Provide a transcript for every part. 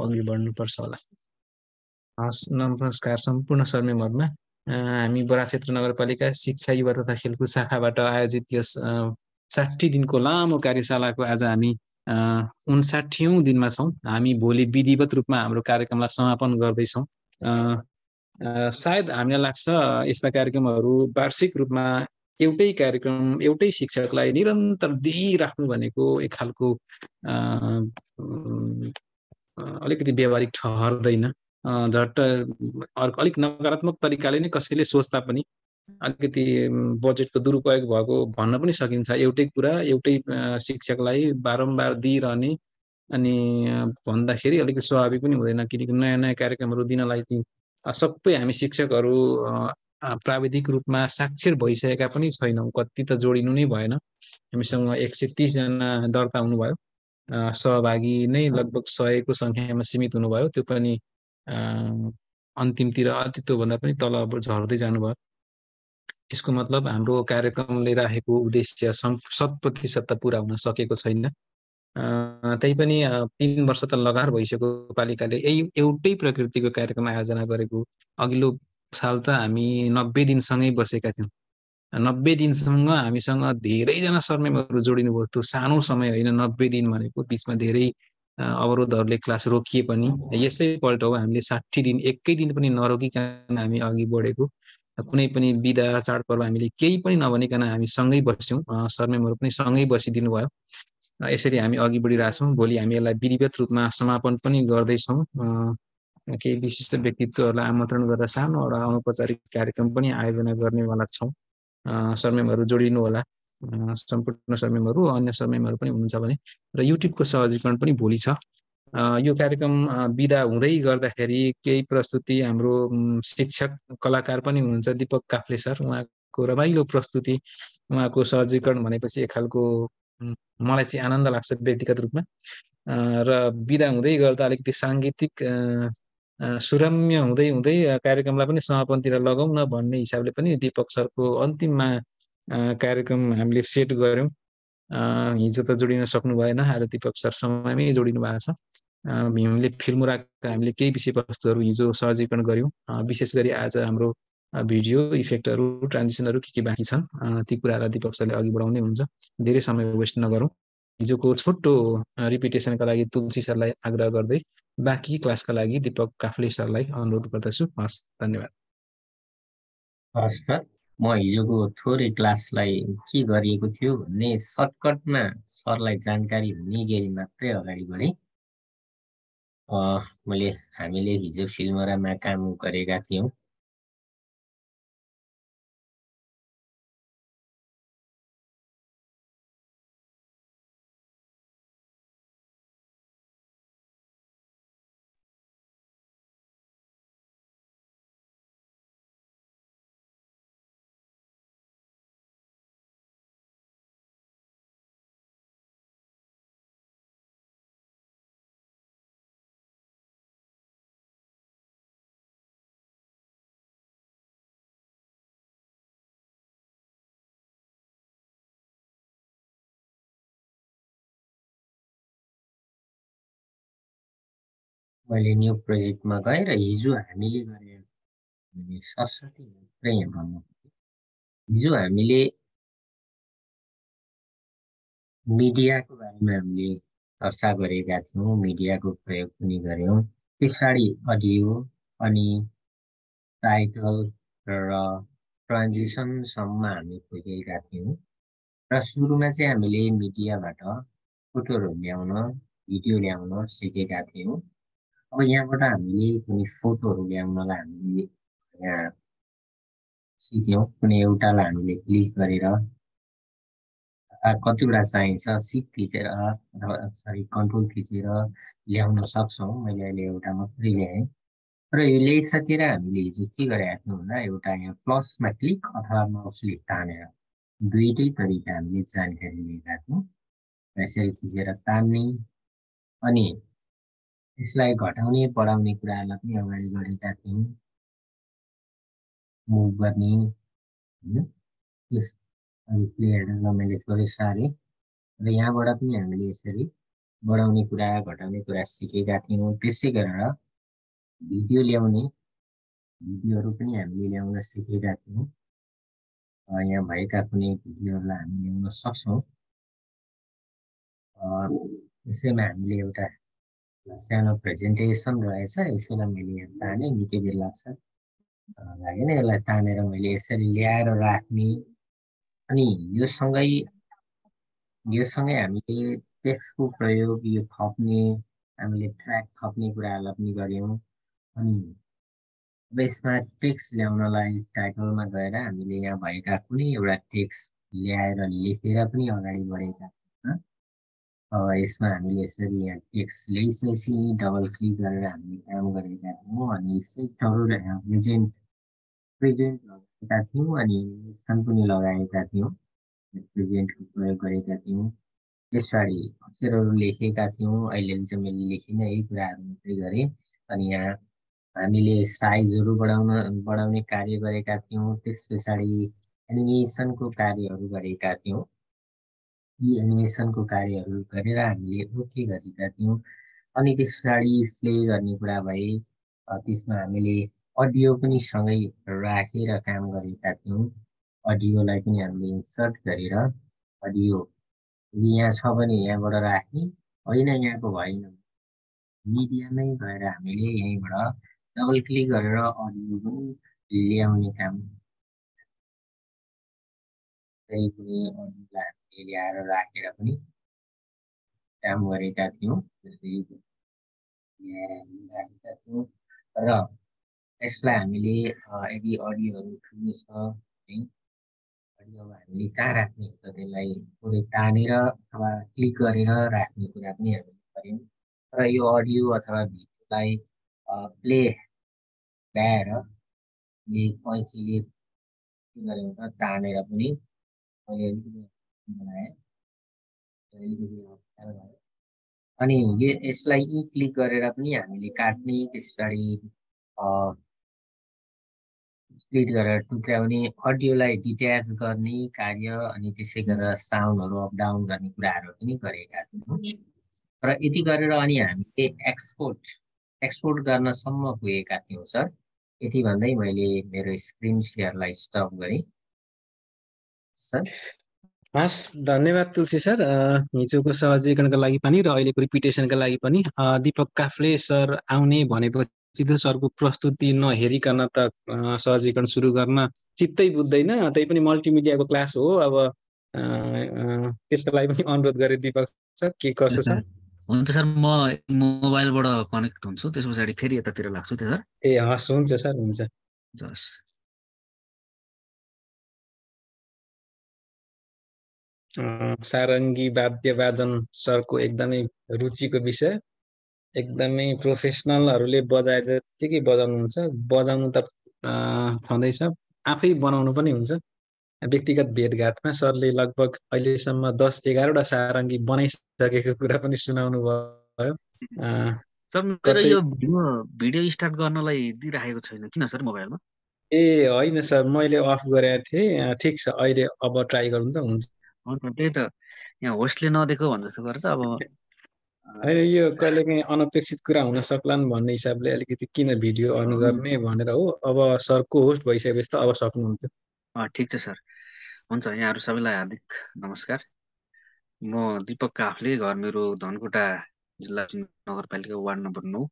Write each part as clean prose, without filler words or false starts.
अघि बढ्नु पर्छ होला। नमस्कार सम्पूर्ण सरमेहरुमा, हामी बराहा क्षेत्र नगरपालिका शिक्षा युवा तथा खेलकुद शाखाबाट आयोजित यस ६० दिनको लामो कार्यशालाको आज हामी ५९औं दिनमा छौं। हामी भोलि विधिवत रूपमा हाम्रो कार्यक्रमलाई समापन गर्दै छौं। सायद हामीलाई लाग्छ यस्ता कार्यक्रमहरू वार्षिक रूपमा एउटै कार्यक्रम एउटै शिक्षकलाई निरन्तर दिइराख्नु भनेको एक खालको अलिकति व्यवहारिक ठहरदैन। झट्ट अर्को अलिक नकारात्मक तरिकाले नै कसैले सोच्दा पनि अलिकति बजेटको दुरुपयोग भएको भन्न पनि सकिन्छ। एउटै कुरा एउटै शिक्षकलाई बारम्बार दिइरहने अनि भन्दाखेरि अलिकति स्वाभाविक पनि हुँदैन, किनकि नयाँ नयाँ कार्यक्रमहरू दिनलाई ती सबै हामी शिक्षकहरू प्राविधिक रूपमा साक्षर भइसकेका पनि छैनौँ। कति त जोडिनु नै भएन, हामीसँग 130 जना दर्ता हुनुभयो, सहभागी नै लगभग 100 को संख्यामा सीमित हुनुभयो। त्यो पनि अन्तिमतिर अतित्व भन्दा पनि तल झर्दै जानुभयो। यसको मतलब हाम्रो कार्यक्रमले राखेको उद्देश्य 100% त पूरा हुन सकेको छैन। त्यै पनि 3 वर्ष त लगातार भइसक्यो पालिकाले यही एउटै प्रकृतिको कार्यक्रम आयोजना गरेको। अघिल्लो साल त हामी 90 दिनसँगै बसेका थियौं। 90 दिनसँग हामीसँग धेरैजना सरमेमहरू जोडिनुभयो। त्यो सानो समय होइन, 90 दिन भनेको बीचमा धेरै अवरोधहरुले क्लास रोकिए पनि यसैपल्ट हो हामीले ६० दिन एकै दिन पनि नरोकिकन हामी अघि बढेको। कुनै पनि बिदा चाडपर्व हामीले केही पनि नभनिकन हामी सँगै बस्यौं। सरमेमहरू पनि सँगै बसिदिनु भयो। यसरी हामी अघि बढिराछौं। भोलि हामी यसलाई विधिवत रूपमा समापन पनि गर्दै छौं। केही विशिष्ट व्यक्तित्वहरुलाई आमन्त्रण गरेर सानो एउटा औपचारिक कार्यक्रम पनि आयोजना गर्नेवाला छौं। सरमेमहरू जोडिनु होला। सम्पूर्ण सरमेमहरू अन्य सरमेमहरू पनि हुनुहुन्छ भने र YouTube को सहजीकरण पनि भोलि छ। यो कार्यक्रम बिदा हुँदै गर्दाखेरि केही प्रस्तुति हाम्रो शिक्षक कलाकार पनि हुनुहुन्छ दीपक काफ्ले सर, उहाँको रमाइलो प्रस्तुति उहाँको सहजीकरण भनेपछि एक खालको मलाई चाहिँ आनन्द लाग्छ व्यक्तिगत रूपमा। र बिदा हुँदै गर्दा अलिकति सांगीतिक सुरम्य हुँदै हुँदै कार्यक्रमलाई पनि समापनतिर लगाउँ न भन्ने हिसाबले पनि दीपक सरको अन्तिममा कार्यक्रम हामीले सेट गर्यौं। हिजो त जोडिन सक्नु भएन, आज दीपक सर समयमै जोडिनु भएको छ। हामीले फिल्मोरा हामीले केही विषयवस्तुहरू हिजो सहजीकरण गर्यौं। विशेष गरी आज हाम्रो भिडियो इफेक्टहरू ट्रान्जिसनहरू के बाँकी छन् ती कुराहरु दीपक सरले अघि बढाउँदै हुन्छ। धेरै समय वेस्ट नगरौं। हिजोको छोटो रिपिटेसनका लागि तुलसी सरलाई आग्रह गर्दै बाँकी क्लासका लागि दीपक काफ्ले सरलाई अनुरोध गर्दछु। हस्, धन्यवाद। नमस्कार। म हिजोको थोरै क्लासलाई के गरिएको थियो भन्ने सर्टकटमा सरलाई जानकारी हुने गरी मात्रै अगाडि बढे। हामीले हिजो फिल्मोरामा काम गरेका थियौं। मैले न्यू प्रोजेक्टमा गएर हिजो हामीले गरे ६७ मात्रै भन्नु। हिजो हामीले मिडियाको बारेमा हामीले चर्चा गरेका थियौं, मिडियाको प्रयोग पनि गर्यौं। त्यसपछि अडियो अनि टाइटल र ट्रान्जिसनसम्म हामी पुगेका थियौं। र सुरुमा चाहिँ हामीले मिडियाबाट फोटोहरू ल्याउन भिडियो ल्याउन सिकेका थियौं। अब यहाँबाट हामीले कुनै फोटोहरू ल्याउनलाई हामीले यहाँ सिक्यौं। कुनै एउटालाई हामीले क्लिक गरेर कतिवटा चाहिन्छ सिट थिचेर अथवा सरी कन्ट्रोल थिचेर ल्याउन सक्छौँ। मैले अहिले एउटा मात्रै ल्याएँ। र यो ल्याइसकेर हामीले हिजो के गरेका थियौँ भन्दा एउटा यहाँ प्लसमा क्लिक अथवा माउसले तानेर दुईटै तरिका हामीले जानकारी लिएका थियौँ। यसरी थिचेर तान्ने अनि यसलाई घटाउने बढाउने कुराहरुलाई पनि अगाडि बढेका थियौँ। मुभ गर्ने हैन यस अनि प्लेयरलाई मैले थोरै सारे र यहाँबाट पनि हामीले यसरी बढाउने कुरा घटाउने कुरा सिकेका थियौं त्यसै गरेर भिडियो ल्याउने भिडियोहरु पनि हामीले ल्याउन सिकेका थियौं यहाँ भएका कुनै भिडियोहरुलाई हामी ल्याउन सक्छौं यसैमा हामीले एउटा सानो प्रेजेन्टेसन रहेछ यसैलाई मैले ताने निकै बेर लाग्छ लाग्यो नि यसलाई तानेर मैले यसरी ल्याएर राख्ने अनि यो सँगै हामीले टेक्स्ट को प्रयोग यो थप्ने हामीले ट्र्याक थप्ने कुराहरु पनि गर्यौं अनि बेसमा टेक्स्ट ल्याउनलाई टाइटलमा गएर हामीले यहाँ भएका कुनै एउटा टेक्स्ट ल्याएर लेखेर पनि अगाडि बढेका छौं अब यसमा हामीले यसरी यहाँ टेक्स्ट ल्याइसकेपछि डबल क्लिक गरेर हामीले काम गरेका छौं अनि यसै तरुले प्रेजेन्ट गरेका थियौं अनि स्थान पनि लगाएका थियौं प्रेजेन्ट को प्रयोग गरेका थियौं यसरी अक्षरहरु लेखेका थियौं अहिले चाहिँ मैले लेखिने यी कुराहरु मात्रै गरे अनि यहाँ हामीले साइजहरु बढाउने कार्य गरेका थियौं त्यसपछि एनिमेसन को कार्यहरु गरेका थियौं यी एनिमेसन को कार्यहरु गरेर हामीले ओके गरेका थियौं अनि त्यसपछि प्ले गर्ने कुरा भए त्यसमा हामीले अडियो पनि सँगै राखेर काम गरेका थियौं अडियोलाई पनि हामीले इन्सर्ट गरेर अडियो यहाँ छ भने यहाँबाट राख्ने हैन यहाँको भएन मिडियामै गएर हामीले यहीबाट डबल क्लिक गरेर अडियो पनि ल्याउने काम त्यही पनि अडियोलाई हामीले ल्याएर राखेर पनि काम गरेका थियौँ र यसलाई हामीले यदि अडियोहरु खुल्नु छ है अडियो हामीले कहाँ राख्ने हो त त्यसलाई पुरै तानेर अथवा क्लिक गरेर राख्ने कुरा पनि हामीले गर्यौं र यो अडियो अथवा भिडियोलाई प्ले ल्याएर ले पछिले के गरेँ त तानेर पनि मैले बनाए अनि यसलाई यी क्लिक गरेर पनि हामीले काट्ने त्यसपछि स्प्लिट गरेर टुक्राउने अडियोलाई डिट्याच गर्ने कार्य अनि त्यसै गरेर साउन्डहरु अप डाउन गर्ने कुराहरु पनि गरेका थियौं र यति गरेर अनि हामीले एक्सपोर्ट गर्न सम्म पुगेका थियौं सर यति भन्दै मैले मेरो स्क्रिन शेयरलाई स्टप गरे सर हस धन्यवाद तुलसी सर हिजोको सहजीकरणका लागि पनि र अहिलेको रिपिटेसनका लागि पनि दीपक काफ्ले सर आउने भनेपछि सिधै सरको प्रस्तुति नहेरिकन त सहजीकरण सुरु गर्न चित्तै बुझ्दैन त्यै पनि मल्टिमिडियाको क्लास हो अब त्यसको लागि पनि अनुरोध गरे दीपक सर के गर्छ सर हुन्छ सर म मोबाइलबाट कनेक्ट हुन्छु त्यसपछि फेरि यतातिर लाग्छु त्यो सर ए हस् हुन्छ सर हुन्छ जस सारङ्गी वाद्यवादन सरको एकदमै रुचिको विषय एकदमै प्रोफेसनलहरुले बजाए जतिकै बजाउनु हुन्छ बजाउनु त छँदैछ आफै बनाउनु पनि हुन्छ व्यक्तिगत भेटघाटमा सरले लगभग अहिलेसम्म 10-11 वटा सारङ्गी बनाइसकेको कुरा पनि सुनाउनु भयो सर मेरो यो भिडियो स्टार्ट गर्नलाई दिइराखेको छैन किन सर मोबाइलमा ए हैन सर मैले अफ गरेको थिए ठीक छ अहिले अब ट्राई गरौँ त हुन्छ त्यही त यहाँ होस्टले नदेको भन्छ जस्तो गर्छ अब अहिले यो कहिलेकाहीँ अनपेक्षित कुरा हुन सक्लान भन्ने हिसाबले अलिकति किन भिडियो अन गर्ने भनेर हो अब सरको होस्ट भइसकेपछि त अब सक्नुहुन्छ ठीक छ सर हुन्छ यहाँहरु सबैलाई हार्दिक नमस्कार म दीपक काफ्ले घर मेरो धनकुटा जिल्ला नगरपालिका वार्ड नम्बर 9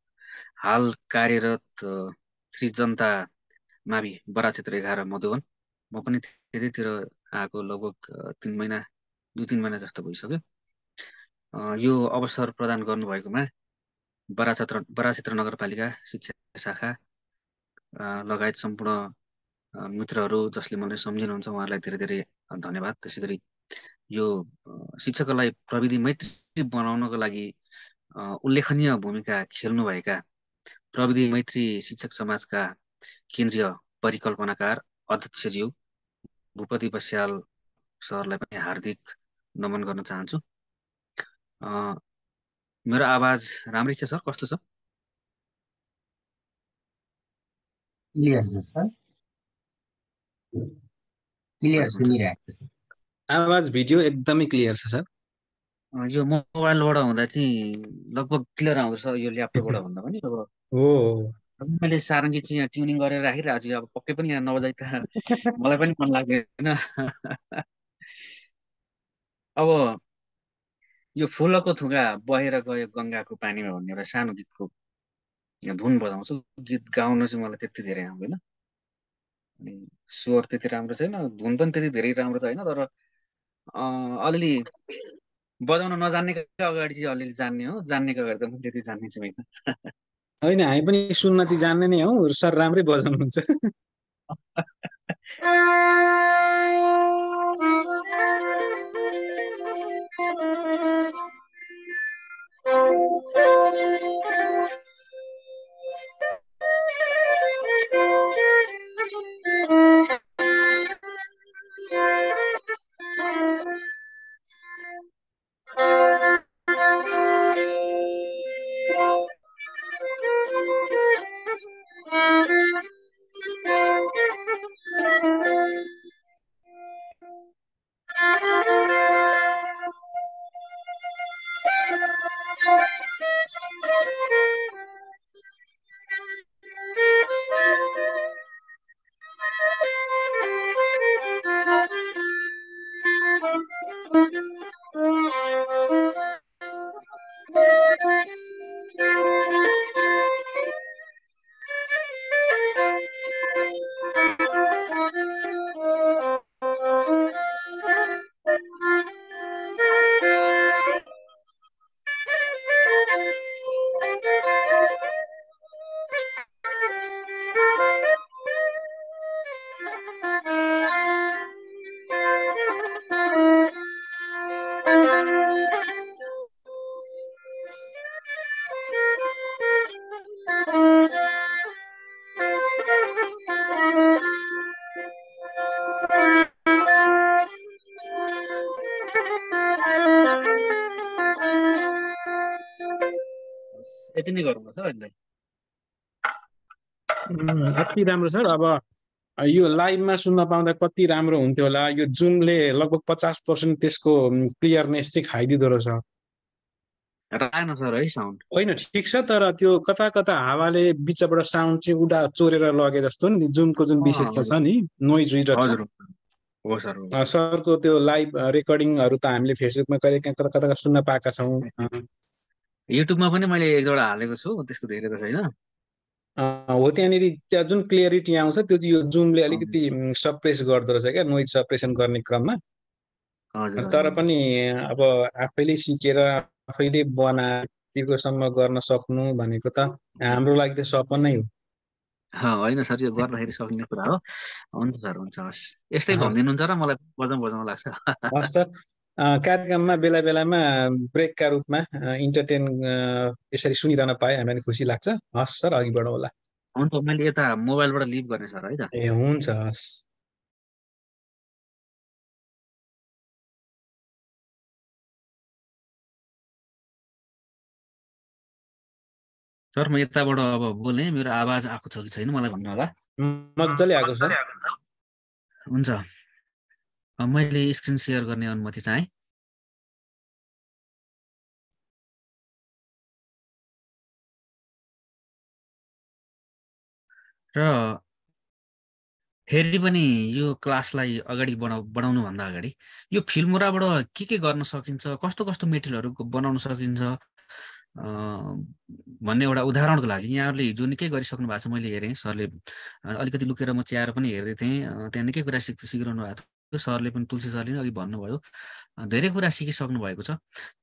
हाल कार्यरत श्री जनता मावि बराहा क्षेत्र 11 मधुवन म पनि त्यतैतिर आको लगभग 2-3 महिना जस्तो भइसक्यो यो अवसर प्रदान गर्नुभएकोमा बराहा क्षेत्र नगरपालिका शिक्षा शाखा लगायत सम्पूर्ण मित्रहरु जसले मलाई सम्झिनुहुन्छ उहाँलाई धेरै-धेरै धन्यवाद त्यसैगरी यो शिक्षकलाई प्रविधि मैत्री बनाउनको लागि उल्लेखनीय भूमिका खेल्नुभएका प्रविधि मैत्री शिक्षक समाजका केन्द्रीय परिकल्पनाकार अध्यक्षज्यू भूपति बस्याल सरलाई पनि हार्दिक नमन गर्न चाहन्छु मेरो आवाज राम्रै छ सर कस्तो छ क्लियर छ सर आवाज भिडियो एकदमै क्लियर छ सर यो मोबाइलबाट हुँदा चाहिँ लगभग क्लियर आउँछ यो ल्यापटपबाट भन्दा पनि अब हो मैले सारङ्गी चाहिँ यहाँ ट्युनिङ गरेर राखिरहेछु अब पक्कै पनि यहाँ नबजाइ त मलाई पनि मन लाग्दैन अब यो फुलको थुगा बहेर गयो गंगाको पानीमा भन्ने एउटा सानो गीतको धुन बजाउँछु गीत गाउन चाहिँ मलाई त्यति धेरै आउँदैन अनि स्वर त्यति राम्रो छैन धुन पनि त्यति धेरै राम्रो त हैन तर अलिअलि बजाउन नजान्नेको अगाडि चाहिँ अलिअलि जान्ने हो जान्नेको अगाडि त म त्यति जान्ने चाहिँ हैन हैन हामी पनि सुन्न चाहिँ जान्ने नै हौ सर राम्रै बजाउनुहुन्छ यतिनै गरौँ सर अहिले अति राम्रो सर अब यो लाइभमा सुन्न पाउँदा कति राम्रो हुन्थ्यो होला यो जुमले लगभग 50% त्यसको क्लियरनेस चाहिँ खाइदिदो रहेछ राएन सर है साउन्ड हैन ठीक छ तर त्यो कता कता हावाले बीचबाट साउन्ड चाहिँ उडा चोरेर लगे जस्तो नि जुमको जुन विशेषता छ नि नोइज रिडक्सन हो सर सरको त्यो लाइभ रेकर्डिङहरु त हामीले फेसबुकमा गरेका कता कता सुन्न पाएका छौं युट्युबमा पनि मैले एक जोडा हालेको छु त्यस्तो धेरै त छैन हो त्यहाँनेरि त्यो जुन क्लियरिटी आउँछ त्यो चाहिँ यो जुमले अलिकति सप्रेस गर्दो रहेछ के नोइज सप्रेसन गर्ने क्रममा हजुर तर पनि अब आफैले सिकेर आफैले बनाएको सम्म गर्न सक्नु भनेको त हाम्रो लागि त सपना नै हो हैन सर यो गर्दाखेरि सक्ने कुरा हो हुन्छ सर हुन्छ हस् यस्तै भन्दिनुहुन्छ र मलाई बजाउँ लाग्छ हस् सर कार्यक्रममा बेला-बेलामा ब्रेकका रूपमा इन्टरटेन यसरी सुनिरहन पाए हामीलाई खुसी लाग्छ हस् सर अघि बढौँ होला हुन्छ मैले यता मोबाइलबाट लिभ गर्ने सर है त ए हुन्छ हस् सर म यताबाट अब बोले मेरो आवाज आको छ कि छैन मलाई भन्नु होला मद्दले आको सर हुन्छ मैले स्क्रीन शेयर गर्ने अनुमति चाहे र फेरि पनि यो क्लासलाई अगाडि बढाउनु भन्दा अगाडि यो फिल्मोराबाट के गर्न सकिन्छ कस्तो कस्तो मेटेरियलहरु बनाउन सकिन्छ भन्ने एउटा उदाहरणको लागि यहाँहरुले हिजो निकै गरिसक्नु भएको छ मैले हेरेँ सरले अलिकति लुकेर म च्याएर पनि हेर्दै थिएँ त्यहाँ निकै कुरा सिकिरहनु भएको थियो सरले पनि तुलसी सरले अघि भन्नुभयो धेरै कुरा सिकिसक्नु भएको छ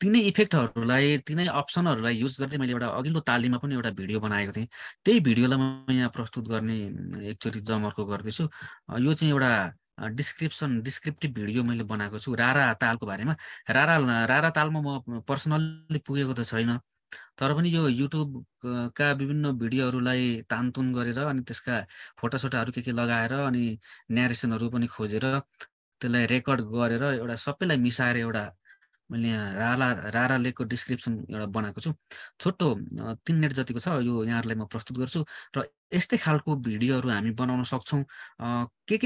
तिनै इफेक्टहरुलाई तिनै अप्सनहरुलाई युज गर्दै मैले एउटा अघिल्लो तालिममा पनि एउटा भिडियो बनाएको थिएँ त्यही भिडियोलाई म यहाँ प्रस्तुत गर्ने एकचोटी जमर्को गर्दैछु यो चाहिँ एउटा डिस्क्रिप्टिभ भिडियो मैले बनाएको छु रारा तालको बारेमा रारा तालमा म पर्सनली पुगेको त छैन तर पनि यो YouTube का विभिन्न भिडियोहरुलाई तानतुन गरेर अनि त्यसका फोटोसोटाहरु के लगाएर अनि न्यारेसनहरु पनि खोजेर त्यसलाई रेकर्ड गरेर एउटा सबैलाई मिसाएर एउटा मैले यहाँ रारा लेखको डिस्क्रिप्सन एउटा बनाएको छु छोटो 3 मिनेट जतिको छ यो यहाँहरुलाई म प्रस्तुत गर्छु र यस्तै खालको भिडियोहरु हामी बनाउन सक्छौं के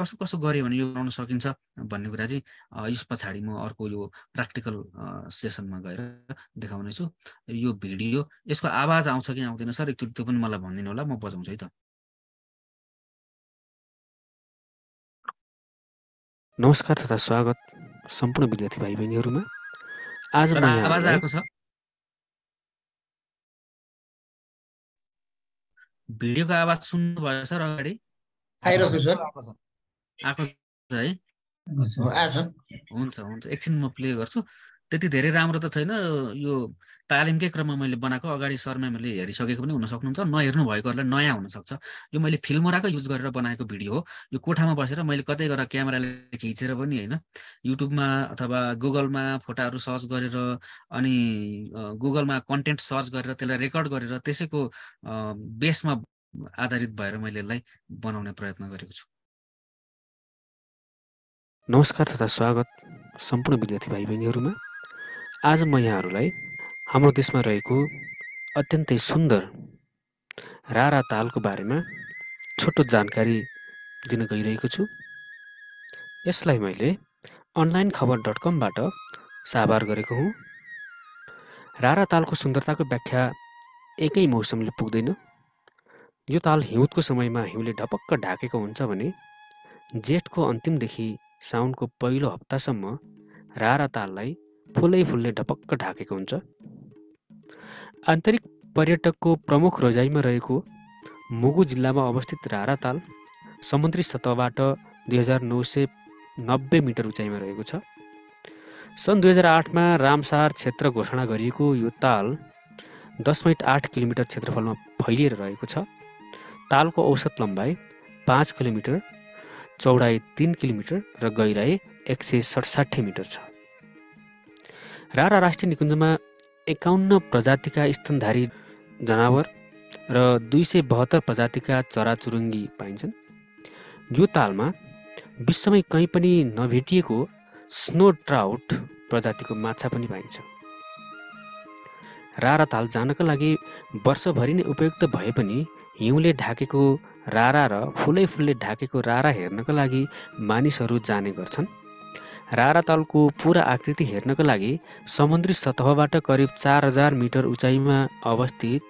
कसो कसो गरे भने यो बनाउन सकिन्छ भन्ने कुरा चाहिँ यस पछाडी म अर्को यो प्र्याक्टिकल सेसनमा गएर देखाउने छु यो भिडियो यसको आवाज आउँछ कि आउँदैन सर एकचोटी त्यो पनि मलाई भन्दिनु होला म बजाउँछु है त नमस्कार तथा स्वागत सम्पूर्ण विद्यार्थी भाइबहिनीहरुमा आज म आवाज आएको छ भिडियोको आवाज सुन्नु भयो सर अगाडि आइरहेको सर आको छ है हुन्छ हुन्छ एकछिन म प्ले गर्छु त्यति धेरै राम्रो त छैन यो तालिमकै क्रममा मैले बनाएको अगाडि सरले मैले हेरिसकेको पनि हुन सक्नुहुन्छ नहेर्नु भएकोहरुलाई नयाँ हुन सक्छ यो मैले फिल्मोराको युज गरेर बनाएको भिडियो हो यो कोठामा बसेर मैले कतै गएर क्यामेराले खिचेर पनि हैन युट्युबमा अथवा गुगलमा फोटोहरु सर्च गरेर अनि गुगलमा कन्टेन्ट सर्च गरेर त्यसलाई रेकर्ड गरेर त्यसैको बेसमा आधारित भएर मैले यसलाई बनाउने प्रयत्न गरेको छु नमस्कार तथा स्वागत सम्पूर्ण विद्यार्थी भाइबहिनीहरुमा आज म यहाँहरुलाई हाम्रो देशमा रहेको अत्यन्तै सुन्दर रारा तालको बारेमा छोटो जानकारी दिन गइरहेको छु यसलाई मैले onlinekhabar.com बाट साभार गरेको हुँ रारा तालको सुन्दरताको व्याख्या एकै मौसमले पुग्दैन यो ताल हिउँदको समयमा हिउँले ढपक्क ढाकेको हुन्छ भने जेठको अन्तिमदेखि साउनको पहिलो हप्तासम्म रारा ताललाई फुलै फुलले ढपक्क ढाकेको हुन्छ आन्तरिक पर्यटकको प्रमुख रोजाइमा रहेको मुगु जिल्लामा अवस्थित रारा ताल समुद्री सतहबाट 2990 मिटर उचाइमा रहेको छ सन् 2008 मा रामसार क्षेत्र घोषणा गरिएको यो ताल 10.8 किलोमिटर क्षेत्रफलमा फैलिएर रहेको छ तालको औसत लम्बाई 5 किलोमिटर चौडाई 3 किलोमिटर र गहिराई 167 मिटर छ रारा राष्ट्रिय निकुञ्जमा 51 प्रजातिका स्तनधारी जनावर र 272 प्रजातिका चराचुरुङ्गी पाइन्छन् यो तालमा विश्वमै कहीँ पनि नभेटिएको स्नो ट्राउट प्रजातिको माछा पनि पाइन्छ रारा ताल जानका लागि वर्षभरि नै उपयुक्त भए पनि हिउँले ढाकेको रारा र फुलै फुलले ढाकेको रारा हेर्नका लागि मानिसहरू जाने गर्छन् रारा तालको पूरा आकृति हेर्नका लागि समुद्री सतहबाट करिब 4000 मिटर उचाइमा अवस्थित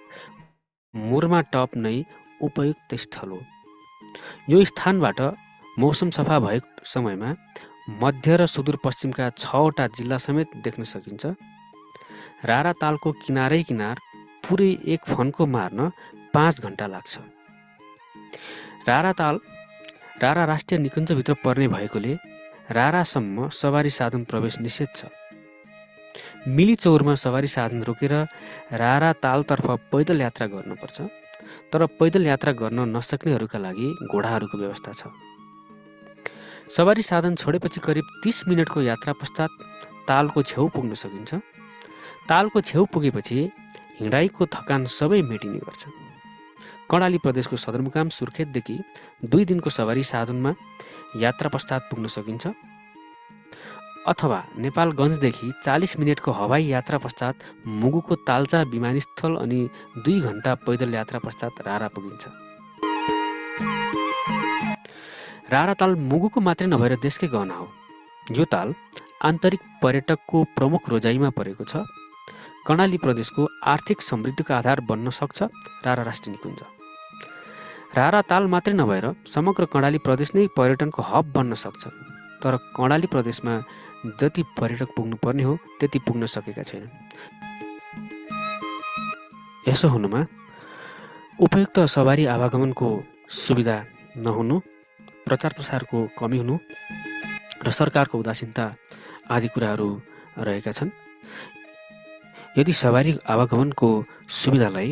मुरमा टप नै उपयुक्त स्थल हो यो स्थानबाट मौसम सफा भएको समयमा मध्य र सुदूरपश्चिमका 6 वटा जिल्ला समेत देख्न सकिन्छ रारा तालको किनारै किनार पुरै एक फन्को मार्न 5 घण्टा लाग्छ रारा ताल रारा राष्ट्रिय निकुञ्ज भित्र पर्ने भएकोले रारासम्म सवारी साधन प्रवेश निषेध छ मिली चौरमा सवारी साधन रोकेर रारा तालतर्फ पैदल यात्रा गर्नुपर्छ तर पैदल यात्रा गर्न नसक्नेहरुका लागि घोडाहरुको व्यवस्था छ सवारी साधन छोडेपछि करिब 30 मिनेटको यात्रा पश्चात तालको छेउ पुग्न सकिन्छ तालको छेउ पुगेपछि हिँडाइको थकान सबै मेटिने गर्छ कर्णाली प्रदेशको सदरमुकाम सुर्खेतदेखि 2 दिनको सवारी साधनमा यात्रा पश्चात पुग्न सकिन्छ अथवा नेपालगञ्जदेखि 40 मिनेटको हवाई यात्रा पश्चात मुगुको तालचा विमानस्थल अनि 2 घण्टा पैदल यात्रा पश्चात रारा पुगिन्छ रारा ताल मुगुको मात्र नभएर देशकै गहना हो यो ताल आन्तरिक पर्यटकको प्रमुख रोजाइमा परेको छ कर्णाली प्रदेशको आर्थिक समृद्धिको आधार बन्न सक्छ रारा राष्ट्रिय निकुञ्ज रारा ताल मात्र नभएर समग्र कर्णाली प्रदेश नै पर्यटनको हब बन्न सक्छ तर कर्णाली प्रदेशमा जति पर्यटक पुग्नु पर्ने हो त्यति पुग्न सकेका छैनन् यसो हुनुमा उपयुक्त सवारी आवागमनको सुविधा नहुनु प्रचार प्रसारको कमी हुनु र सरकारको उदासीनता आदि कुराहरू रहेका छन् यदि सवारी आवागमनको सुविधालाई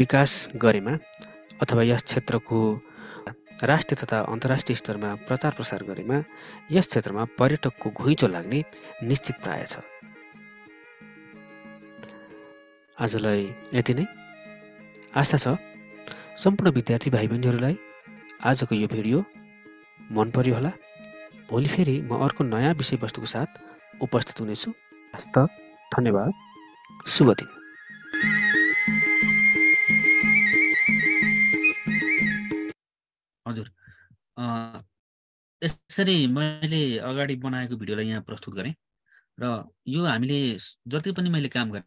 विकास गरेमा अथवा यस क्षेत्रको राष्ट्रिय तथा अन्तर्राष्ट्रिय स्तरमा प्रचार प्रसार गरेमा यस क्षेत्रमा पर्यटकको घुइँचो लाग्ने निश्चित प्राय छ आजलाई यति नै आशा छ सम्पूर्ण विद्यार्थी भाइबहिनीहरुलाई आजको यो भिडियो मन पर्यो होला भोलि फेरि म अर्को नयाँ विषयवस्तुको साथ उपस्थित हुनेछु हस्त धन्यवाद शुभ दिन। हजुर यसरी मैले अगाडि बनाएको भिडियोलाई यहाँ प्रस्तुत गरे र यो हामीले जति पनि मैले काम गरे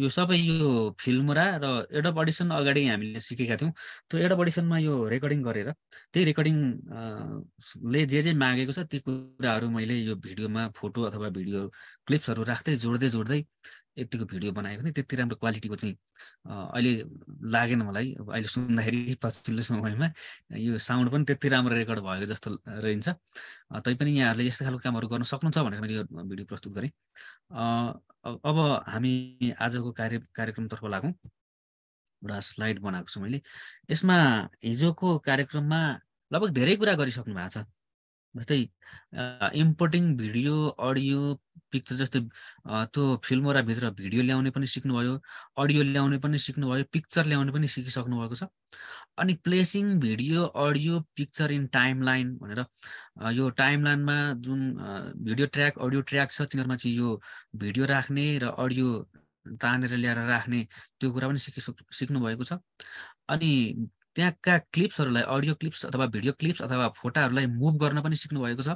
यो सबै यो फिल्मोरा र एडोब अडिसन अगाडि हामीले सिकेका थियौं। त्यो एडोब अडिसनमा यो रेकर्डिङ गरेर त्यही रेकर्डिङ ले जे मागेको छ ती कुराहरु मैले यो भिडियोमा फोटो अथवा भिडियो क्लिप्सहरु राख्दै जोड्दै यतिको भिडियो बनाएको नि त्यति राम्रो क्वालिटीको चाहिँ अहिले लागेन मलाई। अब अहिले सुन्दाखेरि पछिल्लो समयमा यो साउन्ड पनि त्यति राम्रो रेकर्ड भएको जस्तो रहन्छ। तैपनि यहाँहरुले यस्तो खालको कामहरु गर्न सक्नुहुन्छ भनेर मैले यो भिडियो प्रस्तुत गरे। अब हामी आजको कार्यक्रमतर्फ लागौं। एउटा स्लाइड बनाएको छु मैले। यसमा हिजोको कार्यक्रममा लगभग धेरै कुरा गरिसक्नु भएको छ। जस्तै इम्पोर्टिङ भिडियो अडियो पिक्चर जस्तै त्यो फिल्मोरा भित्र भिडियो ल्याउने पनि सिक्नुभयो, अडियो ल्याउने पनि सिक्नुभयो, पिक्चर ल्याउने पनि सिकिसक्नु भएको छ। अनि placing video audio picture in timeline भनेर यो टाइमलाइनमा जुन भिडियो ट्र्याक अडियो ट्र्याक छ तिनीहरुमा चाहिँ यो भिडियो राख्ने र अडियो तानेर ल्याएर राख्ने त्यो कुरा पनि सिक्नु भएको छ। अनि त्यहाँका क्लिप्सहरुलाई अडियो क्लिप्स अथवा भिडियो क्लिप्स अथवा फोटाहरुलाई मुभ गर्न पनि सिक्नु भएको छ।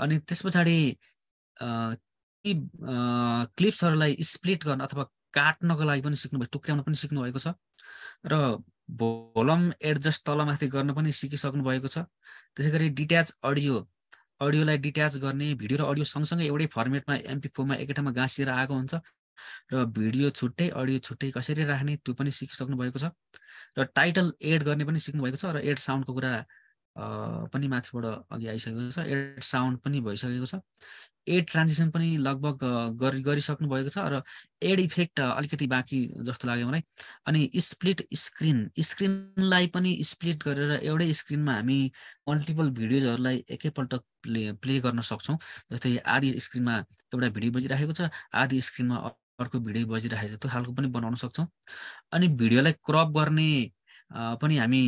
अनि त्यसपछि ती क्लिप्सहरुलाई स्प्लिट गर्न अथवा काट्नको लागि पनि सिक्नु भयो, टुक्राउन पनि सिक्नु भएको छ र भोलम एडजस्ट तलमाथि गर्न पनि सिकिसक्नु भएको छ। त्यसैगरी डिट्याच अडियोलाई डिट्याच गर्ने, भिडियो र अडियो सँगसँगै एउटै फर्मेटमा MP4 मा एकैठाउँमा गाँसिएर आएको हुन्छ र भिडियो छुट्टै अडियो छुट्टै कसरी राख्ने त्यो पनि सिकिसक्नु भएको छ र टाइटल एड गर्ने पनि सिक्नु भएको छ र एड साउन्डको कुरा पनि माथिबाट अघि आइसकेको छ। एड साउन्ड पनि भइसकेको छ, एड ट्रान्जिसन पनि लगभग गरिसक्नु भएको छ र एड इफेक्ट अलिकति बाँकी जस्तो लाग्यो मलाई। अनि स्क्रिनलाई पनि स्प्लिट गरेर एउटै स्क्रिनमा हामी मल्टिपल भिडियोजहरुलाई एकैपल्ट प्ले गर्न सक्छौं। जस्तै आधी स्क्रिनमा एउटा भिडियो बजिराखेको छ, आधी स्क्रिनमा अर्को भिडियो बजिराखेको छ, त्यो हालको पनि बनाउन सक्छौं। अनि भिडियोलाई क्रप गर्ने पनि हामी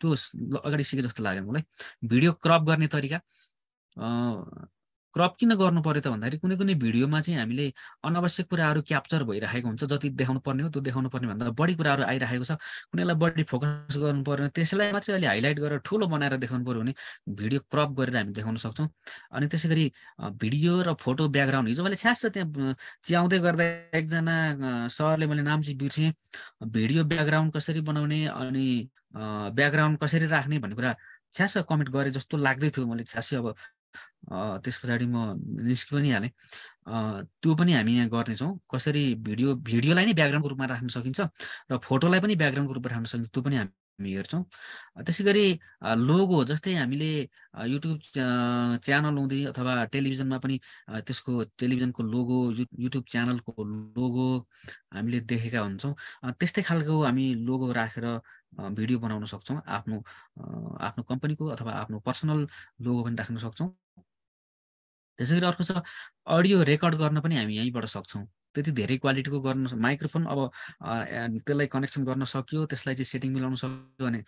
त्यो अगाडि सिके जस्तो लाग्यो मलाई। भिडियो क्रप गर्ने तरिका क्रप किन गर्नु पर्यो त भन्दाखेरि कुनै कुनै भिडियोमा चाहिँ हामीले अनावश्यक कुराहरु क्याप्चर भइराखेको हुन्छ, जति देखाउनु पर्ने हो त्यो देखाउनु पर्ने भन्दा बढी कुराहरु आइराखेको छ, कुनैलाई बढी फोकस गर्नु पर्ने त्यसलाई मात्र अलि हाइलाइट गरेर ठूलो बनाएर देखाउनु पर्यो भने भिडियो क्रप गरेर हामी देखाउन सक्छौं। अनि त्यसैगरी भिडियो र फोटो ब्याकग्राउन्ड हिजो मैले छ्यास त्यहाँ च्याउँदै गर्दा एकजना सरले मैले नाम चाहिँ बिर्से भिडियो ब्याकग्राउन्ड कसरी बनाउने अनि ब्याकग्राउन्ड कसरी राख्ने भन्ने कुरा छ्यास कमेन्ट गरे जस्तो लाग्दै थियो मैले छ्यास। अब त्यसपछि म निस्कि पनि हाले त्यो पनि हामी यहाँ गर्ने छौं, कसरी भिडियोलाई नै ब्याकग्राउन्डको रूपमा राख्न सकिन्छ र फोटोलाई पनि ब्याकग्राउन्डको रूपमा राख्न सकिन्छ त्यो पनि हामी हेर्छौं। त्यसैगरी लोगो जस्तै हामीले YouTube च्यानल हुँदै अथवा टेलिभिजनमा पनि त्यसको टेलिभिजनको लोगो YouTube च्यानलको लोगो हामीले देखेका हुन्छौं। त्यस्तै खालको हामी लोगो राखेर भिडियो बनाउन सक्छौं, आफ्नो आफ्नो कम्पनीको अथवा आफ्नो पर्सनल लोगो पनि राख्न सक्छौं। त्यसैगरी अर्को छ अडियो रेकर्ड गर्न पनि हामी यहीबाट सक्छौं। त्यति धेरै क्वालिटीको गर्न माइक्रोफोन अब त्यसलाई कनेक्सन गर्न सकियो, त्यसलाई चाहिँ सेटिङ मिलाउन सक्यो भने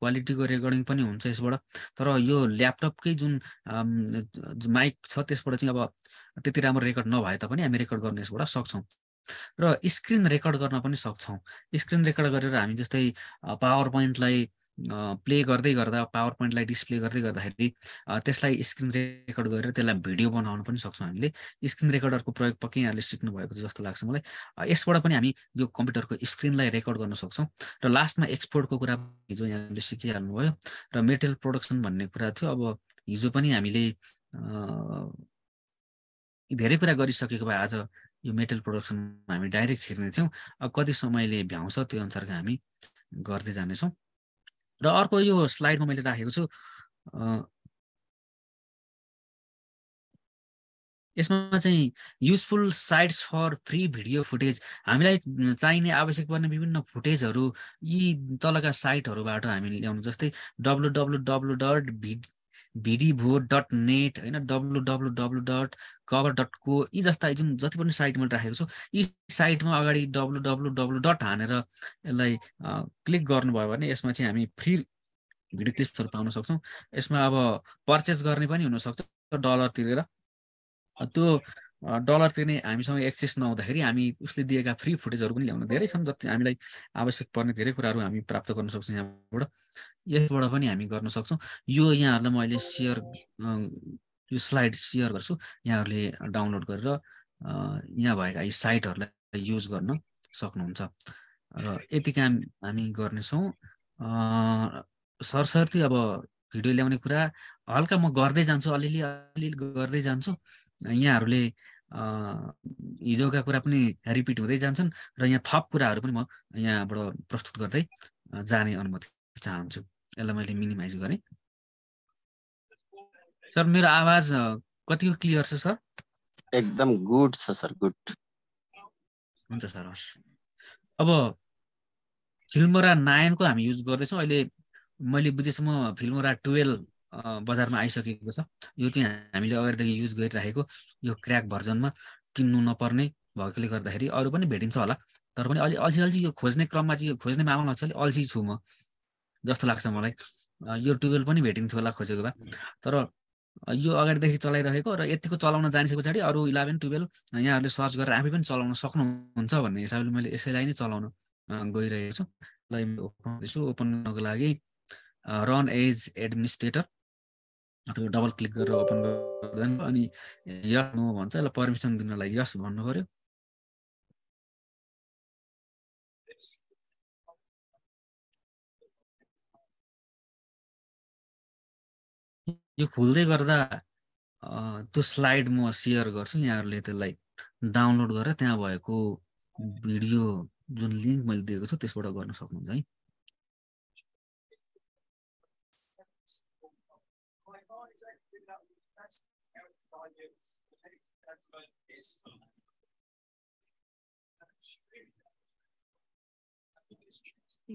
क्वालिटीको रेकर्डिङ पनि हुन्छ यसबाट। तर यो ल्यापटपकै जुन माइक छ त्यसबाट चाहिँ अब त्यति राम्रो रेकर्ड नभए तापनि हामी रेकर्ड गर्न यसबाट सक्छौं र स्क्रिन रेकर्ड गर्न पनि सक्छौं। स्क्रिन रेकर्ड गरेर हामी जस्तै पावर पोइन्टलाई प्ले गर्दै गर्दा पावर पोइन्टलाई डिस्प्ले गर्दै गर्दाखेरि त्यसलाई स्क्रिन रेकर्ड गरेर त्यसलाई भिडियो बनाउन पनि सक्छौं। हामीले स्क्रिन रेकर्डरको प्रयोग पक्कै यहाँले सिक्नु भएको जस्तो लाग्छ मलाई। यसबाट पनि हामी यो कम्प्युटरको स्क्रिनलाई रेकर्ड गर्न सक्छौं र लास्टमा एक्सपोर्टको कुरा हिजो यहाँले सिकिहाल्नु भयो र मेटेरियल प्रोडक्सन भन्ने कुरा थियो। अब हिजो पनि हामीले धेरै कुरा गरिसकेको भए आज यो मेटेरियल प्रोडक्सन हामी डाइरेक्ट छिर्ने थियौं। कति समयले भ्याउँछ त्यो अनुसारको हामी गर्दै जाने छौं। र अर्को यो स्लाइडमा मैले राखेको छु, यसमा चाहिँ useful sites for free video footage, हामीलाई चाहिने आवश्यक पर्ने विभिन्न फुटेजहरु यी तलका साइटहरुबाट हामी ल्याउनु। जस्तै www.vidivore.net हैन www.cover.co यी जस्ता जुन जति पनि साइट मैले राखेको छु यी साइटमा अगाडि www. हानेर यसलाई क्लिक गर्नुभयो भने यसमा चाहिँ हामी फ्री भिडियो क्लिप्सहरु पाउन सक्छौं। यसमा अब पर्चेस गर्ने पनि हुन सक्छ $तिरेर। त्यो डलर चाहिँ नि हामीसँग एक्सेस नहुँदाखेरि हामी उसले दिएका फ्री फुटेजहरु पनि ल्याउन धेरै छन् जति हामीलाई आवश्यक पर्ने धेरै कुराहरु हामी प्राप्त गर्न सक्छौं यहाँबाट यसबाट पनि हामी गर्न सक्छौं यो यहाँहरुलाई मैले शेयर यो स्लाइड शेयर गर्छु यहाँहरुले डाउनलोड गरेर यहाँ भएका यी साइटहरुलाई युज गर्न सक्नुहुन्छ र यति काम हामी गर्ने छौं सरसर्ती अब भिडियो ल्याउने कुरा हल्का म गर्दै जान्छु अलिअलि अलिअलि गर्दै जान्छु यहाँहरुले हिजोका कुरा पनि रिपिट हुँदै जान्छन् र यहाँ थप कुराहरु पनि म यहाँबाट प्रस्तुत गर्दै जाने अनुमति चाहन्छु यसलाई मैले मिनिमाइज गरे सर मेरो आवाज कतिको क्लियर छ सर एकदम गुड छ सर गुड हुन्छ सर हस् अब फिल्मोरा 9 को हामी युज गर्दै छौं अहिले मैले बुझेसम्म फिल्मोरा 12 बजारमा आइसकेको छ यो चाहिँ हामीले अगाडिदेखि युज गरिरहेको यो क्र्याक भर्जनमा किन्नु नपर्ने भएकोले गर्दाखेरि अरु पनि भेटिन्छ होला तर पनि अलि अल्छी यो खोज्ने क्रममा चाहिँ यो खोज्ने मामलामा चाहिँ अल्छी छु म जस्तो लाग्छ मलाई यो 12 पनि भेटिन्थ्यो होला खोजेको भए तर यो अगाडिदेखि चलाइरहेको र यतिको चलाउन जानिसकेपछि अरु 11 12 यहाँहरुले सर्च गरेर आफै पनि चलाउन सक्नुहुन्छ भन्ने हिसाबले मैले यसैलाई नै चलाउन गइरहेको छु लाई ओपन गर्छु ओपन गर्नको लागि रन एज एडमिनिस्ट्रेटर अथवा डबल क्लिक गरेर ओपन गर्दैन अनि यस नो भन्छ ल परमिसन दिनलाई यस भन्नु पर्यो यो खुल्दै गर्दा त्यो स्लाइड म शेयर गर्छु यहाँहरुले त्यसलाई डाउनलोड गरेर त्यहाँ भएको भिडियो जुन लिंक मैले दिएको छु त्यसबाट गर्न सक्नुहुन्छ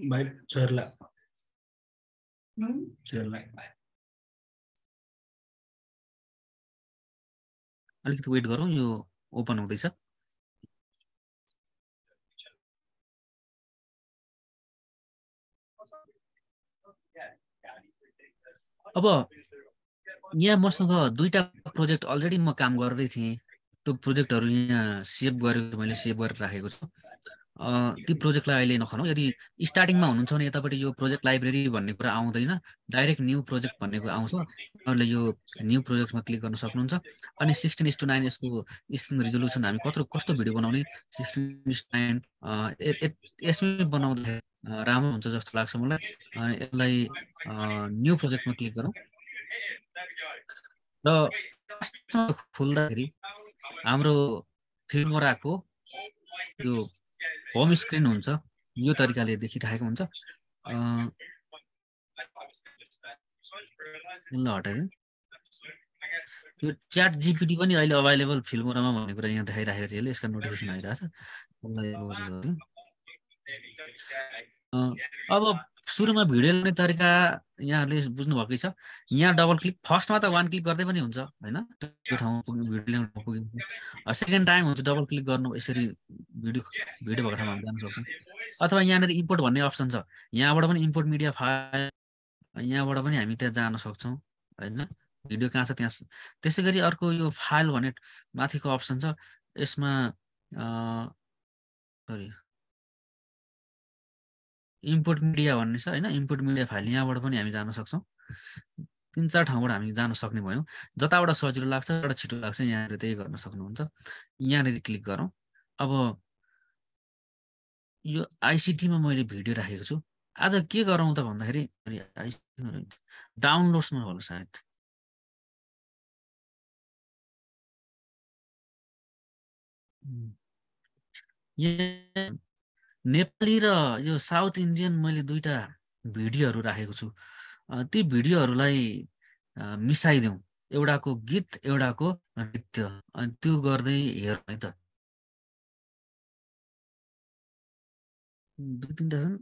है भाइ चरला अलिकति वेट गरौँ यो ओपन हुँदैछ अब यहाँ मसँग दुईटा प्रोजेक्ट अलरेडी म काम गर्दै थिएँ त्यो प्रोजेक्टहरु यहाँ सेभ गरेर मैले सेभ गरेर राखेको छु ती प्रोजेक्टलाई अहिले नखनौ यदि स्टार्टिङमा हुनुहुन्छ भने यतापटि यो प्रोजेक्ट लाइब्रेरी भन्ने कुरा आउँदैन डाइरेक्ट न्यू प्रोजेक्ट भन्नेको आउँछ अनि यो न्यू प्रोजेक्टमा क्लिक गर्न सक्नुहुन्छ अनि 16:9 यसको स्क्रिन रिजोल्युसन हामी कत्रो कस्तो भिडियो बनाउने 16:9 यसमै बनाउँदा राम्रो हुन्छ जस्तो लाग्छ मलाई अनि यसलाई न्यू प्रोजेक्टमा क्लिक गरौँ र खोल्दाखेरि हाम्रो फिल्मोराको यो होम स्क्रिन हुन्छ यो तरिकाले देखिरहेको हुन्छ ल हटाइदिनु यो च्याट जीपीटी पनि अहिले अवेलेबल फिल्मोरामा भन्ने कुरा यहाँ देखाइराखेको थियो यसको नोटिफिकेसन आइराछ अब सुरुमा भिडियो ल्याउने तरिका यहाँहरुले बुझ्नु भकै छ यहाँ डबल क्लिक फर्स्टमा त वन क्लिक गर्दै पनि हुन्छ हैन त्यो ठाउँमा भिडियो ल्याउन पुगिन्छ सेकेन्ड टाइम हुन्छ डबल क्लिक गर्नु यसरी भिडियो भएको ठाउँमा जान सक्छौं अथवा यहाँनेर इम्पोर्ट भन्ने अप्सन छ यहाँबाट पनि इम्पोर्ट मिडिया फाइल यहाँबाट पनि हामी त्यहाँ जान सक्छौं हैन भिडियो कहाँ छ त्यहाँ त्यसैगरी अर्को यो फाइल भन्ने माथिको अप्सन छ यसमा सरी इम्पोर्ट मिडिया भन्ने छ हैन इम्पोर्ट मिडिया फाइल यहाँबाट पनि हामी जान सक्छौं तीन चार ठाउँबाट हामी जान सक्ने भयौं जताबाट सजिलो लाग्छ र छिटो लाग्छ यहाँले त्यही गर्न सक्नुहुन्छ यहाँले क्लिक गरौँ अब यो आईसीटी मा मैले भिडियो राखेको छु आज के गरौँ त भन्दाखेरि डाउनलोड्स मा होला सायद यहाँ नेपाली र यो साउथ इन्डियन मैले दुईटा भिडियोहरु राखेको छु ती भिडियोहरुलाई मिसाइदेऊ एउटाको गीत एउटाको नृत्य अनि त्यो गर्दै हेर्नु है त दुई तीनटा छन्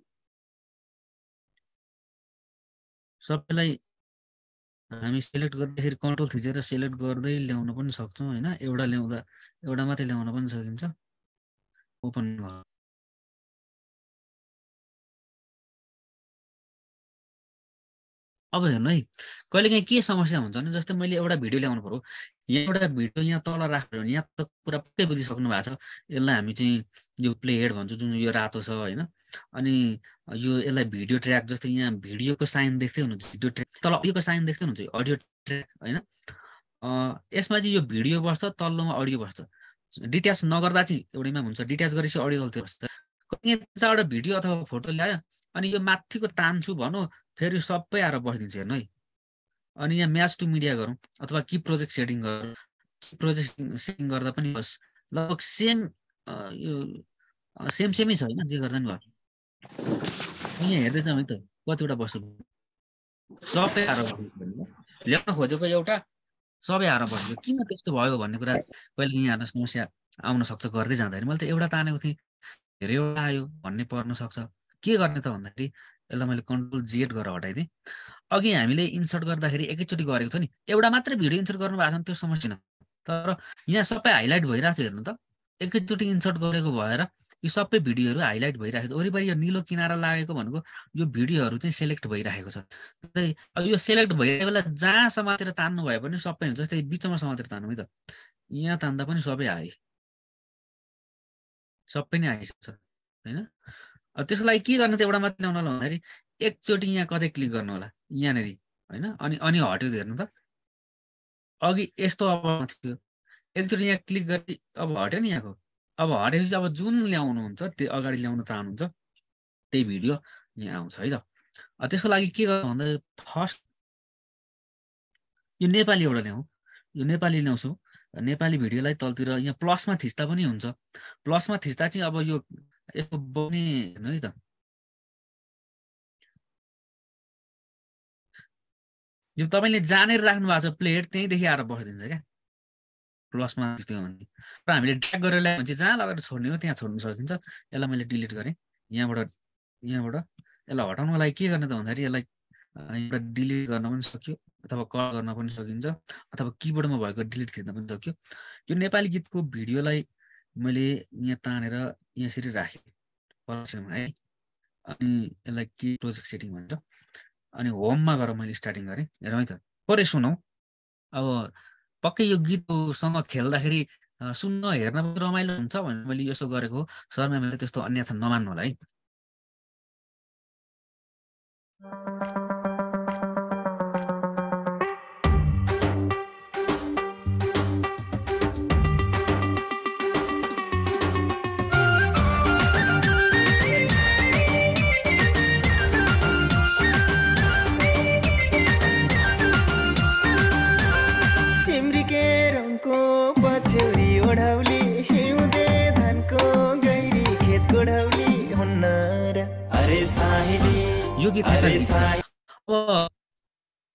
सबैलाई हामी सिलेक्ट गर्दाखेरि कन्ट्रोल थिचेर सिलेक्ट गर्दै ल्याउन पनि सक्छौं हैन एउटा ल्याउँदा एउटा मात्रै ल्याउन पनि सकिन्छ ओपन गर्नु अब हेर्नु है कहिलेकाहीँ के समस्या हुन्छ नि जस्तै मैले एउटा भिडियो ल्याउनु पर्यो यहाँ एउटा भिडियो यहाँ तल राख्यो नि यहाँ त पुरा पक्कै बुझि सक्नु भएको छ यसलाई हामी चाहिँ यो प्ले हेड भन्छौं जुन यो रातो छ हैन अनि यो यसलाई भिडियो ट्र्याक जस्तै यहाँ भिडियोको साइन देख्दै हुनुहुन्छ भिडियो ट्र्याक तल अडियोको साइन देख्दै हुनुहुन्छ अडियो ट्र्याक हैन यसमा चाहिँ यो भिडियो बस्छ तल्लोमा अडियो बस्छ डिट्याच नगर्दा चाहिँ एउटैमा हुन्छ डिट्याच गरेपछि अडियो तल्लो बस्छ कुनै चाडा भिडियो अथवा फोटो ल्यायो अनि यो माथिको तान्छु भनो फेरि सबै आएर बस्दिन्छ हेर्नु है अनि यहाँ म्याच टु मिडिया गरौं अथवा की प्रोजेक्ट सेटिङ गरौं की प्रोजेक्ट सेटिङ गर्दा पनि बस लगभग सेम यो सेमै छ हैन जे गर्दा नि भयो यहाँ हेर्दै जाऊ है त कतिवटा बस्छ सबै आएर ल्याउन खोजेको एउटा सबै आएर बस्छ किन त्यस्तो भयो भन्ने कुरा कहिले यहाँ समस्या आउन सक्छ गर्दै जाँदाखेरि मैले त एउटा तानेको थिए धेरै एउटा आयो भन्ने पर्न सक्छ के गर्ने त भन्दाखेरि यसलाई मैले कन्ट्रोल जेड गरेर हटाइदिए अघि हामीले इन्सर्ट गर्दाखेरि एकैचोटी गरेको थियो नि एउटा मात्र भिडियो इन्सर्ट गर्नु भएको छ नि त्यो समस्या न तर यहाँ सबै हाइलाइट भइराछ हेर्नु त एकैचोटी इन्सर्ट गरेको भएर यो सबै भिडियोहरू हाइलाइट भइराखेको छ ओरिपरि यो नीलो किनारा लागेको भनेको यो भिडियोहरू चाहिँ सिलेक्ट भइराखेको छ जस्तै अब यो सिलेक्ट भइरहेको बेला जहाँ समातेर तान्नु भए पनि सबै हुन्छ जस्तै बीचमा समातेर तान्नु है त यहाँ तान्दा पनि सबै आए सबै नै आइसक्छ हैन त्यसलाई के गर्ने त एउटा मात्र ल्याउन होला भन्दाखेरि एकचोटी यहाँ कतै क्लिक गर्नु होला यहाँ नेरी हैन अनि अनि हट्यो हेर्नु त अघि यस्तो अवस्था थियो एकचोटी यहाँ क्लिक गरी अब हट्यो नि यहाँको अब हटेपछि अब जुन ल्याउनु हुन्छ त्यो अगाडि ल्याउन चाहनुहुन्छ त्यही भिडियो यहाँ आउँछ है त त्यसको लागि के गर्नु भन्दा फर्स्ट यो नेपाली एउटा ल्याउँ यो नेपाली ल्याउँछु नेपाली भिडियोलाई तलतिर यहाँ प्लसमा थिच्दा पनि हुन्छ प्लसमा थिच्दा चाहिँ अब यो यसको बने हेर्नु है त यो तपाईले जानेर राख्नु भएको छ प्लेट त्यहीदेखि आएर बस्दिन्छ के प्लसमा थिच्यो भने र हामीले ड्र्याग गरेर ल्यायो भने जहाँ लगेर छोड्ने हो त्यहाँ छोड्न सकिन्छ यसलाई मैले डिलिट गरे यहाँबाट यसलाई हटाउनको लागि के गर्ने त भन्दाखेरि यसलाई एउटा डिलिट गर्न पनि सकियो अथवा कट गर्न पनि सकिन्छ अथवा किबोर्डमा भएको डिलिट थिच्न पनि सकियो यो नेपाली गीतको भिडियोलाई मैले यहाँ तानेर यहाँ यसरी राखे पछिमा है अनि यसलाई के प्रोजेक्ट सेटिङ भनेर अनि होममा गएर मैले स्टार्टिङ गरे हेरौँ है त परे सुनौ अब पक्कै यो गीतसँग खेल्दाखेरि सुन्न हेर्न पनि रमाइलो हुन्छ भनेर मैले यसो गरेको शर्मा मैले त्यस्तो अन्यथा नमान्नु होला है यो गीत अब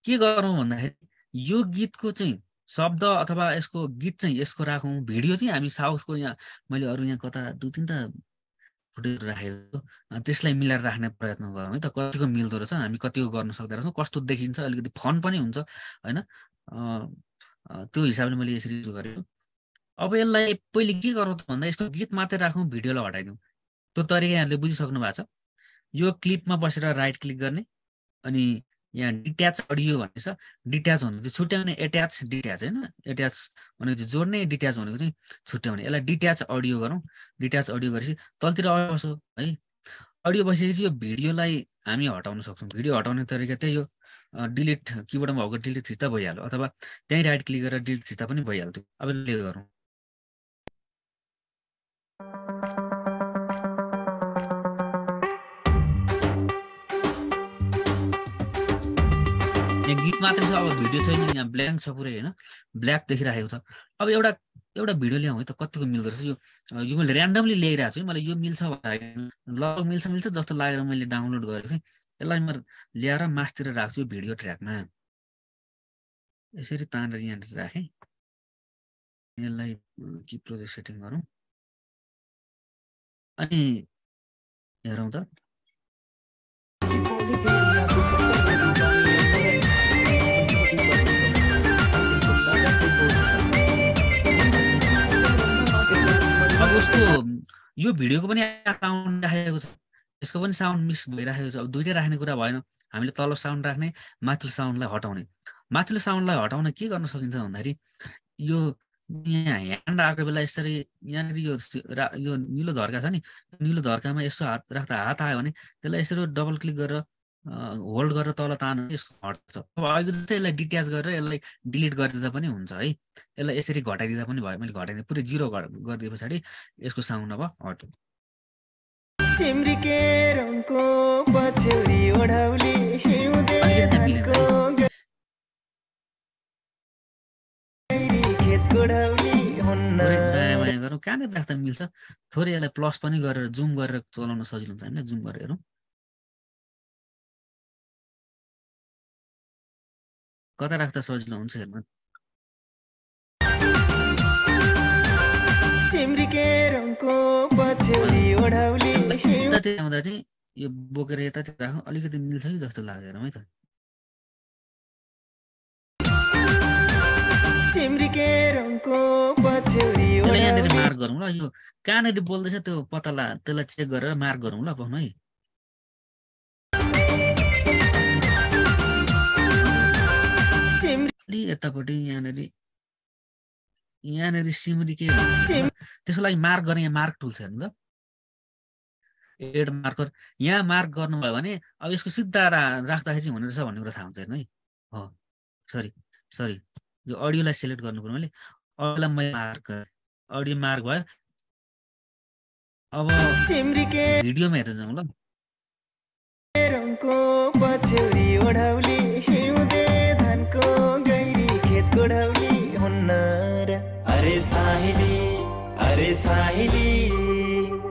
के गरौं भन्दाखेरि यो गीतको चाहिँ शब्द अथवा यसको गीत चाहिँ यसको राखौं भिडियो चाहिँ हामी साउथको यहाँ मैले अरु यहाँ कता दुई तीन ता फुटेज राखेको त्यसलाई मिलाएर राख्ने प्रयत्न गरौं है त कतिको मिल्दो रहेछ हामी कतिको गर्न सक्दै रहेछौं कस्तो देखिन्छ अलिकति फन पनि हुन्छ हैन त्यो हिसाबले मैले यसरी सुरु गरेको अब यसलाई पहिले के गरौं त भन्दा यसको गीत मात्र राखौं भिडियोलाई हटाइदिउँ त्यो तरिका यहाँले बुझिसक्नु भएको छ यो क्लिपमा बसेर राइट क्लिक गर्ने अनि यहाँ डिट्याच अडियो भन्ने छ डिट्याच भनेको चाहिँ छुट्याउने एट्याच डिट्याच हैन एट्याच भनेको चाहिँ जोड्ने डिट्याच भनेको चाहिँ छुट्याउने यसलाई डिट्याच अडियो गरौं डिट्याच अडियो गरेपछि तलतिर अडियो बस्यो है अडियो बसेपछि यो भिडियोलाई हामी हटाउन सक्छौं भिडियो हटाउने तरिका त्यही हो डिलिट किबोर्डमा भएको डिलिट थिच्दा भइहाल्यो अथवा त्यही राइट क्लिक गरेर डिलिट थिच्दा पनि भइहाल्यो अब ले गरौं गीत मात्र छ अब भिडियो छैन यहाँ ब्ल्याङ्क छ पुरै हैन ब्ल्याक देखिराखेको छ अब एउटा भिडियो ल्याउँ है त कतिको मिल्दो रहेछ यो मैले र्यान्डमली ल्याइराछु है मलाई यो मिल्छ लगभग मिल्छ जस्तो लागेर मैले डाउनलोड गरेको थिएँ यसलाई म ल्याएर मास्तिर राख्छु भिडियो ट्र्याकमा यसरी तानेर यहाँ राखे यसलाई के प्रोजेक्ट सेटिङ गरौँ अनि हेरौँ त यो भिडियोको पनि अकाउन्ट राखेको छ यसको पनि साउन्ड मिक्स भइराखेको छ अब दुईटै राख्ने कुरा भएन हामीले तल्लो साउन्ड राख्ने माथिल्लो साउन्डलाई हटाउने माथिल्लो साउन्डलाई हटाउन के गर्न सकिन्छ भन्दाखेरि यो यहाँ ह्यान्ड आएको बेला यसरी यहाँ यो नीलो धर्का छ नि नीलो धर्कामा यसो हात राख्दा हात आयो भने त्यसलाई यसरी डबल क्लिक गरेर होल्ड गरेर तल तान्नु यसको हट्छ अब अघि जस्तै यसलाई डिट्याच गरेर यसलाई डिलिट गरिदिँदा पनि हुन्छ है यसलाई यसरी घटाइदिँदा पनि भयो मैले घटाइदिएँ पुरै जिरो गरिदिएपछि यसको साउन्ड अब हट कहाँनिर राख्दा मिल्छ थोरै यसलाई प्लस पनि गरेर जुम गरेर चलाउन सजिलो हुन्छ हैन जुम गरेर हेरौँ कता राख्दा सजिलो हुन्छ हेर्नु सिमरिकेरङको पछ्यौरी ओढाउली यताते आउँदा चाहिँ यो बोकेर यताते राखौँ अलिकति मिल्छ कि जस्तो लाग्यो हेरौँ है त सिमरिकेरङको पछ्यौरी ओढाउली मार्क गरौँ ल यो कानेरी बोल्दै छ त्यो पताला त्यसलाई चेक गरेर मार्क गरौँ ल बस्नु है यतापटि यहाँनेरि सिमरिके त्यसको लागि मार्क गर्ने यहाँ मार्क टुल छ हेर्नु त एड मार्कर यहाँ मार्क गर्नुभयो भने अब यसको सिधा राख्दाखेरि चाहिँ हुने रहेछ भन्ने कुरा थाहा हुन्छ हेर्नु है हो सरी यो अडियोलाई सिलेक्ट गर्नु पर्यो मैले अडियोलाई मैले मार्क अडियो मार्क भयो अब सिमरिके भिडियोमा हेर्दै जाउँ ल रङको पछ्यौरी ओढाउली हिउँदे धानको अरे साहिली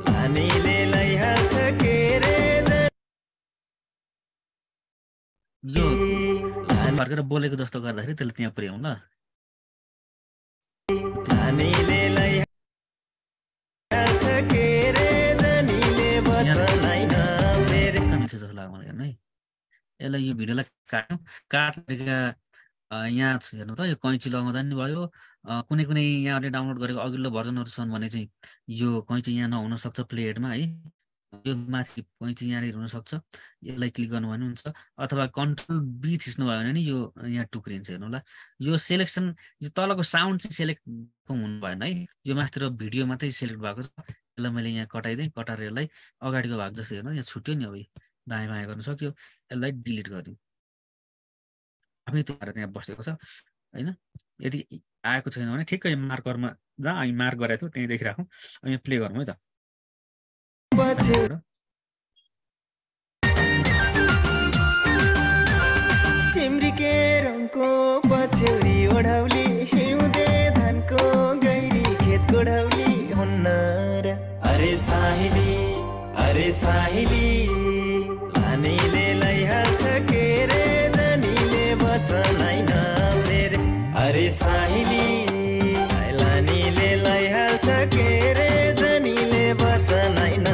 हामीले लैहाल्छ के रे जो फर्केर बोलेको जस्तो गर्दाखेरि त्यसले त्यहाँ पुर्याउँ ल हामीले लैहाल्छ के रे जनीले बचलाइन मेरो कमिन्छ जस्तो लाग्यो मलाई हेर्नु है यसलाई यो भिडियोलाई काट्नेका यहाँ हेर्नु त यो कैँची लगाउँदा नि भयो कुनै कुनै यहाँले डाउनलोड गरेको अघिल्लो भर्जनहरु छन् भने चाहिँ यो कैँची यहाँ नहुन सक्छ प्लेटमा है यो माथि कैँची यहाँ हुन सक्छ यसलाई क्लिक गर्नु भने हुन्छ अथवा कन्ट्रोल बी थिच्नु भयो भने नि यो यहाँ टुक्रिन्छ हेर्नु होला यो सेलेक्सन यो तलको साउन्ड चाहिँ सिलेक्ट हुनु भएन है यो माथितिर भिडियो मात्रै सिलेक्ट भएको छ यसलाई मैले यहाँ कटाइदिएँ कटाएर यसलाई अगाडिको भाग जस्तो हेर्नु यहाँ छुट्यो नि अब दायाँ बायाँ गर्न सक्यो यसलाई डिलिट गरिदिउँ आफै त्यहाँ बसेको छ हैन यदि आएको छैन भने ठिकै मार्करमा जहाँ हामी मार्क गरेको थियौ त्यही देखिराखौँ अनि प्ले गरौँ है त सिमरिके रङको पछ्यौरी ओढाउली हिउँदे धानको गैरी खेत गोढाउली हुन्न र अरे साहिली हामीले लैहाल्छ के रे जनीले बचलाइन मेरो अरे साहिली लानीले लैहाल्छ के रे जनीले बचलाइन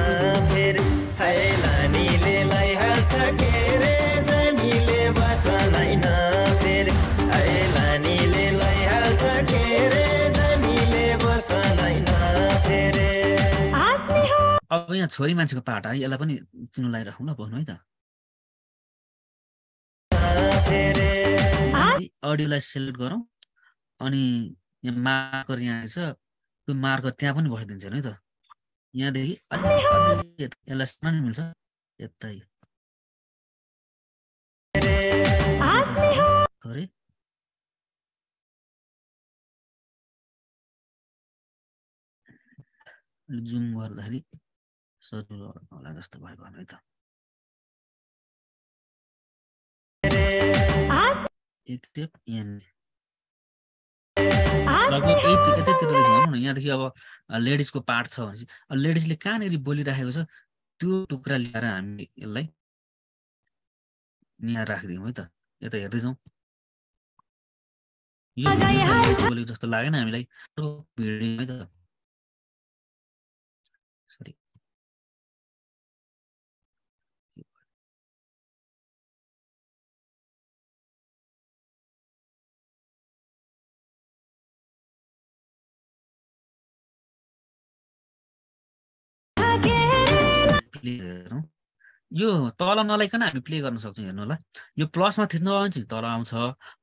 मेरो है लानीले लैहाल्छ के रे जनीले बचलाइन मेरो है लानीले लैहाल्छ के रे जनीले बचलाइन मेरो अब यहाँ छोरी मान्छेको पाटा है यसलाई पनि चिन्नु लगाइराखौँ ल भन्नु है त अडियोलाई सेलेक्ट गरौँ अनि यहाँ मार्कर यहाँ छ त्यो मार्कर त्यहाँ पनि बसिदिन्छ नि त यहाँदेखि यसलाई सामान मिल्छ यतै थोरै जुम गर्दाखेरि सजिलो होला जस्तो भयो भन्नु है त एक टेप यहाँ यहाँदेखि अब लेडिजको पार्ट छ भनेपछि लेडिजले कहाँनिर बोलिराखेको छ त्यो टुक्रा ल्याएर हामी यसलाई यहाँ राखिदिउँ है त यता हेर्दै जाउँ यो बोलेको जस्तो लागेन हामीलाई है त यो तल नलाइकन हामी प्ले गर्न सक्छौं हेर्नु होला यो प्लसमा थिच्नु भयो भने तल आउँछ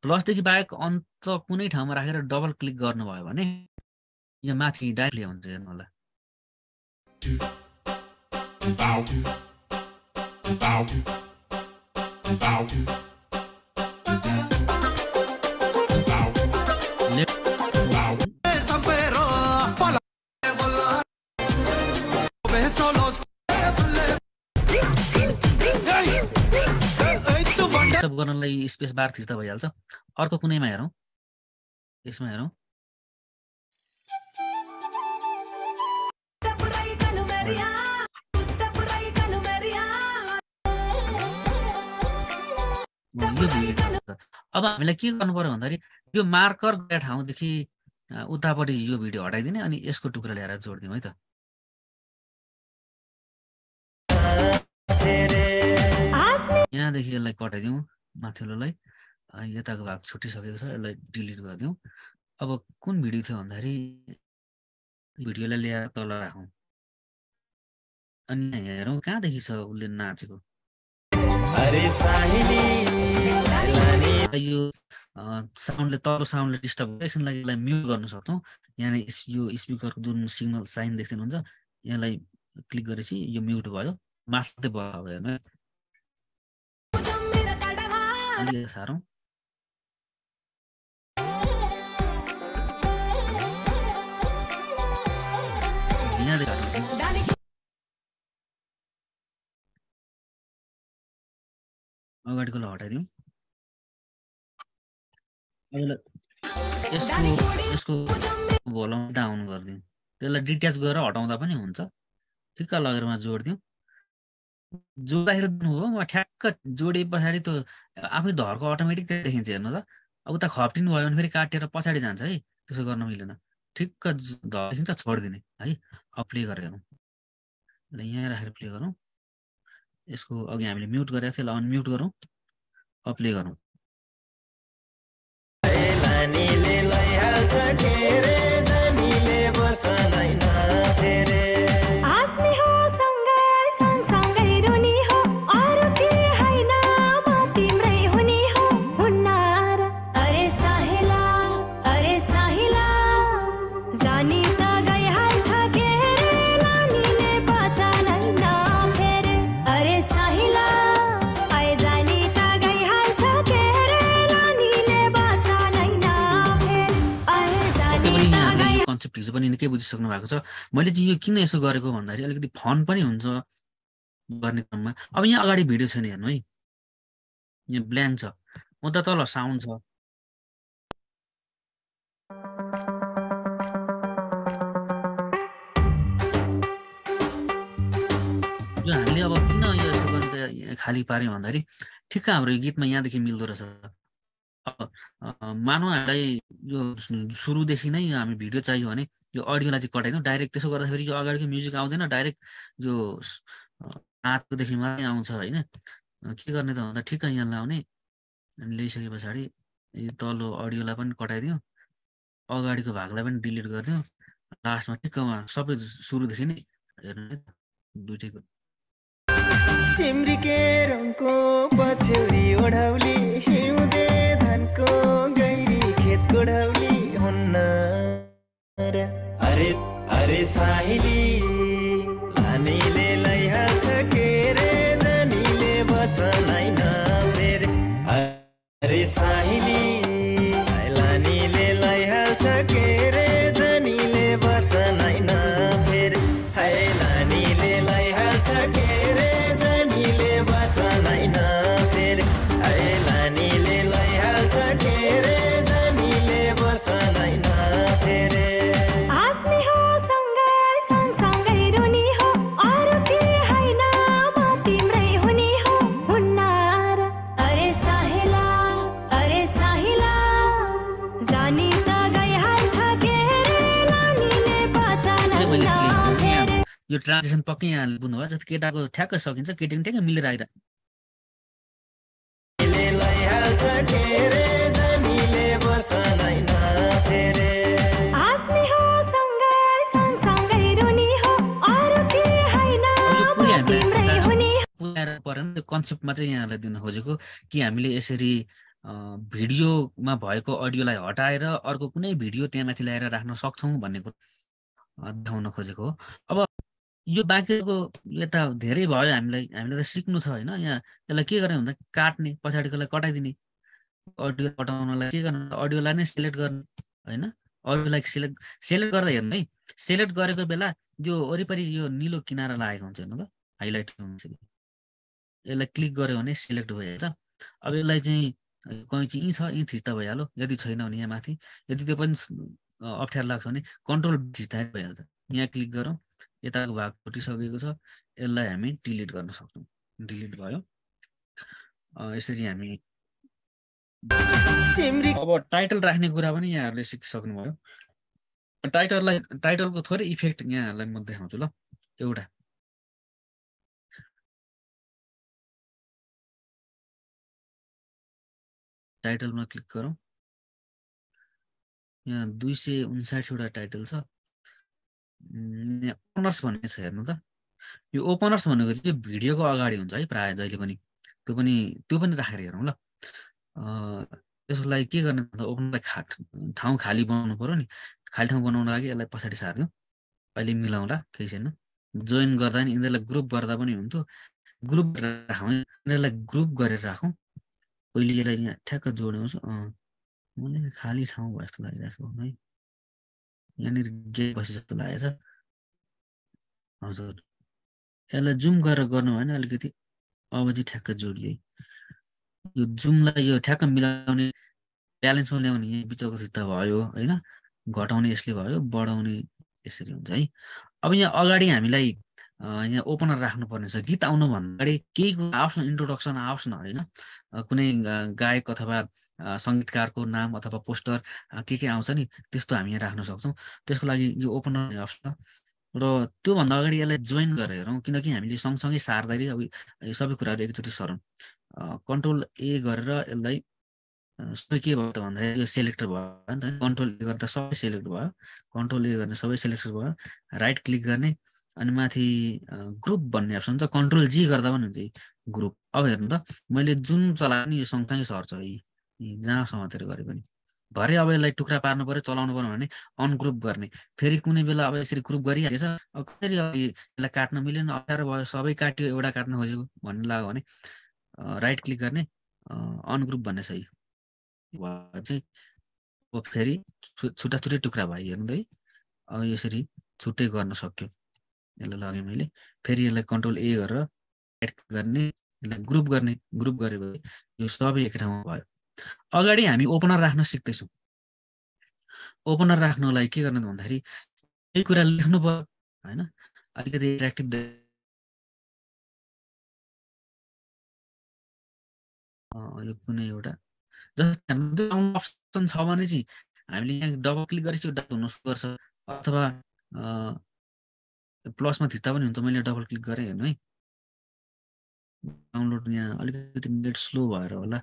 प्लस देखि बाहेक अन्त कुनै ठाउँमा राखेर डबल क्लिक गर्नु भयो भने यो माथि डाइरेक्टली हुन्छ हेर्नु होला स्टप गर्नलाई स्पेस बार थिच्दा भइहाल्छ अर्को कुनैमा हेरौं यसमा हेरौं अब हामीले के गर्नु पर्यो भन्दाखेरि यो मार्कर गए ठाउँ देखि उतापटि यो भिडियो हटाइदिने अनि यसको टुक्रा ल्याएर जोड्दियौ है त यहाँ देखि यसलाई कटाइदियौ माथिल्लोलाई यताको भाग छुटिसकेको छ यसलाई डिलिट गरिदियौ अब कुन भिडियो थियो भन्दाखेरि भिडियोलाई ल्याएर तल राखौं अनि हेरौं कहाँ देखि छ उले नाचेको अरे साहिली यो साउन्डले तल साउन्डले डिस्टर्ब एकछिन लागि यसलाई म्युट गर्न सक्छौं यहाँ यो स्पिकरको जुन सिग्नल साइन देख्दै हुन्छ यसलाई क्लिक गरेपछि यो म्युट भयो मास्दै भयो हैन अगाडिको हटाइदिउँ यसको भोल्युम डाउन गरिदिउँ त्यसलाई डिट्याच गरेर हटाउँदा पनि हुन्छ ठिक्क लगेरमा जोड्दिउँ जोड्दाखेरि हो म ठ्याक्क जोडे पछाडी त आफै धरको अटोमेटिक देखिन्छ हेर्नु त अब उता खप्टिनु भयो भने फेरि काटेर पछाडी जान्छ है त्यसो गर्न मिलेन ठिक्क धर देखिन्छ छोड्दिने है अब प्ले गरेर हेरौँ ल यहाँ राखेर प्ले गरौँ यसको अघि हामीले म्युट गरेको थियो ल अनम्युट गरौँ अब प्ले गरौँ लानीले लैहाल्छ के रे जानीले बच्दैन फेरि हिजो पनि निकै बुझिसक्नु भएको छ मैले चाहिँ यो किन यसो गरेको भन्दाखेरि अलिकति फन पनि हुन्छ गर्ने क्रममा अब यहाँ अगाडि भिडियो छैन हेर्नु है यहाँ ब्ल्याङ्क छ उता तल साउन्ड छ यो हामीले अब किन यो यसो गर्नु त खाली पार्यौँ भन्दाखेरि ठिक्क हाम्रो गीतमा यहाँदेखि मिल्दो रहेछ मानौ हामीलाई यो सुरुदेखि नै हामी भिडियो चाहियो भने यो अडियोलाई चाहिँ कटाइदिउँ डाइरेक्ट त्यसो गर्दा फेरि यो अगाडिको म्युजिक आउँदैन डाइरेक्ट यो आजको देखि मात्रै आउँछ हैन के गर्ने त भन्दा ठिक यहाँ लाउने अनि ल्याइसके पछाडी यो तल्लो अडियोलाई पनि कटाइदिउँ अगाडिको भागलाई पनि डिलिट गर्दिउँ लास्टमा ठिकमा सबै सुरुदेखि नै हेर्नु दुईटैको सिमरीके रङको पछ्यौरी ओढाउली हिउँदे को गैरी खेत गोढाउली हुन्न अरे अरे साहिली लानीले लैहाल्छ के रे जानीले बच्दैन फेरि अरे साहिली लानीले लैहाल्छ के रे जानीले बच्दैन फेरि है लानीले लैहाल्छ के रे जानीले बच्दैन फेरि है लानीले यो ट्रान्जिसन पक्कै यहाँ बुझ्नु भयो जति केटाको ठ्याक्क सकिन्छ केटिङ ठ्याक्क मिलेर आइरा त्यो कन्सेप्ट मात्र यहाँहरुलाई दिन खोजेको कि हामीले यसरी भिडियोमा भएको अडियोलाई हटाएर अर्को कुनै भिडियो त्यहाँमाथि ल्याएर राख्न सक्छौं भन्ने कुरा देखाउन खोजेको हो। अब यो बाँकीको यता धेरै भयो, हामीलाई त सिक्नु छ हैन। यहाँ यसलाई के गर्ने भन्दा काट्ने, पछाडीकोलाई कटाइदिने, अडियो हटाउनलाई के गर्ने, अडियोलाई नै सिलेक्ट गर्ने हैन, अडियोलाई सिलेक्ट गर्दा हेर्नु है, सिलेक्ट गरेको बेला यो वरिपरि यो नीलो किनारा लागेको हुन्छ हेर्नु त, हाइलाइट हुन्छ, यसलाई क्लिक गर्यो भने सिलेक्ट भइहाल्छ। अब यसलाई चाहिँ कैँची यी छ यी थिच्दा भइहाल्यो, यदि छैन भने यहाँ माथि, यदि त्यो पनि अप्ठ्यारो लाग्छ भने कन्ट्रोल थिच्दा भइहाल्छ। यहाँ क्लिक गरौँ, यताको भाग फुटिसकेको छ, यसलाई हामी डिलिट गर्न सक्छौँ, डिलिट भयो। यसरी हामी अब टाइटल राख्ने कुरा पनि यहाँहरूले सिकिसक्नुभयो। टाइटललाई, टाइटलको थोरै इफेक्ट यहाँहरूलाई म देखाउँछु ल। एउटा टाइटलमा क्लिक गरौँ, यहाँ 259 वटा टाइटल छ। यहाँ ओपनर्स भन्ने छ हेर्नु त, यो ओपनर्स भनेको चाहिँ भिडियोको अगाडि हुन्छ है प्रायः जहिले पनि, त्यो पनि राखेर हेरौँ ल। त्यसलाई के गर्ने भन्दा ओपनलाई ठाउँ खाली बनाउनु पर्यो नि, खाली ठाउँ बनाउन लागि यसलाई पछाडि सार्यौँ, अहिले मिलाउँला केही छैन। जोइन गर्दा नि यिनीहरूलाई ग्रुप गर्दा पनि हुन्थ्यो, ग्रुप राखौँ, यिनीहरूलाई ग्रुप गरेर राखौँ। पहिले यसलाई यहाँ ठ्याक्क जोड्याउँछु, मलाई खाली ठाउँ भयो जस्तो लागिरहेको छ है, यहाँनिर गेट बसे जस्तो लागेको छ। हजुर, यसलाई जुम गरेर गर्नु भएन अलिकति, अब चाहिँ ठ्याक्क जोडियो है। यो जुमलाई यो ठ्याक्क मिलाउने, ब्यालेन्समा ल्याउने यहाँ बिचको थिच्दा भयो होइन, घटाउने यसले भयो, बढाउने यसरी हुन्छ है। अब यहाँ अगाडि हामीलाई यहाँ ओपनर राख्नुपर्ने छ, गीत आउनुभन्दा अगाडि केही कुरा आफ्नो इन्ट्रोडक्सन आओस् न होइन, कुनै गायक अथवा सङ्गीतकारको नाम अथवा पोस्टर के आउँछ नि, त्यस्तो हामी यहाँ राख्न सक्छौँ। त्यसको लागि यो ओपनर अप्सन र त्योभन्दा अगाडि यसलाई जोइन गरेर हेरौँ, किनकि हामीले सँगसँगै सार्दाखेरि अब यो सबै कुराहरू एकचोटि सरौँ। कन्ट्रोल ए गरेर यसलाई सबै के भयो त भन्दाखेरि यो सेलेक्टर भयो नि त, कन्ट्रोल ए गर्दा सबै सेलेक्ट भयो, कन्ट्रोल ए गर्ने सबै सेलेक्टर भयो। राइट क्लिक गर्ने अनि माथि ग्रुप भन्ने अप्सन छ, कन्ट्रोल जी गर्दा पनि हुन्छ ग्रुप। अब हेर्नु त, मैले जुन चलाएँ नि यो सँगसँगै सर्छ है, जहाँ समातेर गरे पनि भरे। अब यसलाई टुक्रा पार्नु पऱ्यो, चलाउनु पऱ्यो भने अनग्रुप गर्ने, फेरि कुनै बेला अब यसरी ग्रुप गरिहालेछ, अब कसरी अब यसलाई काट्न मिलेन, अप्ठ्यारो भयो, सबै काट्यो, एउटा काट्न खोजेको भन्नु लाग्यो भने राइट क्लिक गर्ने, अनग्रुप भन्ने सही चाहिँ। अब फेरि छुट्टा छुट्टै टुक्रा भयो हेर्नु त है, अब यसरी छुट्टै गर्न सक्यो। यसलाई लगेँ मैले, फेरि यसलाई कन्ट्रोल ए गरेर एड गर्ने, यसलाई ग्रुप गर्ने, ग्रुप गरेपछि यो सबै एकै ठाउँमा भयो। अगाडि हामी ओपनर राख्न सिक्दैछौँ। ओपनर राख्नलाई के गर्नु भन्दाखेरि केही कुरा लेख्नु पर्यो होइन, अलिकति इन्ट्रेक्टिभ यो कुनै एउटा जस्तो अप्सन छ भने चाहिँ हामीले यहाँ डबल क्लिक गरेपछि यो डाउन हुनुपर्छ, अथवा प्लसमा थिच्दा पनि हुन्छ। मैले डबल क्लिक गरेँ हेर्नु है, डाउनलोड यहाँ अलिकति नेट स्लो भएर होला,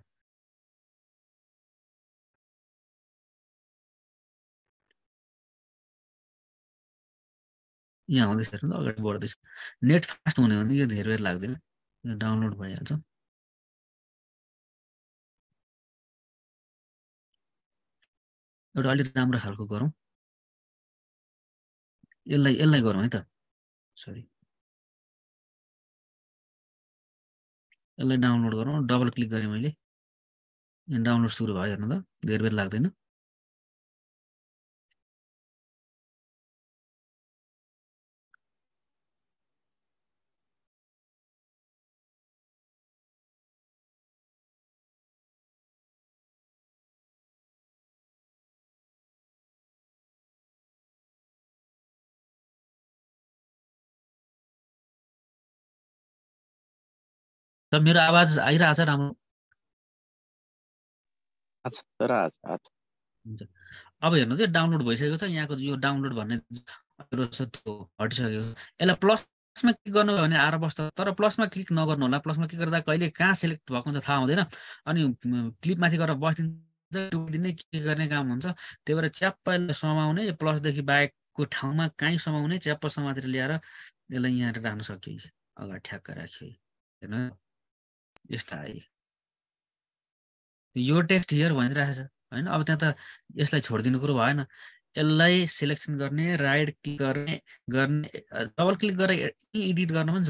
यहाँ आउँदैछ हेर्नु त, अगाडि बढ्दैछ। नेट फास्ट हुने हो भने यो धेरै बेर लाग्दैन, यो डाउनलोड भइहाल्छ। एउटा अलिक राम्रो खालको गरौँ, यसलाई गरौँ है त, सरी यसलाई डाउनलोड गरौँ। डबल क्लिक गरेँ मैले, डाउनलोड सुरु भयो हेर्नु त, धेरै बेर लाग्दैन। त मेरो आवाज आइरहेछ राम्रो? अब हेर्नु चाहिँ डाउनलोड भइसकेको छ, यहाँको यो डाउनलोड भन्ने त्यो हटिसकेको छ। यसलाई प्लसमा क्लिक गर्नुभयो भने आएर बस्छ, तर प्लसमा क्लिक नगर्नु होला। प्लसमा क्लिक गर्दा कहिले कहाँ सेलेक्ट भएको हुन्छ थाहा हुँदैन, अनि क्लिपमाथि गएर बस्दिन्छ, टुक्दिने के गर्ने काम हुन्छ। त्यही भएर च्याप्पलाई समाउने, प्लसदेखि बाहेकको ठाउँमा काहीँ समाउने, च्याप्प समातेर ल्याएर यसलाई यहाँनिर राख्न सकियो, अगाडि ठ्याक्क राखियो हेर्नु। Just I. Your text here, one has an avata just like Chordin Guruana. LI selection garne, right click garne, double click garne, edit garnaments.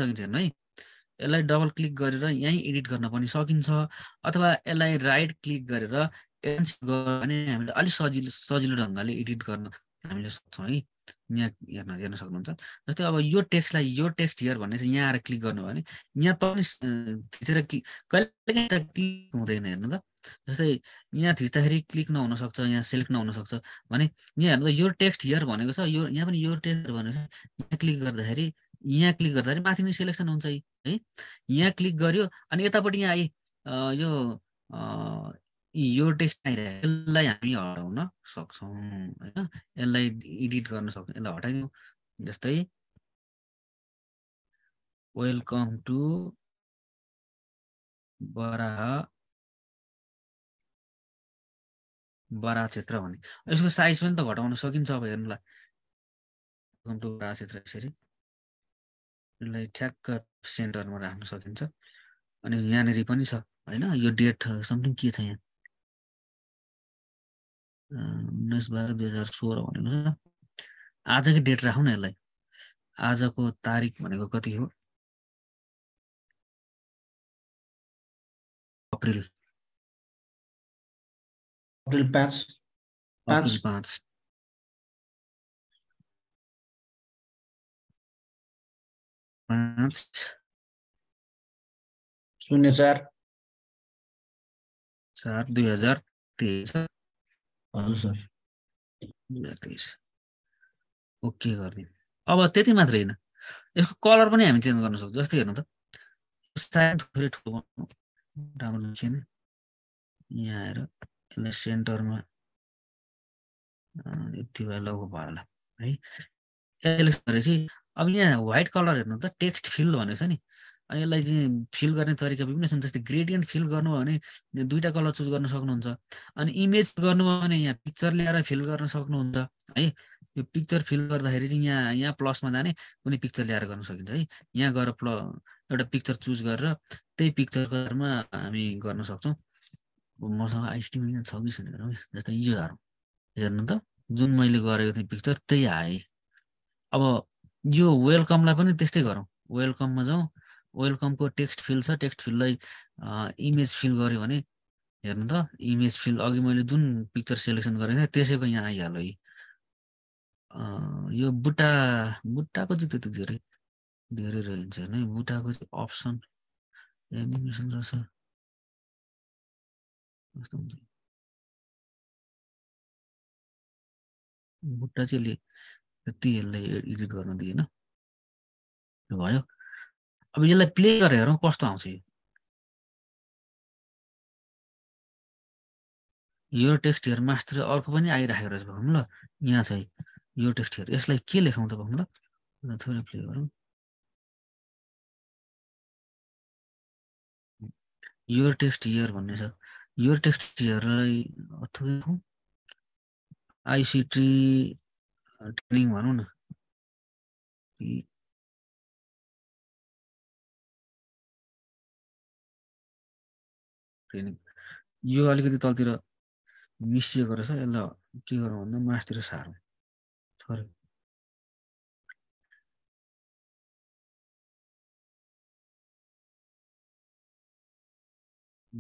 LI double click garra, yay, edit garnaponi sokinsaw, Ottawa LI right click garra, and garne, Ali Sojilangali, edit garna. I'm just sorry. जस्तै अब यो टेक्स्टलाई यो text here भन्ने चाहिँ यहाँ आएर click गर्नु भने यहाँ पब्लिस थिचेर कहिले क्लिक हुँदैन हेर्नु त जस्तै यहाँ थिच्दाखेरि क्लिक नहुन सक्छ यहाँ सिलेक्ट नहुन सक्छ भने यहाँ हेर्नु त यो टेक्स्ट हियर भनेको छ यो यहाँ पनि यो टेक्स्ट भनेको छ यहाँ क्लिक गर्दाखेरि माथि नै सिलेक्सन हुन्छ है यहाँ क्लिक गर्यो अनि यतापटि यहाँ यो Your text हामी हटाउन सक्छौं हैन यसलाई एडिट गर्न सक्छौं यसलाई हटाइदिनु जस्तै वेलकम टु बराहा क्षेत्र भने यसको साइज पनि त घटाउन सकिन्छ अब हेर्नुला वेलकम टु बराहा क्षेत्र यसरी यसलाई ठ्याक्क सेन्टरमा राख्न सकिन्छ अनि यहाँ नेरी पनि छ हैन यो डेट समथिङ के छ यहाँ 19/12/2016 भनेको आजको डेट राखौं न यसलाई आजको तारिख भनेको कति हो April 5 05/04/2023 Sir. That is okay. अब त्यति मात्र हैन यसको कलर पनि हामी चेन्ज गर्न सक्छौं जस्तै हेर्नु त साइड थोरै ठुलो बनाउनु राम्रो देखिन यहाँ हेर यसले सेन्टरमा यति भए लोगो भरला है यसले गरेपछि अब यहाँ व्हाइट कलर हेर्नु त टेक्स्ट फिल भनेको छ नि अनि यसलाई चाहिँ फिल गर्ने तरिका विभिन्न छन् जस्तै ग्रेडियन्ट फिल गर्नु भने दुईटा कलर चुज गर्न सक्नुहुन्छ अनि इमेज गर्नु भने यहाँ पिक्चर ल्याएर फिल गर्न सक्नुहुन्छ है यो पिक्चर फिल गर्दाखेरि चाहिँ यहाँ प्लसमा जाने कुनै पिक्चर ल्याएर गर्न सकिन्छ है यहाँ गएर एउटा पिक्चर चुज गरेर त्यही पिक्चरमा हामी गर्न सक्छौं मसँग आइस्टिमेसन छ कि छैन जस्तै यो हेर्नु त जुन मैले गरेको थिएँ पिक्चर त्यही आए अब यो वेलकमलाई पनि त्यस्तै गरौँ वेलकममा जाउँ Welcome को text field छ text field लाई image fill गर्यो भने हेर्नु त image fill अघि मैले जुन पिक्चर सेलेक्सन गरेको थिए त्यसैको यहाँ आइहाल्यो यो बुट्टाको चाहिँ त्यति धेरै रहन्छ हैन बुट्टाको चाहिँ अप्सन एनिमेसन रहेछ बुट्टा चाहिँ ले त्यति यसलाई एडिट गर्न दिएन भयो अब यसलाई प्ले गरेर हेरौं कस्तो आउँछ यो टेक्स्ट हियर मास्टर अर्को पनि आइराखेको रहेछ भन्नु ल यहाँ छ यो टेक्स्ट हियर यसलाई के लेखौं त भन्नु ल थोरै प्ले गरौं यो टेक्स्ट हियर भन्ने छ यो टेक्स्ट हियरलाई अथवा आईसीटी ट्रेनिङ भनौं न ट्रेनिङ यो अलिकति तलतिर मिसिएको रहेछ यसलाई के गरौं भन्दा मास्तिर सारौं थोरै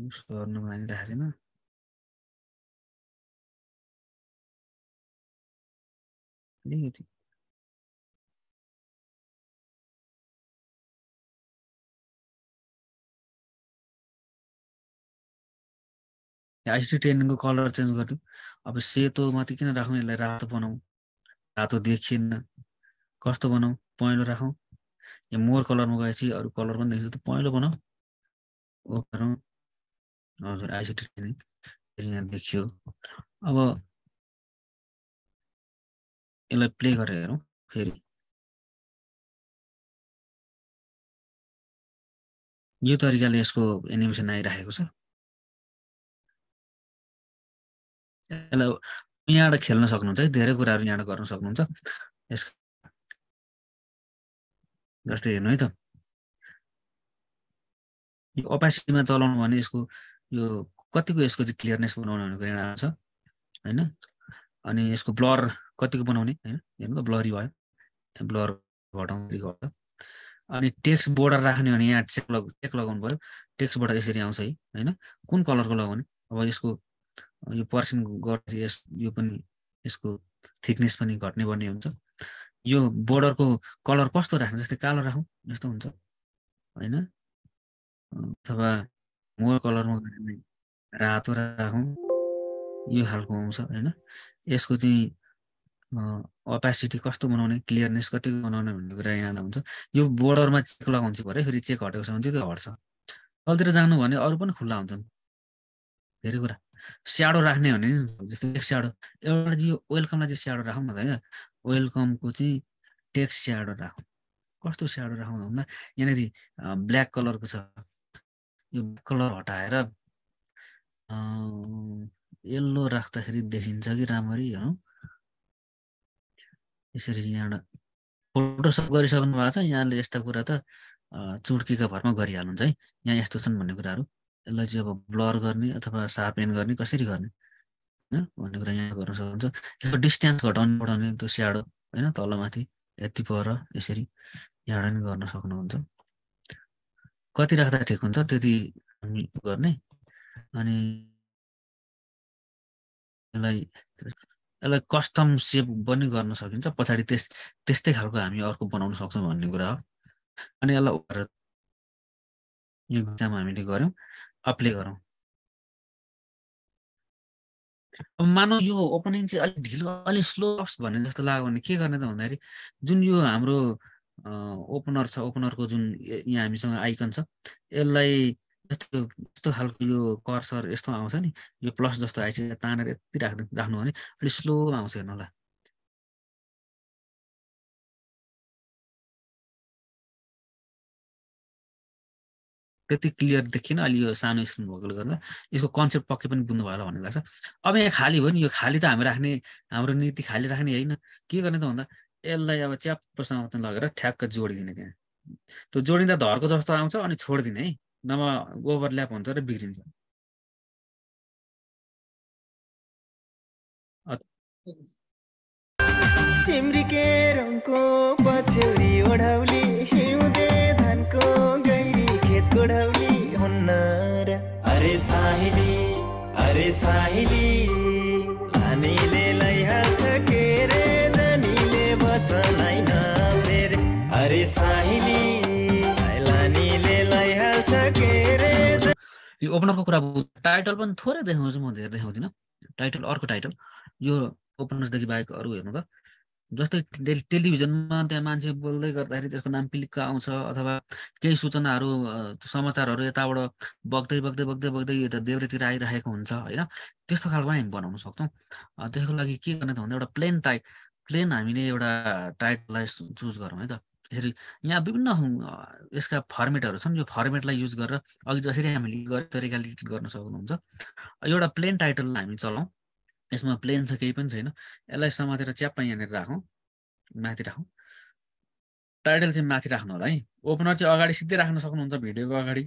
मुस गर्न मानिरहेको छैन अलिकति आईसीटी ट्रेनिङ को कलर चेन्ज गर्नु अब सेतो मात्र किन राखौं यसलाई रातो बनाऊ रातो देखिन कस्तो बनाऊ पहेँलो राखौं यो मोर कलरमा गएपछि अरु कलर पनि देखिन्छ त पहेँलो बनाऊ ओ गरौं हजुर आईसीटी ट्रेनिङ यहाँ देखियो अब यसलाई प्ले गरेर हेरौं फेरि यो तरिकाले यसको एनिमेसन आइराखेको छ हेलो यहाँ खेल्न सक्नुहुन्छ है धेरै कुराहरु यहाँ गर्न सक्नुहुन्छ यस जस्तै हेर्नु है त यो अपासिटीमा चलाउनु भने यसको यो कतिको यसको चाहिँ क्लियरनेस बनाउनु भनेको एउटा छ हैन अनि यसको ब्लर कतिको बनाउने हैन हेर्नु ब्लरी भयो ब्लर घटाउने गर्छ अनि टेक्स्ट बोर्डर राख्ने भने यहाँ चेक लगाउनु पर्यो टेक्स्ट बोर्डर यसरी आउँछ हैन कुन कलरको लगाउने अब यसको यो पर्सन गर्छ यस यो पनि यसको थिकनेस पनि घट्ने बन्ने हुन्छ यो बोर्डरको कलर कस्तो राख्नु जस्तै कालो राखौं जस्तो हुन्छ हैन अथवा मोर कलरमा रातो राखौं यो हालको आउँछ हैन यसको चाहिँ अपासिटी कस्तो बनाउने क्लियरनेस कति बनाउने भन्ने कुरा यहाँ आउँछ यो बोर्डरमा चेक लगाउँछ भरे फेरि चेक हटेको छ भने त्यो हट्छ अलतिर जानु भने अरु पनि खुल्ला हुन्छन् धेरै कुरा स्याडो राख्ने भने जस्तै स्याडो एउटा यो वेलकमलाई चाहिँ स्याडो राखौं न हैन वेलकमको चाहिँ टेक्स्ट स्याडो राखौं कस्तो स्याडो राख्नु भन्दा यनेरी ब्ल्याक कलरको छ यो कलर हटाएर येलो राख्दाखेरि देखिन्छ कि राम्ररी हेरौं यसरी यहाँ फोटोशप गरिसक्नु भएको छ यहाँले यस्ता कुरा त चुटकीका भरमा गरिहाल्नुहुन्छ है यहाँ यस्तो छन् भन्ने कुराहरु यसलाई चाहिँ अब ब्लर गर्ने अथवा शार्पन गर्ने कसरी गर्ने हैन भन्ने कुरा यहाँ गर्न सक्नुहुन्छ यसको डिस्टेन्स घटाउनु बढाउने त्यो स्याडो हैन तलमाथि यति पर यसरी याडन गर्न सक्नुहुन्छ कति राख्दा ठीक हुन्छ त्यति हामी गर्ने अनि यसलाई कस्टम शेप पनि गर्न सकिन्छ पछाडी त्यस्तै खालको हामी अर्को बनाउन सक्छौं भन्ने कुरा हो अनि यसलाई यो काम हामीले गर्यौं अप्लाई गरौं मानौ यो ओपनिङ चाहिँ अलि ढिलो अलि स्लो अप्स भन्ने जस्तो लाग्यो भने के गर्ने त भन्दाखेरि जुन यो हाम्रो ओपनर छ ओपनरको जुन यहाँ हामीसँग आइकन छ यसलाई जस्तो जस्तो हालको यो कर्सर यस्तो आउँछ नि यो प्लस जस्तो आइछ तानेर यति राख्नु भने अलि स्लो आउँछ हेर्नु होला त्यति क्लियर देखिन अलि यो सानो स्क्रिन भएकोले गर्दा यसको कन्सेप्ट पक्कै पनि बुझ्नु भयो होला भन्ने लाग्छ अब यहाँ खाली भयो नि यो खाली त हामी राख्ने हाम्रो नीति खाली राख्ने हैन के गर्ने त भन्दा यसलाई अब च्याप्टर समाप्तन लगेर ठ्याक्क जोडिदिने त्यहाँ त्यो जोडिँदा धरको जस्तो आउँछ अनि छोड्दिने है नभए ओभरल्याप हुन्छ र बिग्रिन्छ सिमरीके रङको पछ्यौरी ओढाउली हिउँदे धानको अरे साहिली अरे साहिली हामीले लैहाल्छ के रे जनीले बचनाइन फेर अरे साहिली लानीले लैहाल्छ के रे यो ओपनरको कुरा टाइटल पनि थोरै देखाउँछु म धेरै देखाउँदिन टाइटल अर्को टाइटल यो ओपनर्स देखि बाहेक अरु हेर्नु त जस्तै टेलिभिजनमा त्यहाँ मान्छे बोल्दै गर्दाखेरि त्यसको नाम पिलिक्क आउँछ अथवा केही सूचनाहरु समाचारहरु यताबाट बग्दै बग्दै बग्दै बग्दै यता देब्रेतिर आइरहेको हुन्छ हैन त्यस्तो खालको हामी बनाउन सक्छौं त्यसको लागि के गर्ने त भन्दा एउटा प्लेन टाइप प्लेन हामीले एउटा टाइटललाई चुज गरौं है त यसरी यहाँ विभिन्न यसका फर्मेटहरु छन् यो फर्मेटलाई युज गरेर अघि जसरी हामीले गरे तरिकाले गर्न सक्नुहुन्छ एउटा प्लेन टाइटललाई हामी चलाउँ यसमा प्लेन छ केही पनि छैन यसलाई समातेर च्याप्पा यहाँनेर राखौं माथि राखौं टाइटल चाहिँ माथि राख्नु होला है ओपनर चाहिँ अगाडि सिधै राख्न सक्नुहुन्छ भिडियोको अगाडि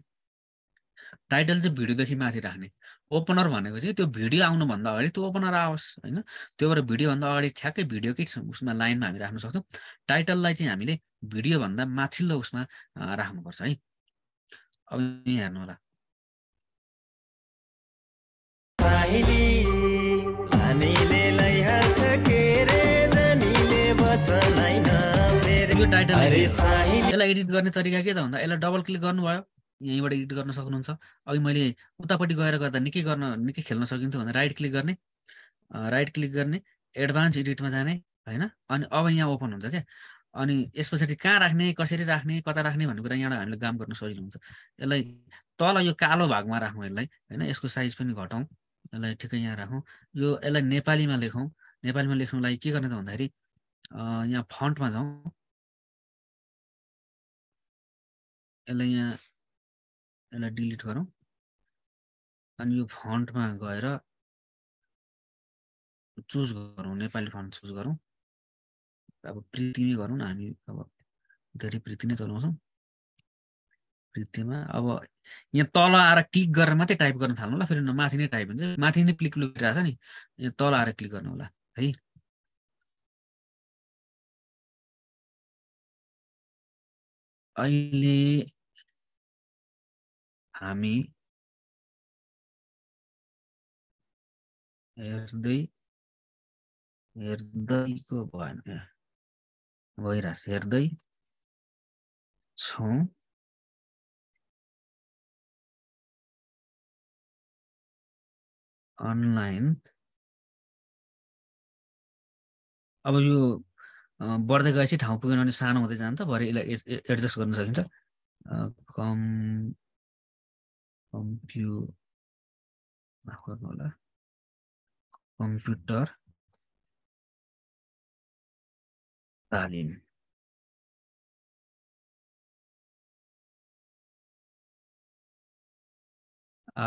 टाइटल चाहिँ भिडियो देखि माथि राख्ने ओपनर भनेको चाहिँ त्यो भिडियो आउनु भन्दा अगाडि त्यो ओपनर आओस् हैन त्यो भएर भिडियो भन्दा अगाडि ठ्याक्कै भिडियोकै उसमा लाइनमा हामी राख्न सक्छौं टाइटललाई चाहिँ हामीले भिडियो भन्दा माथिल्लो उसमा राख्नुपर्छ है अब यहाँ हेर्नु होला यो टाइटल यसलाई एडिट गर्ने तरिका के त भन्दा यसलाई डबल क्लिक गर्नुभयो यहीँबाट एडिट गर्न सक्नुहुन्छ अघि मैले उतापट्टि गएर गर्दा निकै खेल्न सकिन्थ्यो भने राइट क्लिक गर्ने एडभान्स एडिटमा जाने हैन अनि अब यहाँ ओपन हुन्छ के अनि यसपछि कहाँ राख्ने कसरी राख्ने कता राख्ने भन्ने कुरा यहाँ हामीले काम गर्न सजिलो हुन्छ यसलाई तल यो कालो भागमा राखौं यसलाई हैन यसको साइज पनि घटाउँ यसलाई ठिकै यहाँ राखौं यो यसलाई नेपालीमा लेखौं नेपालीमा लेख्नुलाई के गर्ने त भन्दाखेरि यहाँ फन्टमा जाउँ यसलाई डिलिट गरौँ अनि यो फन्टमा गएर चुज गरौँ नेपाली फन्ट चुज गरौँ अब प्रीति नै गरौँ हामी अब धेरै प्रीति नै चलाउँछौं कृतिमा अब यहाँ तल आएर क्लिक गरेर मात्रै टाइप गर्न थाल्नु होला फेरि माथि नै टाइप हुन्छ माथि नै क्लिक लुकिरहेछ नि यहाँ तल आएर क्लिक गर्नु होला है अहिले हामी हेर्दै हेर्दैको भएन भइराछ हेर्दै छौं अनलाइन अब यो बढ्दै गएपछि ठाउँ पुगेन भने सानो हुँदै जान्छ भरे यसलाई एडजस्ट गर्न सकिन्छ कम्प्युटर तालिम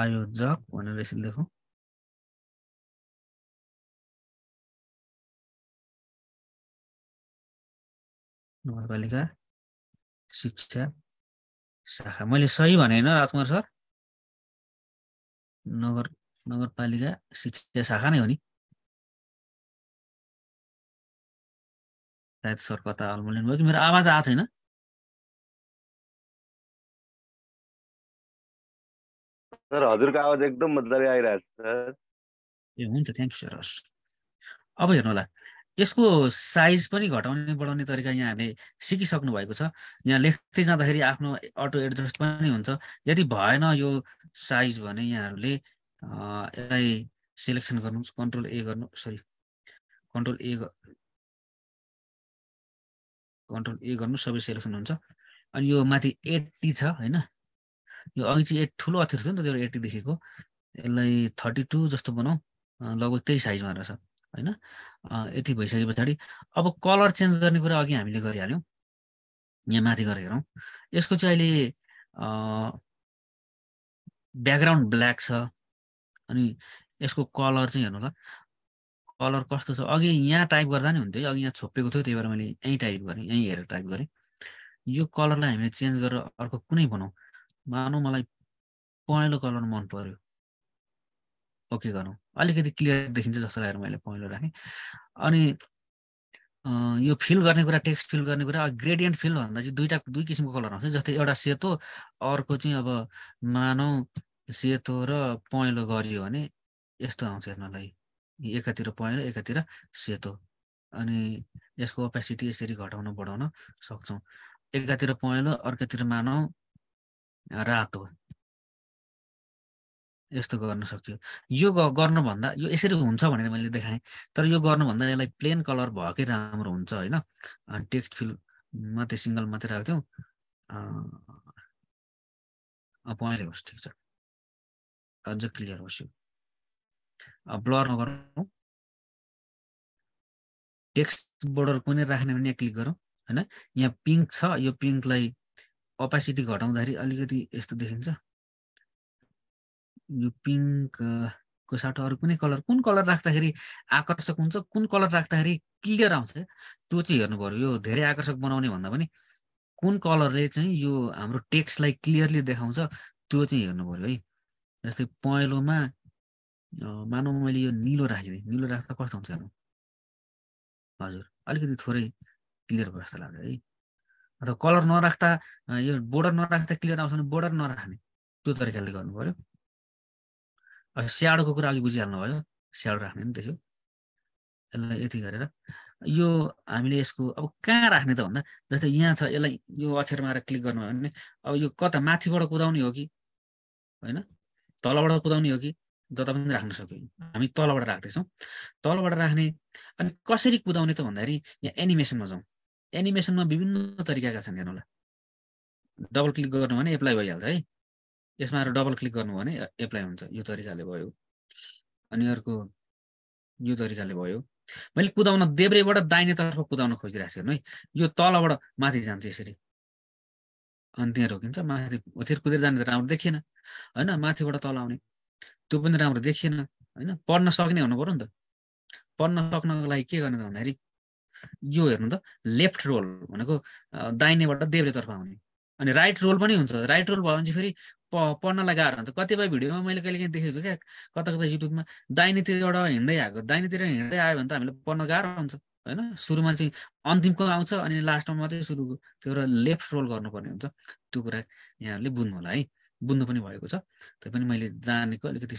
आयोजक भनेर यसरी लेखौँ नगरपालिका शिक्षा शाखा मैले सही भने हैन राजकुमार सर नगरपालिका शिक्षा शाखा नै हो नि सायद सर पता अलमले भयो कि मेरो आवाज आ छैन सर हजुरको आवाज एकदम मजाले आइराछ सर ए हुन्छ थ्यांक यू सर अब हेर्नु होला यसको साइज पनि घटाउने बढाउने तरिका यहाँले सिकिसक्नु भएको छ यहाँ लेख्दै जाँदाखेरि आफ्नो अटो एडजस्ट पनि हुन्छ यदि भएन यो साइज भने यहाँहरुले यसलाई सिलेक्सन गर्नुस् कन्ट्रोल ए गर्नु सरी कन्ट्रोल ए गर्नु सबै सिलेक्सन हुन्छ अनि यो माथि 80 छ हैन यो अघि चाहिँ 8 ठूलो अक्षर थियो नि त त्यो 80 देखेको यसलाई 32 जस्तो बनाऊ लगभग त्यही साइजमा रहेछ हैन यति भइसकेपछि अब कलर चेन्ज गर्ने कुरा अघि हामीले गरिहाल्यौ यहाँ माथि गरेर हेरौं यसको चाहिँ अहिले ब्याकग्राउन्ड ब्ल्याक छ अनि यसको कलर चाहिँ हेर्नु होला कलर कस्तो छ अघि यहाँ टाइप गर्दा नि हुन्थ्यो अघि यहाँ छोपेको थियो त्यही भएर मैले यही टाइप गरे यही हेरेर टाइप गरे यो कलरलाई हामीले चेन्ज गरेर अर्को कुनै बनाऊ मानौ मलाई पहेँलो कलर मन पर्यो ओके गरौँ अलिकति क्लियर देखिन्छ जस्तो लाग्यो मैले पहिलो राखे अनि यो फिल गर्ने कुरा टेक्स्ट फिल गर्ने कुरा ग्रेडियन्ट फिल भन्दा चाहिँ दुई किसिमको कलर आउँछ जस्तै एउटा सेतो अर्को चाहिँ अब मानौ सेतो र पहेँलो गरियो भने यस्तो आउँछ हेर्नलाई एकातिर पहेँलो एकातिर सेतो अनि यसको ओपेसिटी यसरी घटाउन बढाउन सक्छौं एकातिर पहेँलो अर्कोतिर मानौ रातो यस्तो गर्न सकियो यो गर्न भन्दा यो यसरी हुन्छ भनेर मैले देखाएँ तर यो गर्न भन्दा यसलाई प्लेन कलर भएकै राम्रो हुन्छ हैन टेक्स्ट फिल मात्रै सिंगल मात्रै राख्थ्यौ अपले होस् ठीक छ अझ क्लियर होस् अब ब्लर नगरौ टेक्स्ट बोर्डर पनि राख्ने भने यहाँ क्लिक गरौँ हैन यहाँ पिंक छ यो पिंकलाई ओपेसिटी घटाउँदाखेरि अलिकति यस्तो देखिन्छ यो पिंक को साथ अरु कुनै कलर कुन कलर राख्दाखेरि आकर्षक हुन्छ कुन कलर राख्दाखेरि क्लियर आउँछ त्यो चाहिँ हेर्नु पर्यो यो धेरै आकर्षक बनाउने भन्दा पनि कुन कलरले चाहिँ यो हाम्रो टेक्स्टलाई क्लियरली देखाउँछ त्यो चाहिँ हेर्नु पर्यो है जस्तै पहेँलोमा मानौ मैले यो नीलो राखेँ नीलो राख्दा कस्तो हुन्छ हेर्नु हजुर अलिकति थोरै क्लियर भयो जस्तो लाग्यो है अथवा कलर नराख्दा यो बोर्डर नराख्दा क्लियर आउँछ भने बोर्डर नराख्ने त्यो तरिकाले गर्नु पर्यो अब स्याडोको कुरा अघि बुझिहाल्नु भयो स्याडो राख्ने नि त्यसो यसलाई यति गरेर यो हामीले यसको अब कहाँ राख्ने त भन्दा जस्तै यहाँ छ यसलाई यो अक्षरमा आएर क्लिक गर्नु भने अब यो कता माथिबाट कुदाउने हो कि हैन तलबाट कुदाउने हो कि जता पनि राख्न सक्यो हामी तलबाट राख्दै छौं तलबाट राख्ने अनि कसरी कुदाउने त भन्दाखेरि यहाँ एनिमेसनमा जाऊ एनिमेसनमा विभिन्न तरिकाका छन् हेर्नु होला डबल क्लिक गर्नु भने एप्लाई भइहाल्छ है यसमा आएर डबल क्लिक गर्नु भने एप्लाई हुन्छ यो तरिकाले भयो अनि अर्को यो तरिकाले भयो मैले कुदाउन देब्रेबाट दाहिनेतर्फ कुदाउन खोजिरहेछु हेर्नु है यो तलबाट माथि जान्छ यसरी अनि त्यहाँ रोकिन्छ माथि ओछेर कुदेर जाने त राम्रो देखिएन हैन माथिबाट तल आउने त्यो पनि राम्रो देखिएन हैन पढ्न सक्ने हुनु पर्यो नि त पढ्न सक्नको लागि के गर्ने त भन्दाखेरि यो हेर्नु त लेफ्ट रोल भनेको दाहिनेबाट देब्रेतर्फ आउने अनि राइट रोल पनि हुन्छ राइट रोल भयो भने चाहिँ फेरि पढ्नलाई गाह्रो हुन्छ कतिबेर भिडियोमा मैले कहिलेकाहीँ देखेको छु के कतकता युट्युबमा दाहिनेतिरबाट हिँड्दै आएको दाहिनेतिर हिँड्दै आयो भने त हामीले पढ्न गाह्रो हुन्छ हैन सुरुमा चाहिँ अन्तिमको आउँछ अनि लास्टमा मात्रै सुरुको त्यो एउटा लेफ्ट रोल गर्नुपर्ने हुन्छ त्यो कुरा यहाँहरुले बुझ्नु होला है बुझ्नु पनि भएको छ तै पनि मैले जानेको अलिकति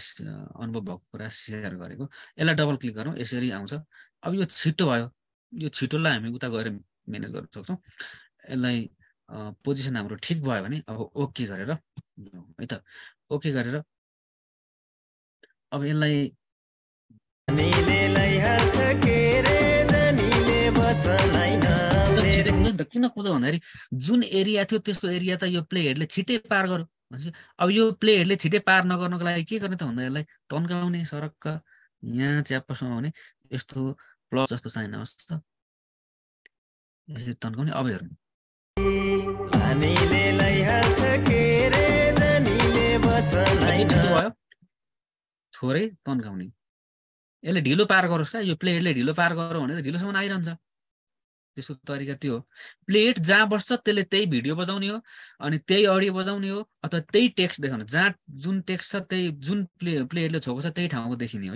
अनुभव भएको कुरा शेयर गरेको यसलाई डबल क्लिक गरौँ यसरी आउँछ अब यो छिटो भयो यो छिटोलाई हामी उता गएर म्यानेज गर्न सक्छौं यसलाई पोजिसन हाम्रो ठीक भयो भने अब ओके गरेर है त ओके गरेर अब यसलाई किन कुद्यो भन्दाखेरि जुन एरिया थियो त्यसको एरिया त यो प्लेयरले छिटै पार गर्यो भनेपछि अब यो प्लेयरले छिटै पार नगर्नको लागि के गर्ने त भन्दा यसलाई टन्काउने सडकका यहाँ च्याप्पसम्म आउने यस्तो प्लस जस्तो साइन आउँछ यसरी टन्काउने अब हेर्नु थोरै तन्काउने यसले ढिलो पार गरोस् का यो प्लेटले ढिलो पार गरो भने त ढिलोसम्म आइरन्छ त्यसको तरिका त्यो हो प्लेट जहाँ बस्छ त्यसले त्यही भिडियो बजाउने हो अनि त्यही अडियो बजाउने हो अथवा त्यही टेक्स्ट देखाउने जहाँ जुन टेक्स्ट छ त्यही जुन प्लेटले छोको छ त्यही ठाउँमा देखिने हो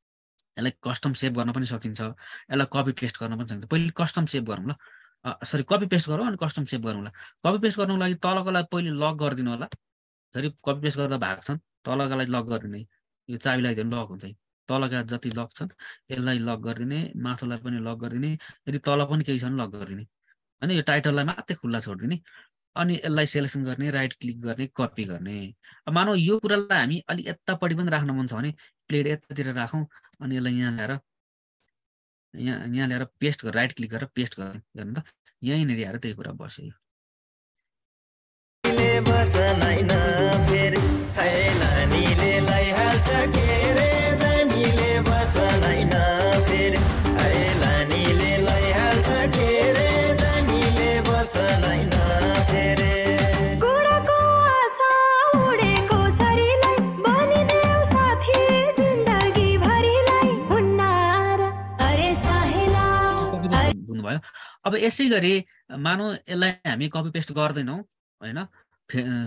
यसलाई कस्टम सेभ गर्न पनि सकिन्छ यसलाई कपी पेस्ट गर्न पनि सकिन्छ पहिले कस्टम सेभ गरौँ ल सरी कपी पेस्ट गरौँ अनि कस्टम सेभ गरौँ ल कपी पेस्ट गर्नको लागि तलकोलाई पहिले लक गरिदिनु होला फेरि कपी पेस्ट गर्दा भाग्छन् तलकोलाई लक गरिदिने यो चाबी लगाइदियो लक हुन्छ तलका जति लक छन् यसलाई लक गरिदिने माथोलाई पनि लक गरिदिने यदि तल पनि केही छन् लक गरिदिने हैन यो टाइटललाई मात्रै खुल्ला छोड्दिने अनि यसलाई सेलेक्सन गर्ने राइट क्लिक गर्ने कपी गर्ने अब मानौ यो कुरालाई हामी अलि यतापटि पनि राख्न मन छ भने प्लेट यतातिर राखौं अनि यसलाई यहाँ ल्याएर पेस्ट गरेर राइट क्लिक गरेर पेस्ट गर्ने त यही नेरी आएर त्यही कुरा बस्यो अब यसै गरी मानौ यसलाई हामी कपी पेस्ट गर्दैनौ हैन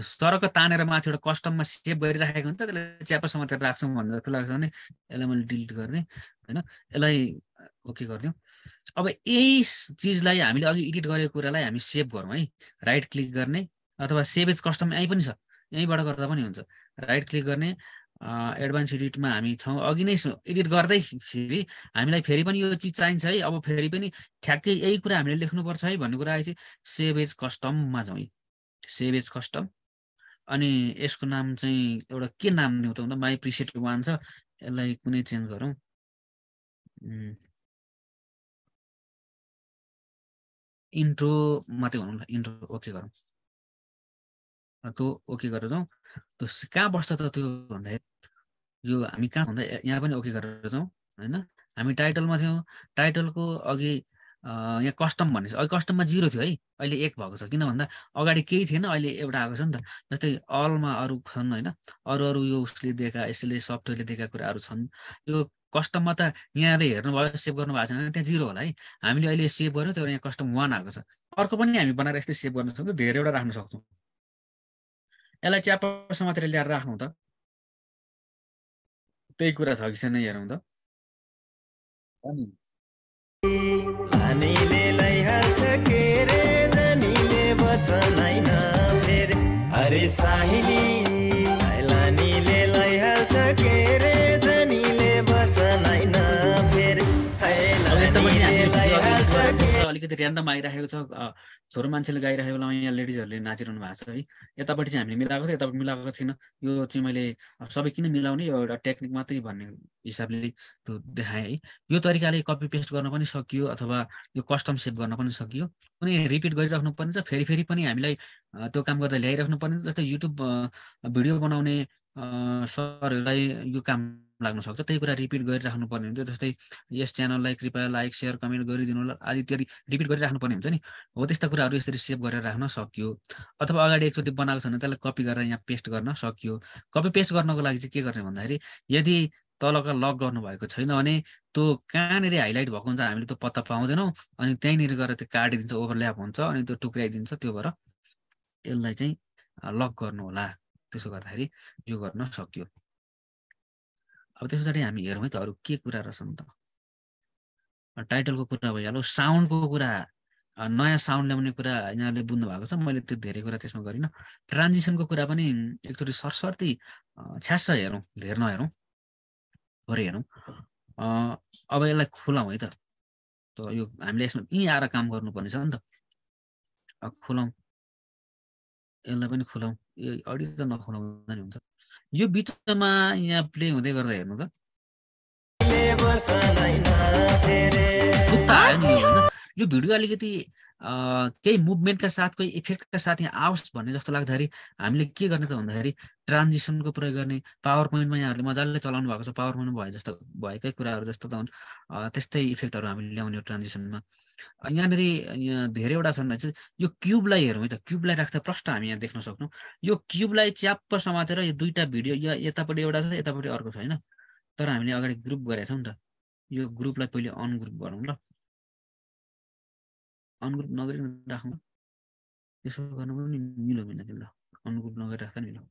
सरक तानेर माथि एउटा कस्टममा सेभ गरिराखेको हुन्छ त्यसले च्याप्पा समातेर राख्छौं भनेर के लाग्छ भने यसलाई मैले डिलिट गर्ने हैन यसलाई ओके गर्दियौ अब यही चीजलाई हामीले अघि एडिट गरेको कुरालाई हामी सेभ गरौँ है राइट क्लिक गर्ने अथवा सेभ एज कस्टम यही पनि छ यहीबाट गर्दा पनि हुन्छ राइट क्लिक गर्ने एडभान्स एडिटमा हामी छौं अघि नै एडिट गर्दै फेरि हामीलाई फेरि पनि यो चीज चाहिन्छ है अब फेरि पनि ठ्याक्कै यही कुरा हामीले लेख्नु पर्छ है भन्ने कुरा आएपछि सेभ एज कस्टममा जाउँ है सेभ एज कस्टम अनि यसको नाम चाहिँ एउटा के नाम दिउँ त भन्दा माइ प्रिसेट 1 छ यसलाई कुनै चेन्ज गरौँ इन्ट्रो मात्रै भनौँ ल इन्ट्रो ओके गरौँ तो ओके गरेर जाउँ तो कहाँ बस्छ त त्यो भन्दा यो हामी कहाँ भन्दा यहाँ पनि ओके गरेर जाउँ हैन हामी टाइटलमा थियौ टाइटलको अघि यहाँ कस्टम भन्ने छ अघि कस्टममा 0 थियो है अहिले 1 भएको छ किन भन्दा अगाडि केही थिएन अहिले एउटा आएको छ नि त जस्तै अलमा अरु छन् हैन अरु अरु यो उसले दिएका यसले सफ्टवेयरले दिएका कुराहरु छन् यो कस्टममा त यहाँले हेर्नुभयो सेभ गर्नुभएको छैन त्यहाँ 0 होला है हामीले अहिले सेभ गर्यौ त्यो यहाँ कस्टम 1 आएको छ अर्को पनि हामी बनाएर यसले सेभ गर्न सक्छौं धेरैवटा राख्न सक्छौं यसलाई च्याप्पा समातेर ल्याएर राख्नु त त्यही कुरा छ कि छैन हेरौँ त अनि हामीले लैहाल्छ के रे जनीले बचनाइन फेरि अरे साहिली हैलानीले लैहाल्छ के रे जनीले बचनाइन फेरि हैलानीले लैहाल्छ अलिकति र्यान्डम आइराखेको छ छोरो मान्छेले गाइराखेको बेलामा यहाँ लेडिजहरुले नाचिरहनु भएको छ है यतापट्टि चाहिँ हामीले मिलाएको छ यतापट्टि मिलाएको छैन यो चाहिँ मैले सबै किन मिलाउने यो एउटा टेक्निक मात्रै भन्ने हिसाबले त्यो देखाए है यो तरिकाले कपी पेस्ट गर्न पनि सकियो अथवा यो कस्टम सेभ गर्न पनि सकियो कुनै रिपिट गरिराख्नु पर्ने छ फेरि फेरि पनि हामीलाई त्यो काम गर्दा ल्याइराख्नु पर्ने जस्तै YouTube भिडियो बनाउने सरहरुलाई यो काम लाग्न सक्छ त्यही कुरा रिपिट गरिराख्नु पर्ने हुन्छ जस्तै यस च्यानललाई कृपया लाइक शेयर कमेन्ट गरिदिनु होला आदि इत्यादि रिपिट गरिराख्नु पर्ने हुन्छ नि हो त्यस्ता कुराहरु यसरी सेभ गरेर राख्न सकियो अथवा अगाडि एकचोटी बनाएको छ भने त्यसलाई कपी गरेर यहाँ पेस्ट गर्न सकियो कपी पेस्ट गर्नको लागि चाहिँ के गर्ने भन्दाखेरि यदि तलका लक गर्नु भएको छैन भने त्यो कानेरी हाइलाइट भएको हुन्छ हामीले त्यो पत्ता पाउँदैनौ अनि त्यही नेर गएर त्यो काटिदिन्छ ओभरल्याप हुन्छ अनि त्यो टुक्राइदिन्छ त्यो भएर यसलाई चाहिँ लक गर्नु होला त्यसो गर्दाखेरि यो गर्न सकियो अब त्यसपछि हामी हेरौँ है त अरु के कुरा रहछन् त टाइटलको कुरा भइहाल्यो साउन्डको कुरा नयाँ साउन्ड ल्याउने कुरा यहाँले बुझ्नु भएको छ मैले त्यो धेरै कुरा त्यसमा गरिन ट्रान्जिसनको कुरा पनि एकचोटी सरसर्ती छ्यास हेरौँ धेर नहेरौँ थोरै हेरौँ अब यसलाई खोलाउँ है त यो हामीले यसमा यहीँ आएर काम गर्नुपर्ने छ नि त खोलाउँ यसलाई पनि खोलाउँ यो अडियो त नखोलाउँदा नि हुन्छ यो बिचमा यहाँ प्ले हुँदै गर्दा हेर्नु त यो भिडियो अलिकति केही मुभमेन्टका साथ कोही इफेक्टका साथ यहाँ आओस् भन्ने जस्तो लाग्दाखेरि हामीले के गर्ने त भन्दाखेरि ट्रान्जिसनको प्रयोग गर्ने पावर पोइन्टमा यहाँहरूले मजाले चलाउनु भएको छ पावर पोइन्टमा भए जस्तो भएकै कुराहरू जस्तो त त्यस्तै इफेक्टहरू हामीले ल्याउने ट्रान्जिसनमा यहाँनिर यहाँ धेरैवटा छन् यो क्युबलाई हेरौँ त क्युबलाई राख्दा प्रष्ट हामी यहाँ देख्न सक्छौँ यो क्युबलाई च्याप्प समातेर यो दुईटा भिडियो यो यतापट्टि एउटा छ यतापट्टि अर्को छ होइन तर हामीले अगाडि ग्रुप गरेका छौँ नि त यो ग्रुपलाई पहिले अनग्रुप गरौँ ल अनग्रुप नगरी राखौँ त्यसो गर्नु पनि मिलो मिल्दैन ल अनग्रुप नगरी राख्दा मिलो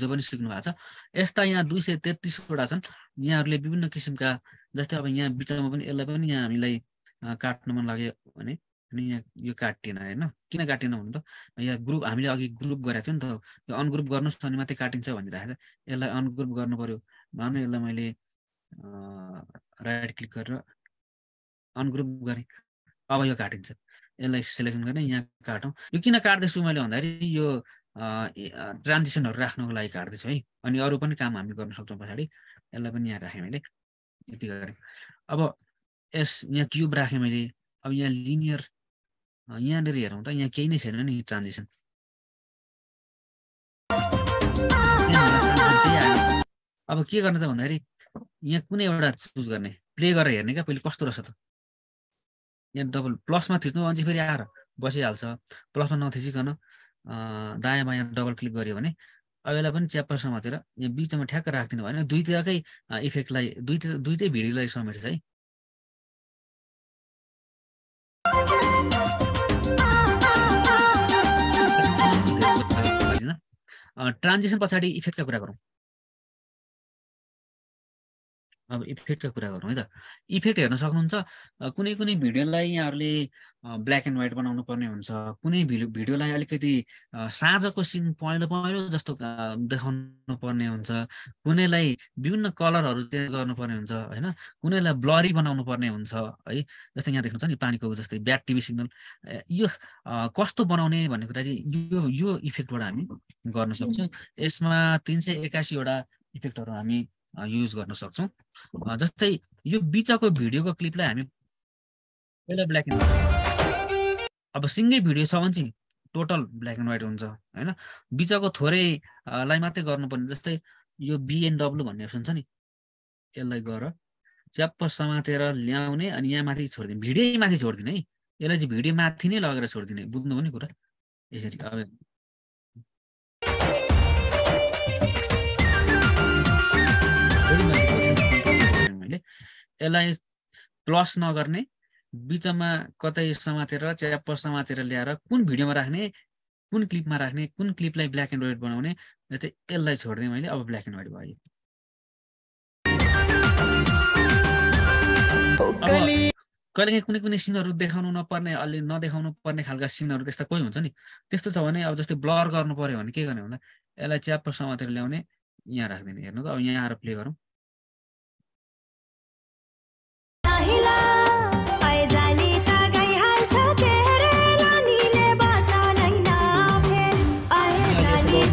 जो पनि सिक्नु भएको छ यस्ता यहाँ 233 वटा छन् यहाँहरूले विभिन्न किसिमका जस्तै अब यहाँ बिचमा पनि यसलाई पनि यहाँ हामीलाई काट्न मन लाग्यो भने यहाँ यो काटिएन हैन किन काटिएन भन्नु त यहाँ ग्रुप हामीले अघि ग्रुप गरेको थियौ नि त यो अनग्रुप गर्नुस् अनि मात्रै काटिन्छ भनिरहेको छ यसलाई अनग्रुप गर्नु पर्यो माने यसलाई मैले राइट क्लिक गरेर अनग्रुप गरे अब यो काटिन्छ यसलाई सिलेक्सन गर्ने यहाँ काटौं यो किन काट्दैछु मैले भन्दाखेरि यो ट्रान्जिसनहरु राख्नको लागि काट्दैछु है अनि अरु पनि काम हामी गर्न सक्छौं पछाडी यसलाई पनि यहाँ राखे मैले यति गरे अब यस यहाँ क्यूब राखे मैले अब यहाँ लिनियर यहाँनेर हेरौँ त यहाँ केही नै छैन नि ट्रान्जिसन अब के गर्ने त भन्दाखेरि यहाँ कुनै एउटा चुज गर्ने प्ले गरेर हेर्ने क्या पहिले कस्तो रहेछ त यहाँ डबल प्लसमा थिच्नु अनि फेरि आएर बसिहाल्छ प्लसमा नथिचिकन दायाँ बायाँ डबल क्लिक गर्यो भने अब यसलाई पनि च्याप्पर समातेर यहाँ बिचमा ठ्याक्क राख्दिनु भएन दुईतिरकै इफेक्टलाई दुईटै भिडियोलाई समेट्छ है ट्रान्जिसन पछाडी इफेक्टका कुरा गरौँ अब इफेक्टका कुरा गरौँ है त इफेक्ट हेर्न सक्नुहुन्छ कुनै कुनै भिडियोलाई यहाँहरूले ब्ल्याक एन्ड व्हाइट बनाउनु पर्ने हुन्छ कुनै भिडियोलाई अलिकति साँझको सिन पहेँलो पहेँलो जस्तो देखाउनु पर्ने हुन्छ कुनैलाई विभिन्न कलरहरू चेन्ज गर्नुपर्ने हुन्छ हैन कुनैलाई ब्लरी बनाउनु पर्ने हुन्छ है जस्तै यहाँ देख्नुहुन्छ नि पानीको जस्तै ब्याड टिभी सिग्नल यो कस्तो बनाउने भन्ने कुरा चाहिँ यो इफेक्टबाट हामी गर्न सक्छौं यसमा 381 वटा इफेक्टहरू हामी युज गर्न सक्छौं जस्तै यो बीचको भिडियोको क्लिपलाई हामी पहिला ब्ल्याक एन्ड व्हाइट अब सिंगै भिडियो छ भने चाहिँ टोटल ब्ल्याक एन्ड व्हाइट हुन्छ हैन बीचको थोरै लाई मात्रै गर्नुपर्ने जस्तै यो BNW भन्ने अप्सन छ नि यसलाई गएर च्याप्प समातेर ल्याउने अनि यहाँ माथि छोड्दिने भिडियो माथि छोड्दिने है यसलाई चाहिँ भिडियो माथि नै लगेर छोड्दिने बुझ्नु भने कुरा यसरी अब यसलाई प्लस नगर्ने बीचमा कतै समातेर च्याप्प समातेर ल्याएर कुन भिडियोमा राख्ने कुन क्लिपमा राख्ने कुन क्लिपलाई ब्ल्याक एन्ड व्हाइट बनाउने जस्तै यसलाई छोड्दै मैले अब ब्ल्याक एन्ड व्हाइट भयो कहिलेकाहीँ कुनै कुनै सिनहरू देखाउनु नपर्ने अलि नदेखाउनु पर्ने खालका सिनहरू त्यस्ता कोही हुन्छ नि त्यस्तो छ भने अब जस्तै ब्लर गर्नु पर्यो भने के गर्ने भन्दा यसलाई च्याप्प समातेर ल्याउने यहाँ राख्दिने हेर्नु त अब यहाँ आएर प्ले गरौँ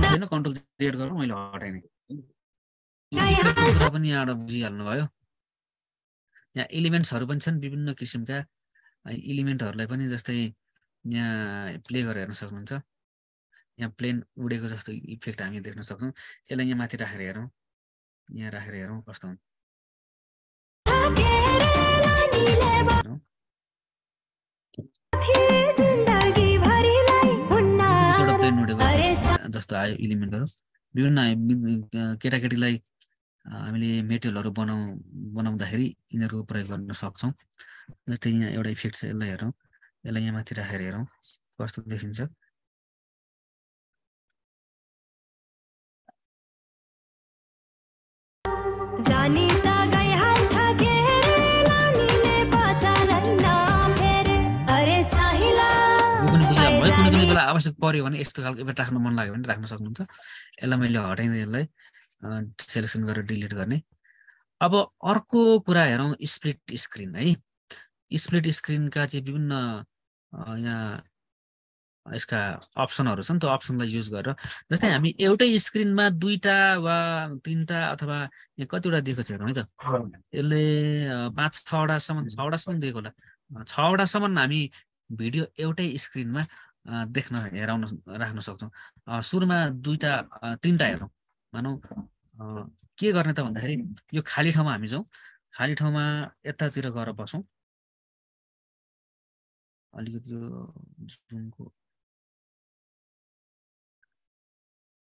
हैन कन्ट्रोल जेड गरौँ मैले हटाइने यो पनि यहाँ बुझिहाल्नु भयो यहाँ एलिमेन्ट्सहरु पनि छन् विभिन्न किसिमका एलिमेन्टहरुलाई पनि जस्तै यहाँ प्ले गरेर हेर्न सक्नुहुन्छ यहाँ प्लेन उडेको जस्तो इफेक्ट हामी देख्न सक्छौं यसलाई यहाँ माथि राखेर हेरौं यहाँ राखेर हेरौं कस्तो हुन्छ जडा प्लेन उडेको जस्तो आयो एलिमेन्टहरु विभिन्न केटाकेटीलाई हामीले मेटेलहरु बनाउँदाखेरि यिनीहरुको प्रयोग गर्न सक्छौं जस्तै यहाँ एउटा इफेक्ट छ यसलाई हेरौं यसलाई यहाँ माथि राखेर हेरौं कस्तो देखिन्छ आवश्यक पर्यो भने यस्तो खालको इफेक्ट राख्न मन लाग्यो भने राख्न सक्नुहुन्छ यसलाई मैले हटाइदिए यसलाई सेलेक्सन गरेर डिलिट गर्ने अब अर्को कुरा हेरौं स्प्लिट स्क्रिन है स्प्लिट स्क्रिनका चाहिँ विभिन्न यहाँ यसका अप्सनहरु छन् त्यो अप्सनलाई युज गरेर जस्तै हामी एउटै स्क्रिनमा दुईटा वा तीनटा अथवा यहाँ कतिवटा दिएको थियो है त यसले 5-6 वटा सम्म 6 वटा सम्म दिएको होला 6 वटा सम्म हामी भिडियो एउटै स्क्रिनमा देख्न हेराउन राख्न सक्छौं सुरुमा दुईटा तीनटा हेरौं मानौ के गर्ने त भन्दाखेरि यो खाली ठाउँमा हामी जाऊ खाली ठाउँमा यतातिर गएर बसौं अलिकति जुमको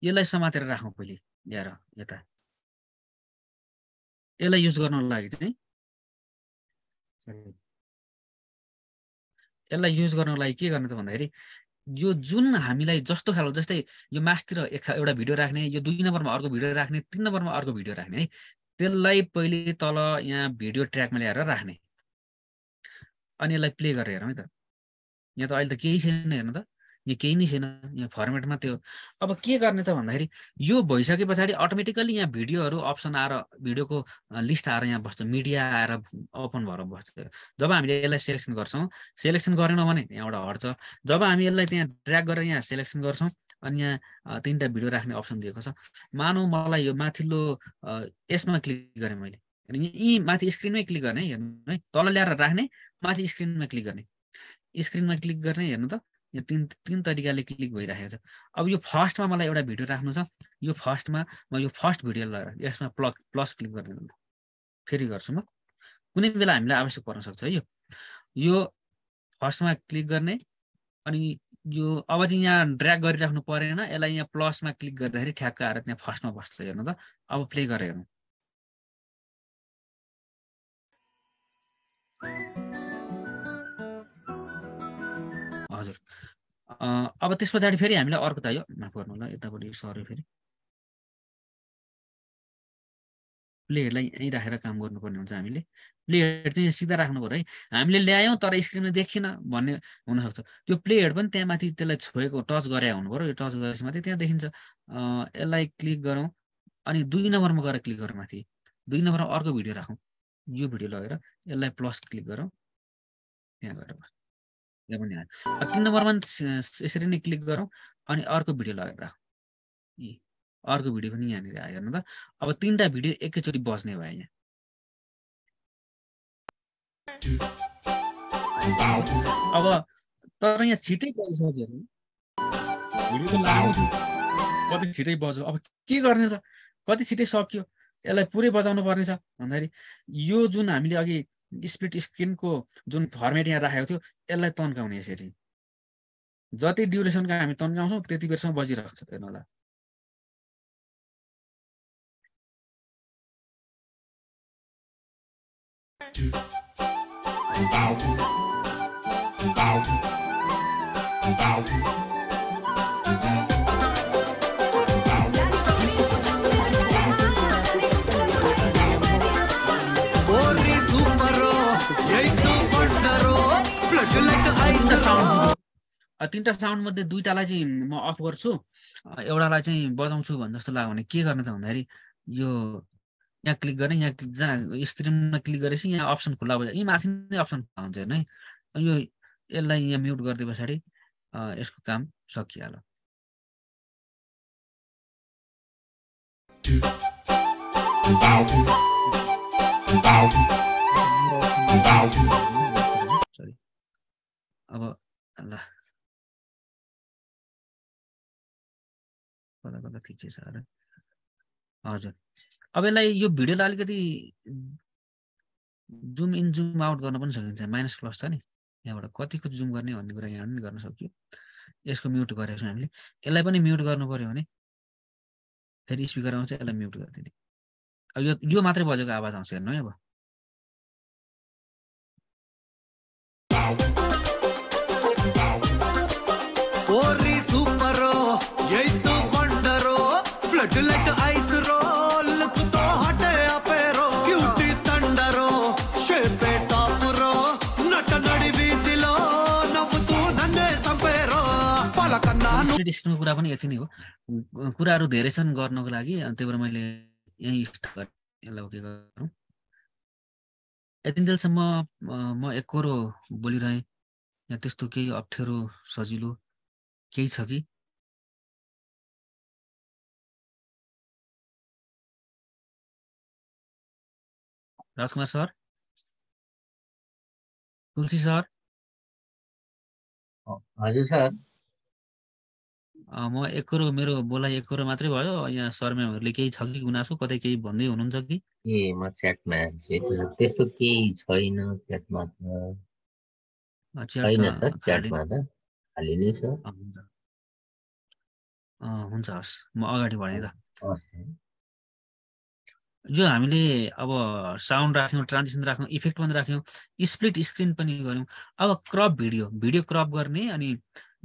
यसलाई समातेर राखौं पहिले ल्याएर यता यसलाई युज गर्नको लागि चाहिँ यसलाई युज गर्नको लागि के गर्ने त भन्दाखेरि यो जुन हामीलाई जस्तो खालको जस्तै यो मास्तिर एउटा भिडियो राख्ने यो 2 नम्बरमा अर्को भिडियो राख्ने 3 नम्बरमा अर्को भिडियो राख्ने है त्यसलाई पहिले तल यहाँ भिडियो ट्र्याकमा ल्याएर राख्ने अनि यसलाई प्ले गरेर हेरौँ है त यहाँ त अहिले त केही छैन हेर्नु त यो केही नै छैन यो फर्मेटमा त्यो अब के गर्ने त भन्दाखेरि यो भइसकेपछि अटोमेटिकली यहाँ भिडियोहरु अप्सन आएर भिडियोको लिस्ट आएर यहाँ बस्छ मिडिया आएर ओपन भएर बस्छ जब हामीले यसलाई सेलेक्सन गर्छौं सेलेक्सन गरेनौ भने यहाँबाट हट्छ जब हामी यसलाई त्यहाँ ड्र्याग गरेर यहाँ सेलेक्सन गर्छौं अनि यहाँ तीनटा भिडियो राख्ने अप्सन दिएको छ मानौ मलाई यो माथिल्लो यसमा क्लिक गरे मैले यी माथि स्क्रिनमै क्लिक गर्ने हेर्नु है तल ल्याएर राख्ने माथि स्क्रिनमा क्लिक गर्ने हेर्नु त यहाँ तीन तरिकाले क्लिक भइराखेको छ अब यो फर्स्टमा मलाई एउटा भिडियो राख्नु छ यो फर्स्टमा म यो फर्स्ट भिडियो लगाएर यसमा प्लस क्लिक गर्दिनु फेरि गर्छु म कुनै बेला हामीलाई आवश्यक पर्न सक्छ है यो फर्स्टमा क्लिक गर्ने अनि यो अब चाहिँ यहाँ ड्र्याग गरिराख्नु परेन यसलाई यहाँ प्लसमा क्लिक गर्दाखेरि ठ्याक्क आएर त्यहाँ फर्स्टमा बस्छ हेर्नु त अब प्ले गरेर हेरौँ हजुर अब त्यसपछि फेरि हामीलाई अर्को त यो माफ गर्नु होला यताबाट यो सरी फेरि प्लेहरूलाई यही राखेर काम गर्नुपर्ने हुन्छ हामीले प्लेहेड चाहिँ सिधा राख्नु पर्यो है हामीले ल्यायौं तर स्क्रिनमा देखिन भन्ने हुन सक्छ त्यो प्लेहेड पनि त्यहाँ माथि त्यसलाई छोएको टच गरे हुनु पर्यो यो टच गरेपछि मात्रै त्यहाँ देखिन्छ यसलाई क्लिक गरौँ अनि 2 नम्बरमा गएर क्लिक गरौँ माथि 2 नम्बरमा अर्को भिडियो राखौँ यो भिडियो लगेर यसलाई प्लस क्लिक गरौँ त्यहाँ गएर पनि आयो 3 नम्बरमा यसरी नै क्लिक गरौँ अनि अर्को भिडियो लगाएर राखौँ यी अर्को भिडियो पनि यहाँनिर आयो हेर्नु त अब तीनटा भिडियो एकैचोटी बज्ने भयो यहाँ अब तर यहाँ छिटै बजिसक्यो भिडियो त लाग्यो कति छिटै बज्यो अब के गर्ने त कति छिटै सक्यो यसलाई पुरै बजाउनु पर्ने छ भन्दाखेरि यो जुन हामीले अघि स्प्लिट स्क्रिनको जुन फर्मेट यहाँ राखेको थियो यसलाई तन्काउने यसरी जति ड्युरेसनका हामी तन्काउँछौं त्यति बेरसम्म बजिरहन्छ हेर्नु होला तीनटा साउन्ड मध्ये दुईटालाई चाहिँ म अफ गर्छु एउटालाई चाहिँ बजाउँछु भन्ने जस्तो लाग्यो भने के गर्ने त भन्दाखेरि यो यहाँ क्लिक गर्ने यहाँ स्क्रिनमा क्लिक गरेपछि यहाँ अप्सन खुला भयो यी माथि नै अप्सन हुन्छ हैन यो यसलाई यहाँ म्युट गरिदिएपछि यसको काम सकिहाल्यो सरी अब ल कता ठीक छ सर हजुर अब यसलाई यो भिडियोलाई अलिकति जुम इन जुम आउट गर्न पनि सकिन्छ माइनस प्लस छ नि यहाँबाट कतिको जुम गर्ने भन्ने कुरा यहाँ पनि गर्न सकियो यसको म्युट गरेको छौं हामीले यसलाई पनि म्युट गर्नु पर्यो भने फेरि स्पिकर आउँछ यसलाई म्युट गर्दिनु अब यो मात्रै बजेको आवाज आउँछ हेर्नु है अब ओरी सुपर यही तो वंडर फ्लडलाइट आइस रोल तो हटे अपेरो क्यूटी थंडर शेपे टॉप रो नट नडीवी दिलो नव तू नन्हे संपेरो पलकन्ना डिस्क्रिप्सनको कुरा पनि यति नै हो कुराहरु धेरै छन् गर्नको लागि त्यही भएर मैले यही स्टार्ट यसलाई ओके गरौँ यतिन्जेल सम्म म एकरो बोलिरहे यहाँ त्यस्तो केही अप्ठ्यारो सजिलो केही छ कि राजकुमार सर तुलसी सर हजुर सर म एकरो मेरो बोलाइ एकरो मात्रै भयो यहाँ सरमेहरुले केही छ कि गुनासो कतै केही भन्दै हुनुहुन्छ कि ए म च्याटमा त्यस्तो केही छैन च्याटमा त छैन सर च्याटमा त खाली नै छ हुन्छ हस् म अगाडि बढ्ने त जो हामीले अब साउन्ड राख्यौं ट्रान्जिशन राख्यौं इफेक्ट पनि राख्यौं स्प्लिट स्क्रिन पनि गर्यौं अब क्रप भिडियो क्रप गर्ने अनि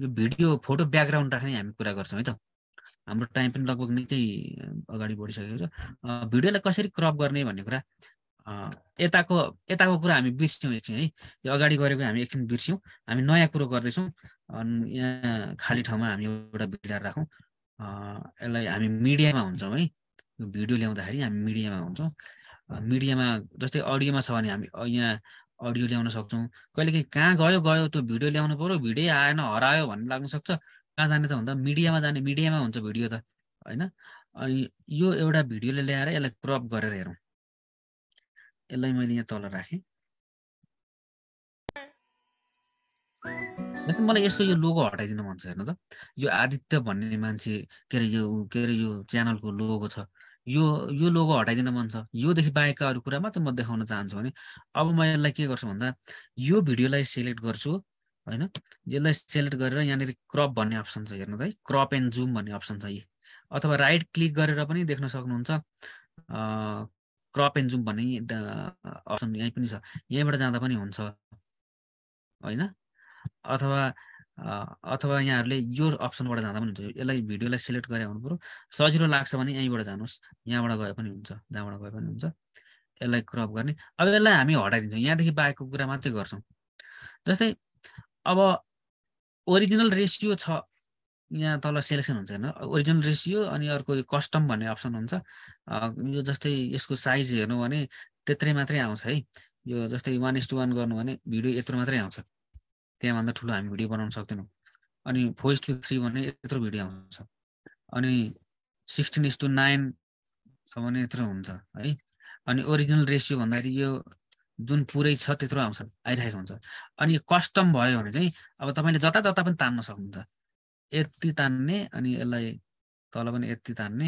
यो भिडियो फोटो ब्याकग्राउन्ड राख्ने हामी कुरा गर्छौं है त हाम्रो टाइम पनि लगभग निकै अगाडि बढिसकेको छ भिडियोलाई कसरी क्रप गर्ने भन्ने कुरा यताको कुरा हामी बिर्स्यौं एकछिन है यो अगाडि गरेको हामी एकछिन बिर्स्यौं हामी नयाँ कुरा गर्दै छौं यहाँ खाली ठाउँमा हामी एउटा भिडियो राखौं यसलाई हामी मिडियामा हुन्छौं है भिडियो ल्याउँदाखेरि हामी मिडियामा हुन्छौं मिडियामा जस्तै अडियोमा छ भने हामी यहाँ अडियो ल्याउन सक्छौं कहिलेकाहीँ कहाँ गयो गयो त्यो भिडियो ल्याउनु पर्यो भिडियो आएन हरायो भन्ने लाग्न सक्छ कहाँ जाने त भन्दा मिडियामा जाने मिडियामा हुन्छ भिडियो त हैन अनि यो एउटा भिडियोले ल्याएर यसलाई क्रप गरेर हेरौं यसलाई मैले यहाँ तल राखे जस्तो मलाई यसको यो लोगो हटाइदिनु मन छ हेर्नु त यो आदित्य भन्ने मान्छे के रे यो च्यानलको लोगो छ यो लोगो हटाइदिन मन छ यो देखि बाहेकका अरु कुरा मात्र म देखाउन चाहन्छु भने अब म यसलाई के गर्छु भन्दा यो भिडियोलाई सिलेक्ट गर्छु हैन यसलाई सिलेक्ट गरेर यहाँनेर क्रप भन्ने अप्सन छ हेर्नु त क्रप एन्ड जुम भन्ने अप्सन छ यो अथवा राइट क्लिक गरेर पनि देख्न सक्नुहुन्छ क्रप एन्ड जुम भन्ने अप्सन यही पनि छ यहीबाट जाँदा पनि हुन्छ हैन अथवा यहाँहरुले यो अप्सनबाट जाँदा पनि हुन्छ यसलाई भिडियोलाई सिलेक्ट गरे हुनु पर्यो सजिलो लाग्छ भने यहीबाट जानुस् यहाँबाट गए पनि हुन्छ जहाँबाट गए पनि हुन्छ यसलाई क्रप गर्ने अब यसलाई हामी हटाइदिन्छौं यहाँ देखि बाहेकको कुरा मात्रै गर्छौं जस्तै अब ओरिजिनल रेशियो छ यहाँ तल सेलेक्सन हुन्छ हैन ओरिजिनल रेशियो अनि अर्को यो कस्टम भन्ने अप्सन हुन्छ यो जस्तै यसको साइज हेर्नु भने त्यत्रै मात्रै आउँछ है यो जस्तै 1:1 गर्नु भने भिडियो यत्रो मात्रै आउँछ त्यहाँ भन्दा ठूलो हामी भिडियो बनाउन सक्दैनौ अनि 4:3 भने यत्रो भिडियो आउँछ अनि 16:9 छ भने यत्रो हुन्छ है अनि ओरिजिनल रेशियो भन्दाखेरि यो जुन पुरै छ त्यत्रो आउँछ आइरहेको हुन्छ अनि कस्टम भयो भने चाहिँ अब तपाईले जता जता पनि तान्न सक्नुहुन्छ यति तान्ने अनि यसलाई तल पनि यति तान्ने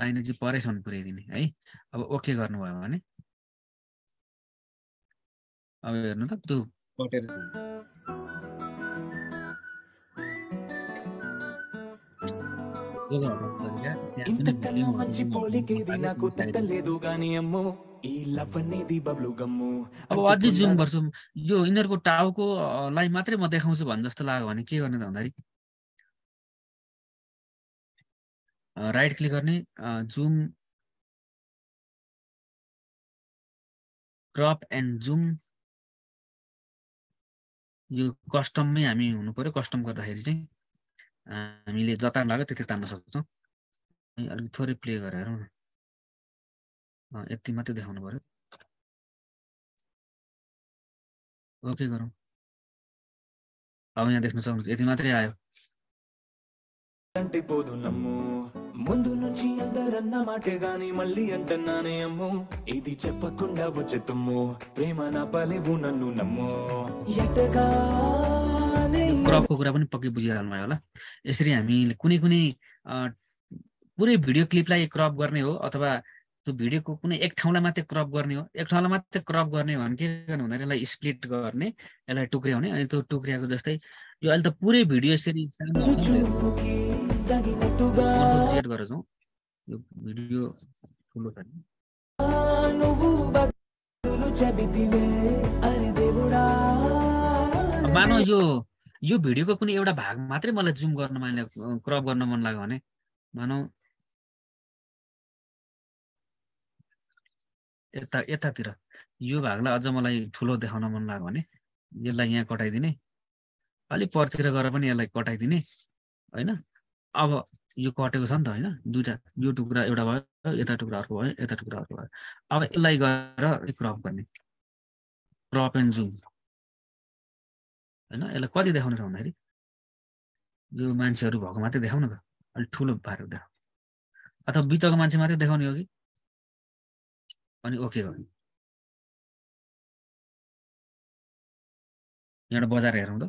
दाहिने जी परेसम्म पुर्याइदिने है अब ओके गर्नु भयो भने अब हेर्नु त त्यो अब अझै जुम गर्छु यो यिनीहरुको टाउको लाई मात्रै म देखाउँछु भन् जस्तो लाग्यो भने के गर्ने त भन्दाखेरि राइट क्लिक गर्ने जुम क्रप एन्ड जुम यो कस्टममै हामी हुनु पर्यो कस्टम गर्दाखेरि चाहिँ हामीले जता लाग्यो त्यति तान्न सक्छौं अलि थोरै प्ले गरेर हेरौं न यति मात्र देखाउनु पर्यो ओके गरौं अब यहाँ देख्न सक्नुहुन्छ यति मात्रै आयो అంటిపోదు నమ్ము ముందు నుంచి అందరన్న మాటే గాని మళ్ళీ అంటన్నానే అమ్మో ఇది చెప్పకుండా వచ్చే తుమ్ము ప్రేమ నా పలివు నన్ను నమ్ము ఎటగానే क्रॉपको कुरा पनि पक्कै बुझिहाल्नु भयो होला यसरी हामीले कुनै कुनै पुरै भिडियो क्लिपलाई क्रप गर्ने हो अथवा त्यो भिडियोको कुनै एक ठाउँलाई मात्र क्रप गर्ने हो एक ठाउँलाई मात्र क्रप गर्ने हो भने के गर्नु हुँदैन यसलाई स्प्लिट गर्ने यसलाई टुक्र्याउने अनि त्यो टुक्र्याको जस्तै यो अहिले त पुरै भिडियो यसरी सेट गरेर जाऊ यो भिडियो ठुलो छ नि मानौ यो भिडियोको कुनै एउटा भाग मात्रै मलाई जुम गर्न माने क्रप गर्न मन लाग्यो भने मानौ यतातिर यो भागलाई अझ मलाई ठुलो देखाउन मन लाग्यो भने यसलाई यहाँ कटाइदिने अलि परतिर गएर पनि यसलाई कटाइदिने हैन अब यो कटेको छ नि त हैन दुईटा यो टुक्रा एउटा भयो यता टुक्रा अर्को भयो यता टुक्रा अर्को भयो अब यसलाई गएर क्रप गर्ने क्रप एन्ड जुम हैन यसलाई कति देखाउन छ भन्दाखेरि यो मान्छेहरु भएको मात्रै देखाउन त अलि ठुलो पारेर देखाउ अथवा बिचको मान्छे मात्रै देखाउने हो कि अनि ओके गर्नु यहाँ बजार हेरौं त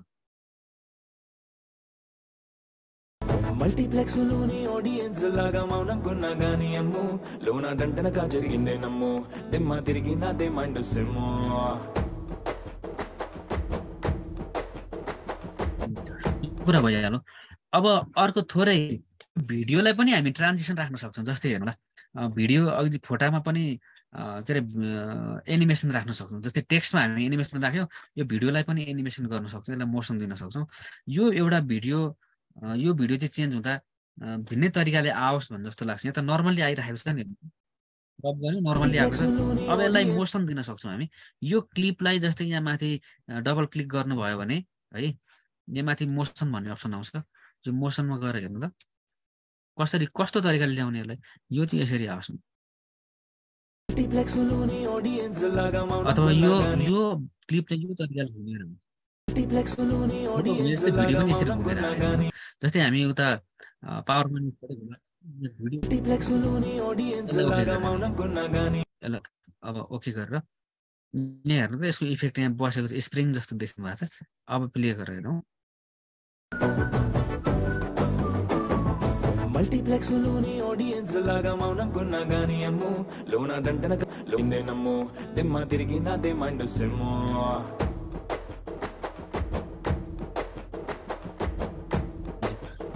मल्टीप्लेक्स लोनी ऑडियंस लागा मौन गुना गानी अम्मो लोना दंडन का जरिगिने नम्मो दिम्मा तिरगिना दे माइंड सिमो कुरा भइहाल्यो अब अर्को थोरै भिडियोलाई पनि हामी ट्रान्जिसन राख्न सक्छौं जस्तै हेर्नुला भिडियो अघि फोटामा पनि के रे एनिमेसन राख्न सक्छौं जस्तै टेक्स्टमा हामी एनिमेसन राख्यौ यो भिडियोलाई पनि एनिमेसन गर्न सक्छौं यसलाई मोशन दिन सक्छौं यो एउटा भिडियो चाहिँ चेन्ज हुँदा भिन्नै तरिकाले आओस् भन्ने जस्तो लाग्छ यहाँ त नर्मली आइराखेको छ नि क्रप गर्ने नर्मली आएको छ अब यसलाई मोशन दिन सक्छौं हामी यो क्लिपलाई जस्तै यहाँ माथि डबल क्लिक गर्नु भयो भने है यहाँ माथि मोशन भन्ने अप्सन आउँछ यो मोशनमा गएर हेर्नु ल कसरी कस्तो तरिकाले ल्याउने यसलाई यो चाहिँ यसरी आओस् अथवा यो क्लिप चाहिँ यो तरिकाले घुमेर जस्तै हामी उता पावर अब ओके गरेर यहाँ हेर्नु त यसको इफेक्ट यहाँ बसेको छ स्प्रिङ जस्तो देख्नु भएको छ अब प्ले गरेर हेरौं मल्टीप्लेक्सलोनी ऑडियंस लागा मौन गुना गानी अम्मो लोना दंडन लोने नम्मो दिम्मा तिरगिना दे माइंड सिमो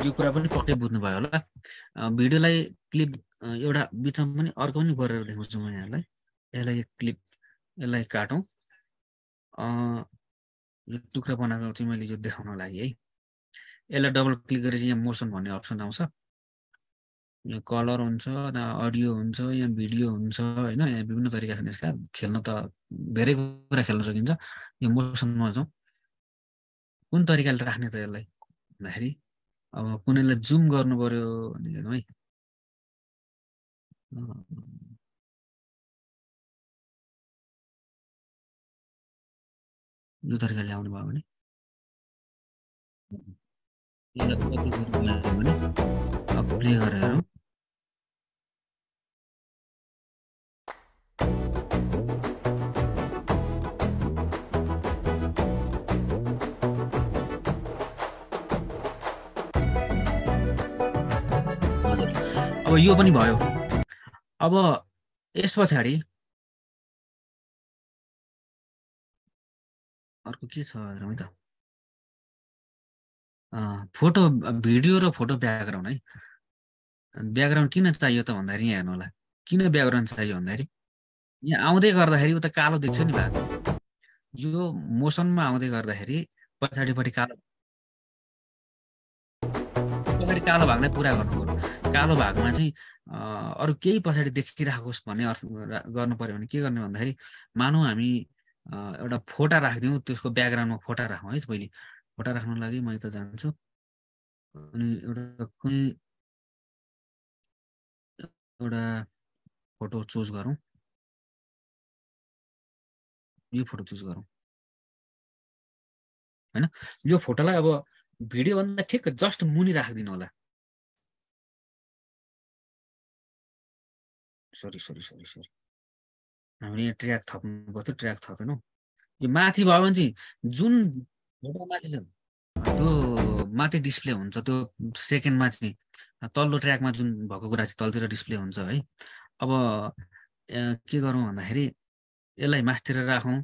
यो कुरा पनि पक्कै बुझ्नु भयो होला भिडियोलाई क्लिप एउटा बिचमा पनि अर्को पनि गरेर देखाउँछु म यहाँलाई यसलाई क्लिप यसलाई काटौं यो टुक्रा बनाएको चाहिँ मैले यो देखाउन लागि है यसलाई डबल क्लिक गरेपछि यहाँ मोशन भन्ने अप्सन आउँछ यो कलर हुन्छ न अडियो हुन्छ या भिडियो हुन्छ हैन यहाँ विभिन्न तरिका छन् यसका खेल्न त धेरै कुरा खेल्न सकिन्छ यो मोशनमा जाउँ कुन तरिकाले राख्ने त यसलाई भन्दाखेरि अब कुनैलाई जुम गर्नु पर्यो भने हेर्नु है यो तरिकाले ल्याउनु भयो भने अब प्ले गरेर हेरौं अब यो पनि भयो अब यस पछाडी अर्को के छ हेरौँ त फोटो भिडियो र फोटो ब्याकग्राउन्ड है ब्याकग्राउन्ड किन चाहियो त भन्दाखेरि यहाँ हेर्नु होला किन ब्याकग्राउन्ड चाहियो भन्दाखेरि यहाँ आउँदै गर्दाखेरि उता कालो देख्छ नि भाग यो मोशनमा आउँदै गर्दाखेरि पछाडिपट्टि कालो भागलाई पुरा गर्नु पर्यो कालो भागमा चाहिँ अरु केही पछाडी देखिराखोस् भन्ने अर्थ गर्नु पर्यो भने के गर्ने भन्दाखेरि मानौ हामी एउटा फोटा राख्दियौ त्यसको ब्याकग्राउन्डमा फोटा राखौं है पहिले फोटा राख्न लागि म यता जान्छु अनि एउटा कुनै एउटा फोटो चुज गरौं यो फोटो चुज गरौं हैन यो फोटोलाई अब भिडियो भन्दा ठिक जस्ट मुनि राख्दिनु होला सरी हामीले ट्र्याक थप्नु पर्छ ट्र्याक थपेनौ यो माथि भयो भने चाहिँ जुन फोटो माथि छ त्यो माथि डिस्प्ले हुन्छ त्यो सेकेन्डमा चाहिँ तल्लो ट्र्याकमा जुन भएको कुरा चाहिँ तलतिर डिस्प्ले हुन्छ है अब के गरौं भन्दाखेरि यसलाई मास्तिर राखौं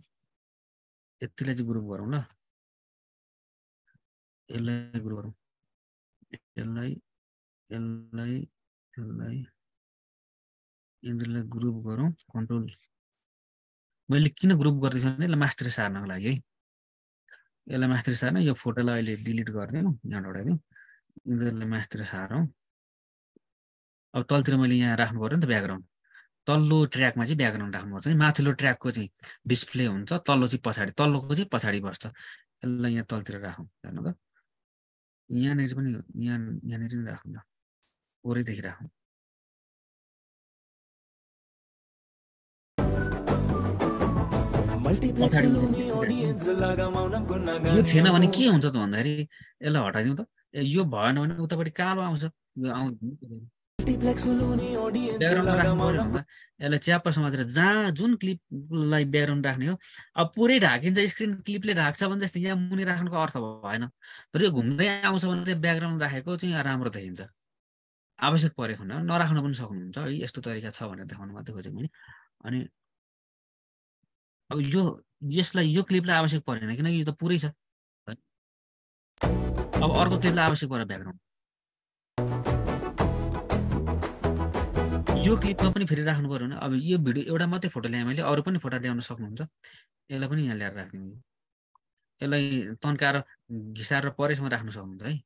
यतिलाई चाहिँ ग्रुप गरौं ल यसलाई ग्रुप गरौं यसलाई यसलाई यसलाई यसलाई ग्रुप गरौं कन्ट्रोल मैले किन ग्रुप गर्दैछु भने यसलाई मास्टर सार्नको लागि है यसलाई मास्टर सार्न यो फोटोलाई अहिले डिलिट गर्दिनु यहाँ ढोडाइदिनु यसलाई मास्टर सारौं अब तलतिर मैले यहाँ राख्नु पर्यो नि त ब्याकग्राउन्ड तल्लो ट्र्याकमा चाहिँ ब्याकग्राउन्ड राख्नु पर्छ है माथिल्लो ट्र्याकको चाहिँ डिस्प्ले हुन्छ तल्लो चाहिँ पछाडी तल्लोको चाहिँ पछाडी बस्छ यसलाई यहाँ तलतिर राखौं हेर्नु त यहाँनेर पनि यहाँ यहाँनेर पनि राखौं ल ओरैदेखि राखौं यो थिएन भने के हुन्छ त भन्दाखेरि यसलाई हटाइदिउँ त यो भएन भने उतापट्टि कालो आउँछ यो आउँछ यसलाई च्याप्पसम्मतिर जहाँ जुन क्लिपलाई ब्याकग्राउन्ड राख्ने हो अब पुरै ढाकिन्छ स्क्रिन क्लिपले ढाक्छ भने जस्तै यहाँ मुनि राख्नुको अर्थ भएन तर यो घुम्दै आउँछ भने चाहिँ ब्याकग्राउन्ड राखेको चाहिँ राम्रो देखिन्छ आवश्यक परेको हुन नराख्न पनि सक्नुहुन्छ है यस्तो तरिका छ भनेर देखाउनु मात्रै खोजेको मैले अनि अब यो यसलाई यो क्लिपलाई आवश्यक परेन किनकि यो त पुरै छ अब अर्को क्लिपलाई आवश्यक पर्यो ब्याकग्राउन्ड यो क्लिपमा पनि फेरि राख्नु पर्यो भने अब यो भिडियो एउटा मात्रै फोटो ल्याएँ मैले अरू पनि फोटो ल्याउन सक्नुहुन्छ यसलाई पनि यहाँ ल्याएर राखिदिनु यसलाई तन्काएर घिसाएर परेसम्म राख्न सक्नुहुन्छ है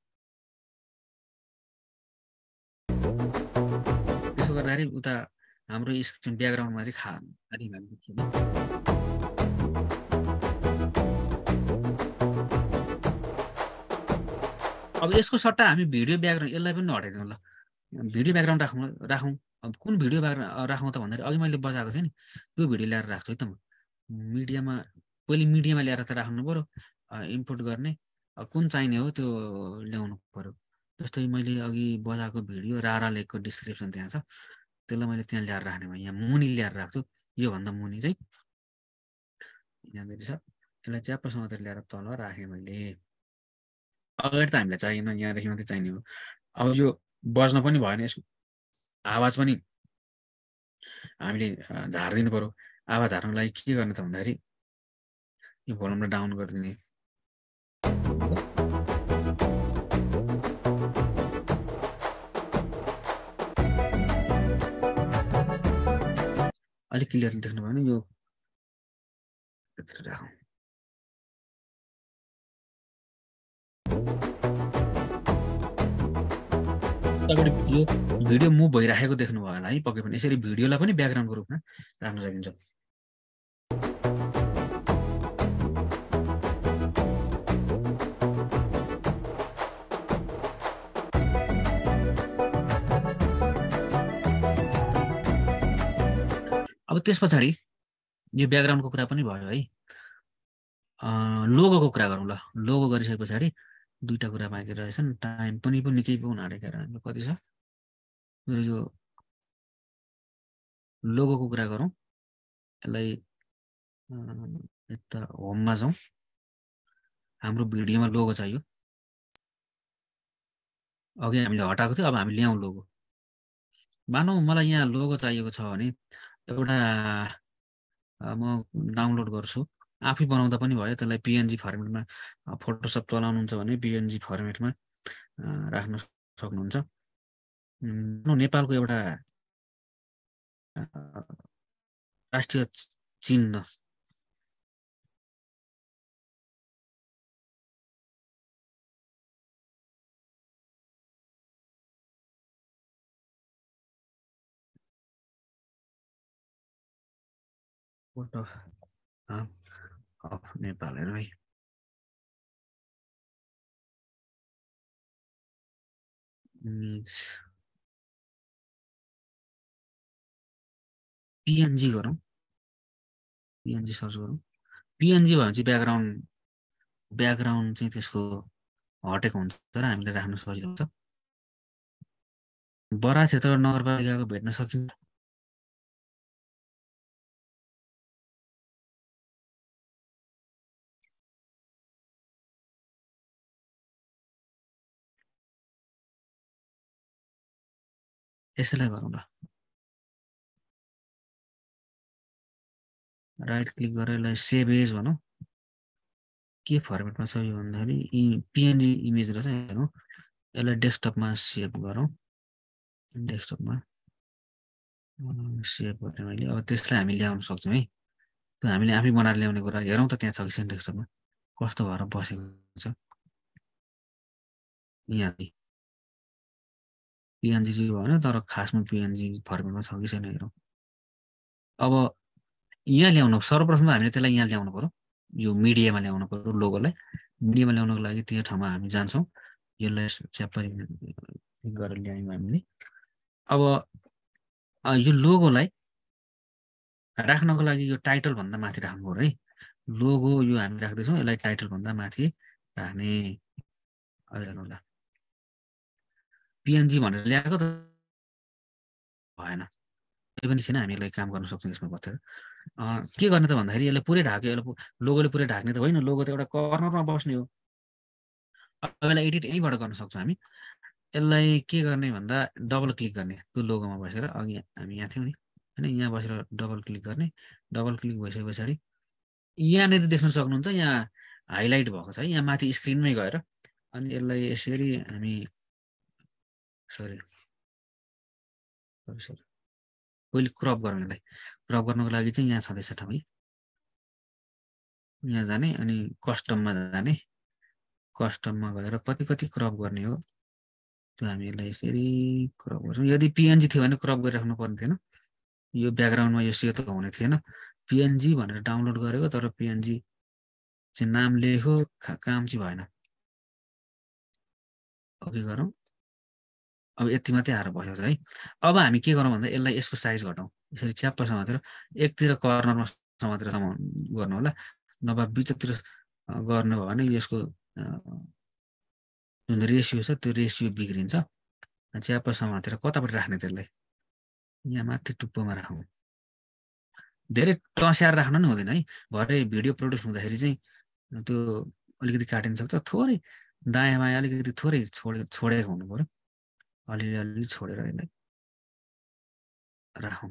त्यसो गर्दाखेरि उता हाम्रो स्क्रिन ब्याकग्राउन्डमा चाहिँ खाली अब यसको सट्टा हामी भिडियो ब्याकग्राउन्ड यसलाई पनि हटाइदिउँ ल भिडियो ब्याकग्राउन्ड राखौं अब कुन भिडियो ब्याकग्राउन्ड राखौं त भन्दा अघि मैले बजाएको थिएँ नि त्यो भिडियो ल्याएर राख्छु है त म मिडियामा पहिले मिडियामा ल्याएर त राख्नु पर्यो इम्पोर्ट गर्ने कुन चाहिने हो त्यो ल्याउनु पर्यो जस्तै मैले अघि बजाएको भिडियो रारा लेखको डिस्क्रिप्सन त्यहाँ छ त्यसलाई मैले त्यहाँ ल्याएर राख्ने भएँ यहाँ मुनि ल्याएर राख्छु यो भन्दा मुनि चाहिँ यहाँनिर छ यसलाई च्याप्पसँग ल्याएर तल राखेँ मैले अगाडि त हामीलाई चाहिएन यहाँदेखि मात्रै चाहिने हो अब यो बज्न पनि भएन यसको आवाज पनि हामीले झार्दिनु पर्यो आवाज हार्नको लागि के गर्ने त भन्दाखेरि यो भोल्युमलाई डाउन गरिदिने अलिक क्लियरली देख्नु भयो नि यो राखौँ भिडियो मुभ भइराखेको देख्नु भयो होला है पक्कै पनि यसरी भिडियोलाई पनि ब्याकग्राउन्डको रूपमा राख्न सकिन्छ अब त्यस पछाडि यो ब्याकग्राउन्डको कुरा पनि भयो है लोगोको कुरा गरौँ ल लोगो गरिसके पछाडि दुईटा कुरा बाँकी रहेछन् टाइम पनि निकै पो हुनारहेको हाम्रो कति छ मेरो यो लोगोको कुरा गरौँ यसलाई यता होममा जाउँ हाम्रो भिडियोमा लोगो चाहियो अघि हामीले हटाएको थियो अब हामी ल्याउँ लोगो मानौँ मलाई यहाँ लोगो चाहिएको छ भने एउटा म डाउनलोड गर्छु आफै बनाउँदा पनि भयो त्यसलाई पीएनजी फर्मेटमा फोटोसप चलाउनुहुन्छ भने पीएनजी फर्मेटमा राख्न सक्नुहुन्छ नेपालको एउटा राष्ट्रिय चिन्ह photo of Nepal, right? Needs PNG garam. PNG search garam. PNG bhayo background chahi tesko hateko huncha ra hamile rakhnu sajilo huncha. Baraha Kshetra Nagarpalikako भेट्न सकिन्छ. यसैलाई गरौँ ल. राइट क्लिक गरेर ल सेभ एज भनौँ. के फर्मेटमा छ यो भन्दाखेरि पीएनजी इमेज रहेछ हेर्नु. यसलाई डेस्कटपमा सेभ गरौँ. डेस्कटपमा सेभ गरे मैले अब त्यसलाई हामी ल्याउन सक्छौं है. त्यो हामीले आफै बनाएर ल्याउने कुरा हेरौँ त त्यहाँ छ कि छैन डेस्कटपमा कस्तो भएर बसेको छ. यहाँ PNG भएन तर खासमा PNG फर्मेटमा छ कि छैन हेरौँ. अब यहाँ ल्याउनु सर्वप्रथम हामीले त्यसलाई यहाँ ल्याउनु पर्यो. यो मिडियामा ल्याउनु पर्यो. लोगोलाई मिडियामा ल्याउनको लागि त्यो ठाउँमा हामी जान्छौँ. यसलाई च्याप्टर गरेर ल्यायौँ हामीले. अब यो लोगोलाई राख्नको लागि यो टाइटल भन्दा माथि राख्नु पर्यो है. लोगो यो हामी राख्दैछौँ यसलाई टाइटल भन्दा माथि राख्ने. अहिले PNG भनेर ल्याएको त भएन. त्यो पनि छैन. हामीलाई काम गर्न सक्छौँ यसमा बसेर. के गर्ने त भन्दाखेरि यसले पुरै ढाक्यो. यसले लोगोले पुरै ढाक्ने त होइन. लोगो त एउटा कर्नरमा बस्ने हो. अब यसलाई एडिट यहीँबाट गर्न सक्छौँ हामी. यसलाई के गर्ने भन्दा डबल क्लिक गर्ने त्यो लोगोमा बसेर. अघि हामी यहाँ थियौँ नि हैन. यहाँ बसेर डबल क्लिक गर्ने. डबल क्लिक भइसकेपछि यहाँनिर देख्न सक्नुहुन्छ यहाँ हाइलाइट भएको छ है. यहाँ माथि स्क्रिनमै गएर अनि यसलाई यसरी हामी सरी पहिले क्रप गर्नलाई क्रप गर्नको लागि चाहिँ यहाँ छँदैछ ठाउँ यहाँ जाने अनि कस्टममा जाने. कस्टममा गएर कति कति क्रप गर्ने हो त्यो हामी यसलाई यसरी क्रप गर्छौँ. यदि PNG थियो भने क्रप गरिराख्नु पर्ने थिएन. यो ब्याकग्राउन्डमा यो सेतो हुने थिएन. PNG भनेर डाउनलोड गरेको तर PNG चाहिँ नाम लेख्यो काम चाहिँ भएन. ओके गरौँ. अब यति मात्रै आएर बस्यो है. अब हामी के गरौँ भन्दा यसलाई यसको साइज घटाउँ. यसरी च्याप्प समातेर एकतिर कर्नरमा समातेर गर्नु होला. नभए बिचतिर गर्नुभयो भने यसको जुन रेसियो छ त्यो रेसियो बिग्रिन्छ. च्याप्प समातेर कताबाट राख्ने त्यसलाई यहाँ माथि टुप्पोमा राखौँ. धेरै टस्याएर राख्नु नि हुँदैन है. भरे भिडियो प्रड्युस हुँदाखेरि चाहिँ त्यो अलिकति काटिन सक्छ. थोरै दायाँ बायाँ अलिकति थोरै छोडेको हुनु पर्यो. अलि अलि छोडेर यसलाई राखौँ.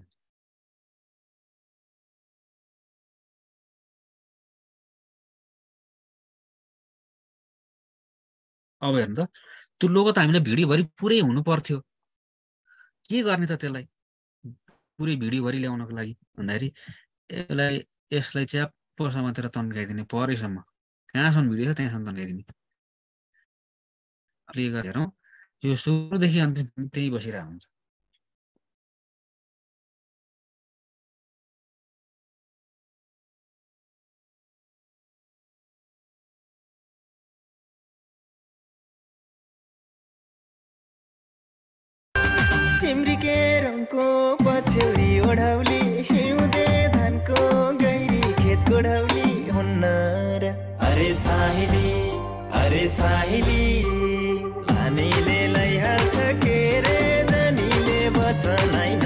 अब हेर्नु त त्यो लोगो त हामीले भिडियोभरि पुरै हुनु पर्थ्यो. के गर्ने त त्यसलाई पुरै भिडियोभरि ल्याउनको लागि भन्दाखेरि यसलाई च्याप्प समातेर तन्काइदिने. परेसम्म कहाँसम्म भिडियो छ त्यहाँसम्म तन्काइदिने. प्ले गरेर हेरौँ. यो सुरुदेखि अन्तिम त्यही बसिरहेको हुन्छ. सिमरीके रङको पछ्यौरी ओढाउली हिउँदे धानको गैरी खेतको ढाउली हुन्न र. अरे साहिली अरे साहिली पानीले लैहाल्छ के रे जनीले बचनाइन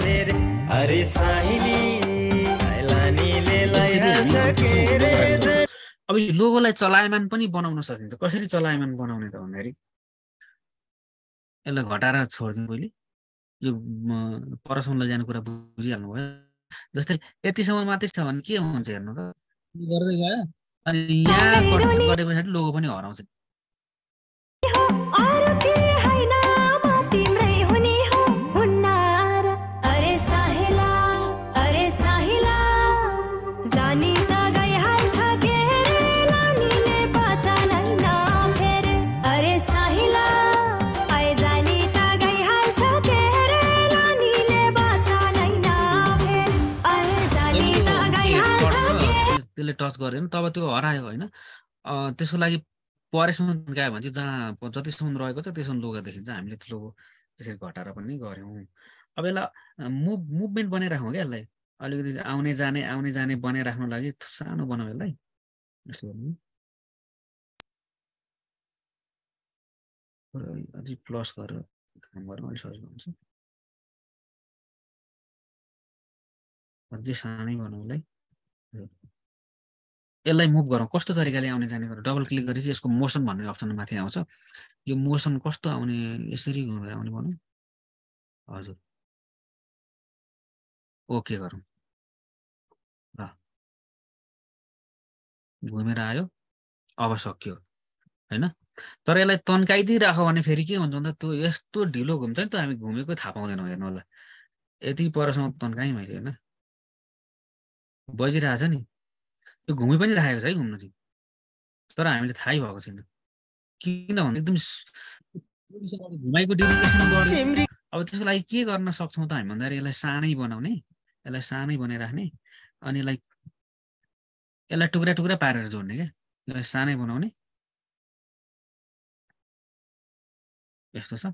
फेरि. अरे साहिली लानीले लैहाल्छ के रे. अब यो लोगोलाई चलायमान पनि बनाउन सकिन्छ. कसरी चलायमान बनाउने त भन्दाखेरि यसलाई घटाएर छोड्दिनु. पहिले यो परसम्मलाई जाने कुरा बुझिहाल्नु भयो. जस्तै यतिसम्म मात्रै छ भने के हुन्छ हेर्नु त. गर्दै गयो अनि यहाँ कट गरेपछि लोगो पनि हराउँछ. त्यसले टच गर्दैन तब त्यो हरायो हैन त्यसको लागि परेसम्म गए भने जहाँ जतिसम्म रहेको छ त्यसम्म लोगा देखिन्छ हामीले त्यो लोगो त्यसरी घटाएर पनि गर्यौं अब एला मुभमेन्ट बनाइराखौं के यसलाई अलिकति आउने जाने बनाइराख्न लागि सानो बनाऊ यसलाई अझै प्लस गरेर काम गरौं अलि सजिलो हुन्छ अझै सानै बनाऊ यसलाई यसलाई मुभ गरौं कस्तो तरिकाले आउने जाने गरौं डबल क्लिक गरेपछि यसको मोसन भन्ने अप्सन माथि आउँछ यो मोसन कस्तो आउने यसरी घुमेर आउने भनौं हजुर ओके गरौं ल घुमेर आयो अब सक्यो हैन तर यसलाई तन्काइदिइ राख्यो भने फेरि के हुन्छ भन्दा त्यो यस्तो ढिलो घुम्छ नि त हामी घुमेको थाहा पाउँदैनौं हेर्नु होला यति परसम्म तन्काइ मैले हैन बजिरहेछ नि यो घुमै पनि राखेको छ है घुम्न चाहिँ तर हामीले थाहै भएको छैन किन भने एकदम घुमाइको डेरिभेसन गर्ने अब त्यसको लागि के गर्न सक्छौं त हामी भन्दा यसलाई सानै बनाउने यसलाई सानै बनाइराख्ने अनि यसलाई टुक्रा टुक्रा पारेर जोड्ने के यसलाई सानै बनाउने यस्तो छ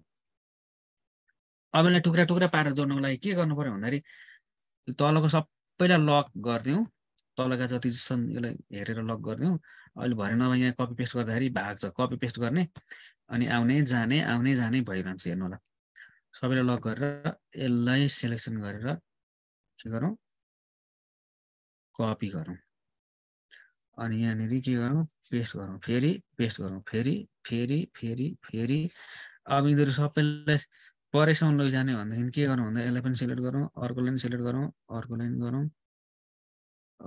अब यसलाई टुक्रा टुक्रा पारेर जोड्नको लागि के गर्नु पर्यो भन्दा तलको सबैलाई लक गर्दियौ तलका जति छन् यसलाई हेरेर लक गर्दियौ अहिले भरे नभए यहाँ कपी पेस्ट गर्दाखेरि भाग्छ कपी पेस्ट गर्ने अनि आउने जाने भइरहन्छ हेर्नु होला सबैलाई लक गरेर यसलाई सिलेक्सन गरेर के गरौं कपी गरौं अनि यहाँ नेरी के गरौं पेस्ट गरौं फेरि पेस्ट गरौं फेरि फेरि फेरि फेरि अब यिनीहरु सबैलाई परेसम्म लैजाने भन्दाखेरि के गर्नु भन्दा यसलाई पनि सिलेक्ट गरौं अर्कोलाई पनि सिलेक्ट गरौं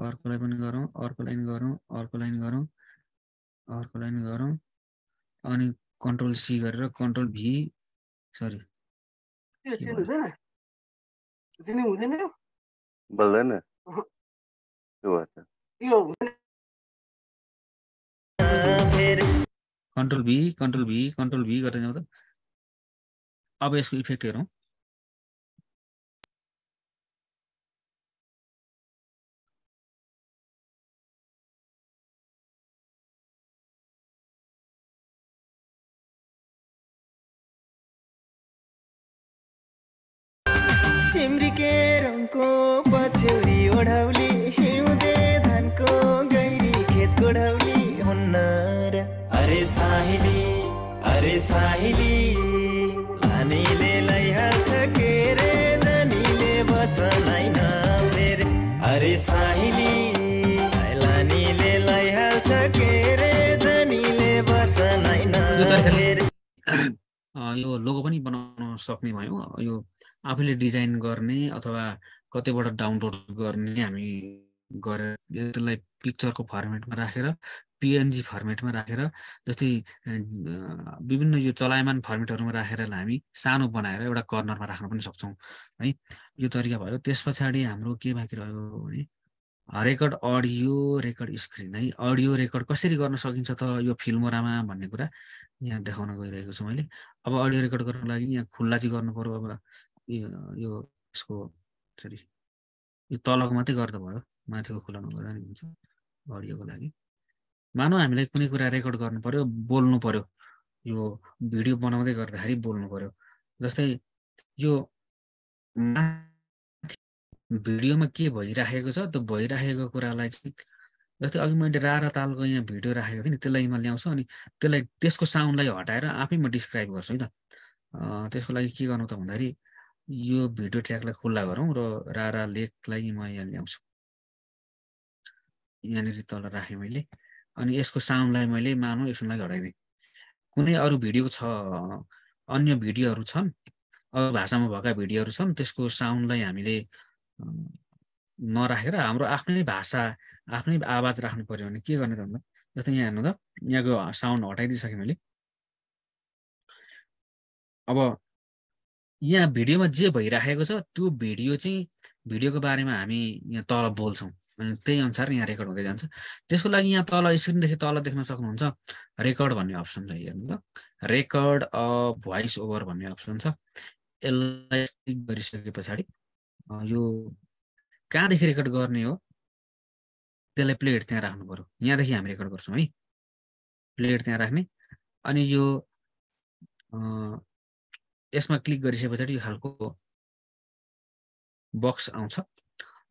अर्कोलाई पनि गरौं अर्कोलाई पनि गरौं अर्कोलाई पनि गरौं अर्कोलाई पनि गरौं अर्कोलाई पनि गरौं अनि कन्ट्रोल सी गरेर कन्ट्रोल भी सरी के हुन्छ दिने हुँदैन बल्दैन त्यो हुन्छ यो कन्ट्रोल भी गर्दै जाऊ त अब यसको इफेक्ट हेरौं अरे साहिली हनीले लैहाल्छ के रे जनीले बचनाइन फेर अरे साहिली हनीले लैहाल्छ के रे जनीले बचनाइन यो लोगो पनि बनाउन सक्ने भयो यो आफैले डिजाइन गर्ने अथवा कतैबाट डाउनलोड गर्ने हामी गरेर यसलाई पिक्चरको फर्मेटमा राखेर PNG फर्मेटमा राखेर जस्तै विभिन्न यो चलायमान फर्मेटहरुमा राखेर हामी सानो बनाएर एउटा कर्नरमा राख्न पनि सक्छौं है यो तरिका भयो त्यसपछि हाम्रो के बाँकी रह्यो भने रेकर्ड अडियो रेकर्ड स्क्रिन है अडियो रेकर्ड कसरी गर्न सकिन्छ त यो फिल्मोरामा भन्ने कुरा यहाँ देखाउन गइरहेको छु मैले अब अडियो रेकर्ड गर्नको लागि यहाँ खुल्ला चाहिँ गर्नुपर्यो अब यो यसको सरी यो तलको मात्रै गर्दा भयो माथिको खुल्ला नगर्दा नि हुन्छ अडियोको लागि मानौ हामीले कुनै कुरा रेकर्ड गर्नु पर्यो बोल्नु पर्यो यो भिडियो बनाउँदै गर्दाखेरि बोल्नु पर्यो जस्तै यो भिडियोमा के भइराखेको छ त्यो भइराखेको कुरालाई चाहिँ जस्तै अघि मैले रारा तालको यहाँ भिडियो राखेको थिएँ नि त्यसलाई म ल्याउँछु अनि त्यसलाई त्यसको साउन्डलाई हटाएर आफै म डिस्क्राइब गर्छु है त त्यसको लागि के गर्नु त भन्दाखेरि यो भिडियो ट्र्याकलाई खुल्ला गरौं र रारा लेखलाई म यहाँ ल्याउँछु यहाँनेरि तल राखे मैले अनि यसको साउन्डलाई मैले मानौ एकछिन लागि हटाइदिए कुनै अरु भिडियो छ अन्य भिडियोहरु छन् अरु भाषामा भएका भिडियोहरु छन् त्यसको साउन्डलाई हामीले नराखेर हाम्रो आफ्नै भाषा आफ्नै आवाज राख्नु पर्यो भने के गर्ने त भन्दा जस्तै यहाँ हेर्नु त यहाँको साउन्ड हटाइदिसके मैले अब यहाँ भिडियोमा जे भइराखेको छ त्यो भिडियो चाहिँ भिडियोको बारेमा हामी यहाँ तल बोल्छौं अनि त्यही अनुसार यहाँ रेकर्ड हुँदै जान्छ त्यसको लागि यहाँ तल स्क्रिन देखि तल देख्न सक्नुहुन्छ रेकर्ड भन्ने अप्सन छ हेर्नु त रेकर्ड अ भ्वाइस ओभर भन्ने अप्सन छ यसलाई क्लिक गरिसकेपछि यो कहाँ देखि रेकर्ड गर्ने हो त्यसलाई प्लेट त्यहाँ राख्नु पर्यो यहाँ देखि हामी रेकर्ड गर्छौं है प्लेट त्यहाँ राख्ने अनि यो यसमा क्लिक गरिसकेपछि यो खालको बक्स आउँछ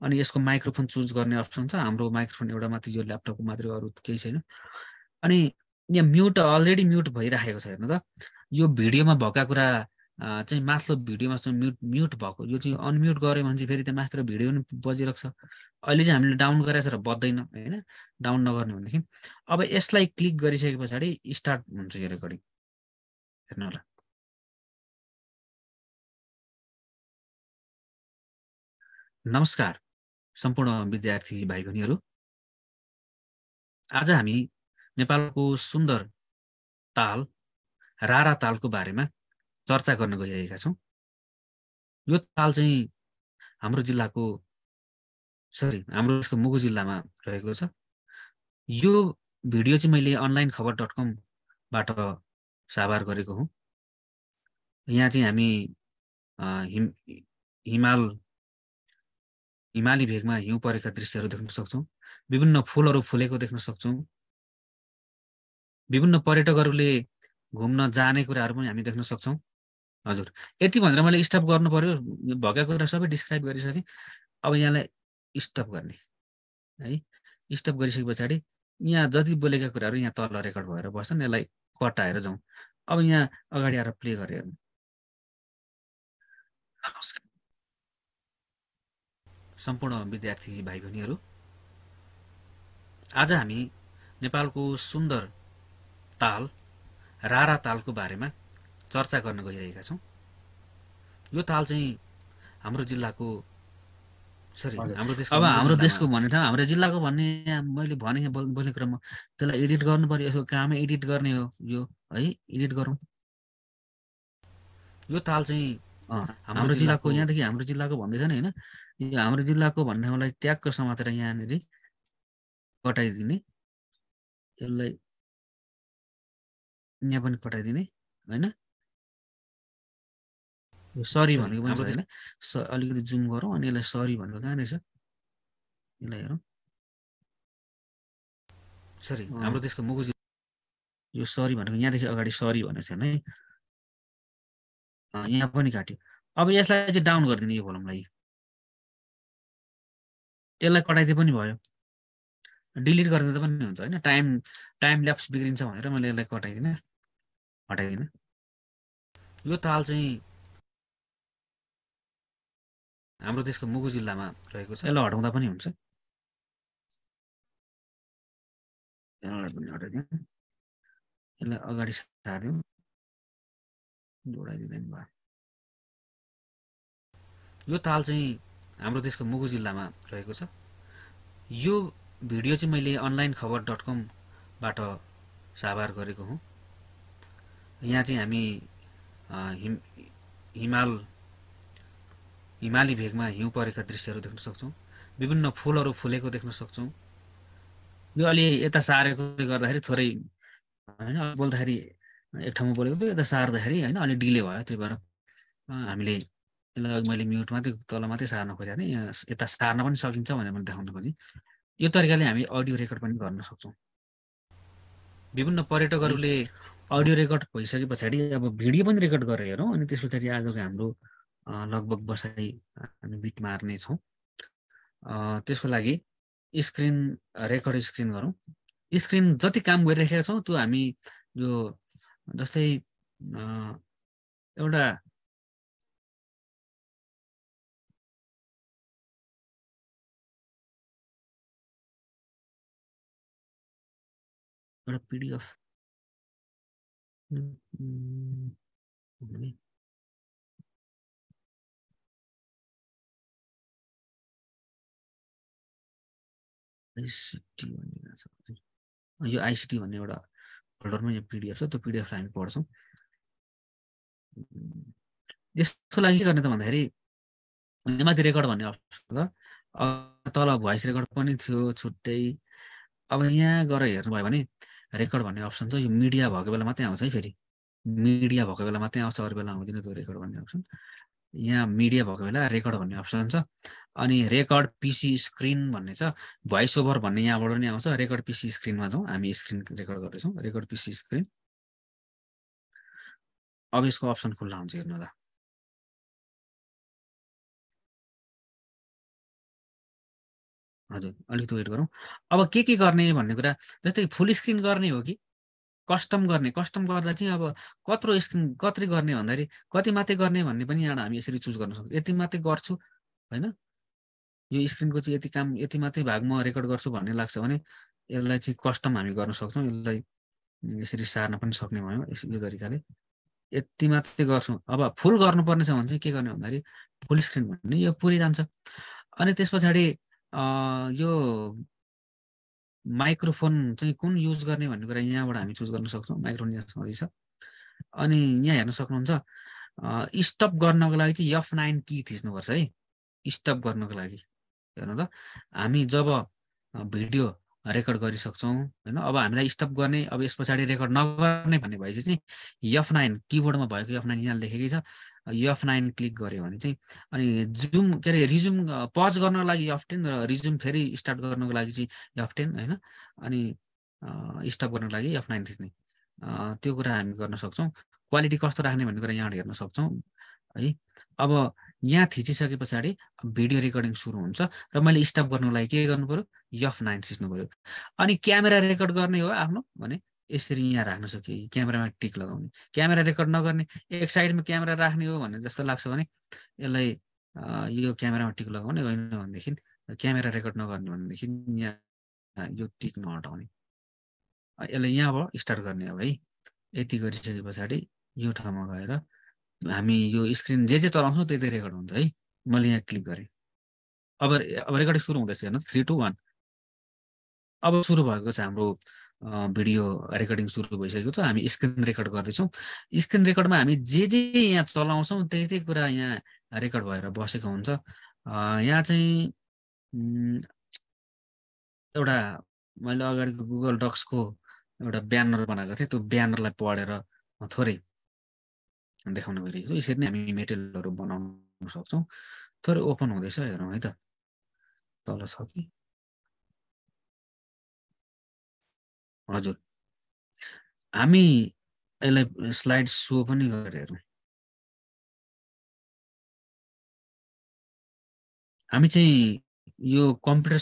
अनि यसको माइक्रोफोन चुज गर्ने अप्सन छ हाम्रो माइक्रोफोन एउटा मात्र यो ल्यापटपको मात्र अरु केही छैन अनि यहाँ म्युट अलरेडी म्युट भइराखेको छ हेर्नु त यो भिडियोमा भका कुरा चाहिँ मास्लो भिडियोमा चाहिँ म्युट भएको यो चाहिँ अनम्युट गरे भने फेरि त्यो मास्लो भिडियो पनि बजिरक्छ अहिले चाहिँ हामीले डाउन गरेछ र बज्दैन हैन डाउन नगर्नु भनेदेखि अब यसलाई क्लिक गरिसकेपछि स्टार्ट हुन्छ यो रेकर्डिङ हेर्नु होला नमस्कार सम्पूर्ण विद्यार्थी भाइ बहिनीहरु आज हामी नेपालको सुन्दर ताल रारा तालको बारेमा चर्चा गर्न गइरहेका छौं यो ताल चाहिँ हाम्रो जिल्लाको हाम्रो यसको मुगु जिल्लामा रहेको छ यो भिडियो चाहिँ मैले onlinekhabar.com बाट साभार गरेको हुँ यहाँ चाहिँ हामी हिमाली भेगमा हिउँ परेका दृश्यहरू देख्न सक्छौं विभिन्न फूलहरू फुलेको देख्न सक्छौं विभिन्न पर्यटकहरूले घुम्न जाने कुराहरू पनि हामी देख्न सक्छौं हजुर यति भनेर मैले स्टप गर्न पर्यो भका कुरा सबै डिस्क्राइब गरिसके अब यहाँलाई स्टप गर्ने है स्टप गरिसकेपछि यहाँ जति बोलेका कुराहरू यहाँ तल रेकर्ड भएर बस्छन् यसलाई कटाएर जाउँ अब यहाँ अगाडि आएर प्ले गरे हेर्नु नमस्कार सम्पूर्ण विद्यार्थी भाइ बहिनीहरु आज हामी नेपालको सुन्दर ताल रारा तालको बारेमा चर्चा गर्न गइरहेका छौं यो ताल चाहिँ हाम्रो जिल्लाको हाम्रो देशको भन्ने ठाउँ हाम्रो जिल्लाको भन्ने मैले भने बोल्ने क्रममा त्यसलाई एडिट गर्नु पर्यो यसको कामै एडिट गर्ने हो यो है एडिट गरौँ यो ताल चाहिँ हाम्रो जिल्लाको यहाँ देखि हाम्रो जिल्लाको भन्दै छ नि हैन यो हाम्रो जिल्लाको भन्ने ठाउँलाई ट्यागको समातेर यहाँ नेरी कटाइदिने यसलाई यहाँ पनि कटाइदिने हैन सरी भनेको पनि छैन अलिकति जुम गरौँ अनि यसलाई सरी भनेको कहाँ रहेछ यसलाई हेरौँ सरी हाम्रो देशको मुगु यो सरी भनेको यहाँ देखि अगाडि सरी भनेको छैन है यहाँ पनि काट्यो अब यसलाई चाहिँ डाउन गर्दिने यो भोलमलाई यसलाई कटाइदिए पनि भयो डिलिट गर्दा पनि हुन्छ हैन टाइम ल्याप्स बिग्रिन्छ भनेर मैले यसलाई कटाइदिन हटाइदिन यो ताल चाहिँ हाम्रो देशको मुगु जिल्लामा रहेको छ यसलाई हटाउँदा पनि हुन्छ यसलाई पनि हटाइदिउँ यसलाई अगाडि सार्दिउँ जोडाइदिदैन भयो यो ताल चाहिँ हाम्रो देशको मुगु जिल्लामा रहेको छ यो भिडियो चाहिँ मैले onlinekhabar.com बाट साभार गरेको हुँ यहाँ चाहिँ हामी हिमाली भेगमा हिउँ परेका दृश्यहरू देख्न सक्छौं विभिन्न फूलहरू फुलेको देख्न सक्छौं यो अलि यता सारेकोले गर्दाखेरि थोरै हैन बोल्दाखेरि एक ठाउँमा बोलेको थियो यता सार्दाखेरि हैन अलि डिले भयो त्यही भएर हामीले मैले म्युट मात्रै तल मात्रै सार्न खोजेको थिएँ यहाँ यता सार्न पनि सकिन्छ भनेर मैले देखाउन खोजेँ यो तरिकाले हामी अडियो रेकर्ड पनि गर्न सक्छौं विभिन्न पर्यटकहरूले अडियो रेकर्ड भइसकेपछि अब भिडियो पनि रेकर्ड गरेर हेरौँ अनि त्यसपछि आजको हाम्रो लगभग बसाई हामी बिट मार्ने छौं त्यसको लागि स्क्रिन गरौँ स्क्रिन जति काम गरिरहेका छौं त्यो हामी यो जस्तै एउटा PDF ICT भन्ने यो ICT भन्ने एउटा फोल्डरमा यो PDF छ त्यो PDF हामी पढ्छौं यसको लागि के गर्ने त भन्दाखेरि माथि रेकर्ड भन्ने अप्सन छ तल भोइस रेकर्ड पनि थियो छुट्टै अब यहाँ गएर हेर्नुभयो भने रेकर्ड भन्ने अप्सन छ यो मिडिया भएको बेला मात्रै आउँछ है फेरि मिडिया भएको बेला मात्रै आउँछ अरु बेला आउँदैन त्यो रेकर्ड भन्ने अप्सन यहाँ मिडिया भएको बेला रेकर्ड भन्ने अप्सन छ अनि रेकर्ड पीसी स्क्रीन भन्ने छ भ्वाइस ओभर भन्ने यहाँबाट नि आउँछ रेकर्ड पीसी स्क्रीन मा जाऊ हामी स्क्रीन रेकर्ड गर्दै छौ रेकर्ड पीसी स्क्रीन अब यसको अप्सन खुल्ला हुन्छ हेर्नु होला हजुर अलिकति वेट गरौँ अब के गर्ने भन्ने कुरा जस्तै फुल स्क्रीन गर्ने हो कि कस्टम गर्दा चाहिँ अब कत्रो स्क्रीन कत्रै गर्ने भन्दाखेरि कति मात्रै गर्ने भन्ने पनि यहाँ हामी यसरी चुज गर्न सक्छौं यति मात्रै गर्छु हैन यो स्क्रिनको चाहिँ यति काम यति मात्रै भागमा रेकर्ड गर्छु भन्ने लाग्छ भने यसलाई चाहिँ कस्टम हामी गर्न सक्छौं यसलाई यसरी सार्न पनि सक्ने भयो यो तरिकाले यति मात्रै गर्छु अब फुल गर्नुपर्ने छ भने चाहिँ के गर्ने भन्दाखेरि फुल स्क्रिन भन्ने यो पुरै जान्छ अनि त्यसपछि यो माइक्रोफोन चाहिँ कुन युज गर्ने भन्ने कुरा यहाँबाट हामी चुज गर्न सक्छौं माइक्रोफोन यहाँ सधैं छ अनि यहाँ हेर्न सक्नुहुन्छ स्टप गर्नको लागि चाहिँ F9 की थिच्नु पर्छ है स्टप गर्नको लागि हेर्नु त हामी जब भिडियो रेकर्ड गरिसक्छौं हैन अब हामीलाई स्टप गर्ने अब यसपछि रेकर्ड नगर्ने भन्ने भएपछि चाहिँ F9 कीबोर्डमा भएको F9 यहाँ लेखेकै छ F9 क्लिक गरे भने चाहिँ अनि जुम के रे रिज्युम पज गर्नको लागि F10 र रिज्युम फेरि स्टार्ट गर्नको लागि चाहिँ F10 हैन अनि स्टप गर्नको लागि F9 थिच्ने त्यो कुरा हामी गर्न सक्छौं क्वालिटी कस्तो राख्ने भन्ने कुरा यहाँ हेर्न सक्छौं है अब यहाँ थिचिसकेपछि भिडियो रेकर्डिङ सुरु हुन्छ र मैले स्टप गर्नको लागि के गर्नु पर्यो F9 थिच्नु पर्यो अनि क्यामेरा रेकर्ड गर्ने हो आफ्नो भने यसरी यहाँ राख्न सकिए क्यामेरामा टिक लगाउने क्यामेरा रेकर्ड नगर्ने एक साइडमा क्यामेरा राख्ने हो भने जस्तो लाग्छ भने यसलाई यो क्यामेरामा टिक लगाउने होइन भनेदेखि क्यामेरा रेकर्ड नगर्ने भनेदेखि यहाँ यो टिक नहटाउने यसलाई यहाँबाट स्टार्ट गर्ने अब है यति गरिसकेपछि यो ठाउँमा गएर हामी यो स्क्रिन जे चलाउँछौं त्यतै रेकर्ड हुन्छ है मैले यहाँ क्लिक गरे अब रेकर्ड सुरु हुँदैछ हेर्नु 3 2 1 अब सुरु भएको छ हाम्रो भिडियो रेकर्डिङ सुरु भइसकेको छ हामी स्क्रिन रेकर्ड गर्दै छौं स्क्रिन रेकर्डमा हामी जे यहाँ चलाउँछौं त्यतै कुरा यहाँ रेकर्ड भएर बसेको हुन्छ यहाँ चाहिँ एउटा मैले अगाडिको गुगल डक्सको एउटा ब्यानर बनाएको थिएँ त्यो ब्यानरलाई पढेर थोरै देखाउन गइरहेको छु यसरी नै हामी मेटेरियलहरु बनाउन सक्छौं थोरै ओपन हुँदैछ हेरौं है त तल छ कि हजुर हामी यसलाई स्लाइड शो पनि गरेर हेरौं हामी चाहिँ यो कम्प्युटर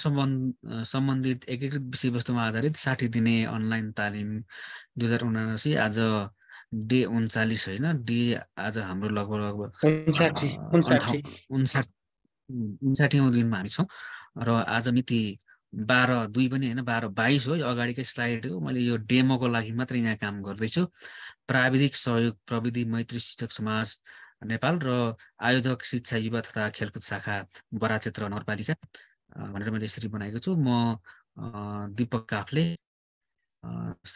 सम्बन्धित एकीकृत विषयवस्तुमा आधारित 60 दिने अनलाइन तालिम 2079 आज डे 39 हैन डे आज हाम्रो लगभग 59 औं दिनमा हामी छौं र आज मिति 12/2 पनि हैन 12/22 हो यो अगाडिकै स्लाइड हो मैले यो डेमोको लागि मात्र यहाँ काम गर्दै छु प्राविधिक सहयोग प्रविधि मैत्री शिक्षक समाज नेपाल र आयोजक शिक्षा युवा तथा खेलकुद शाखा बराहा क्षेत्र नगरपालिका भनेर मैले यसरी बनाएको छु म दीपक काफले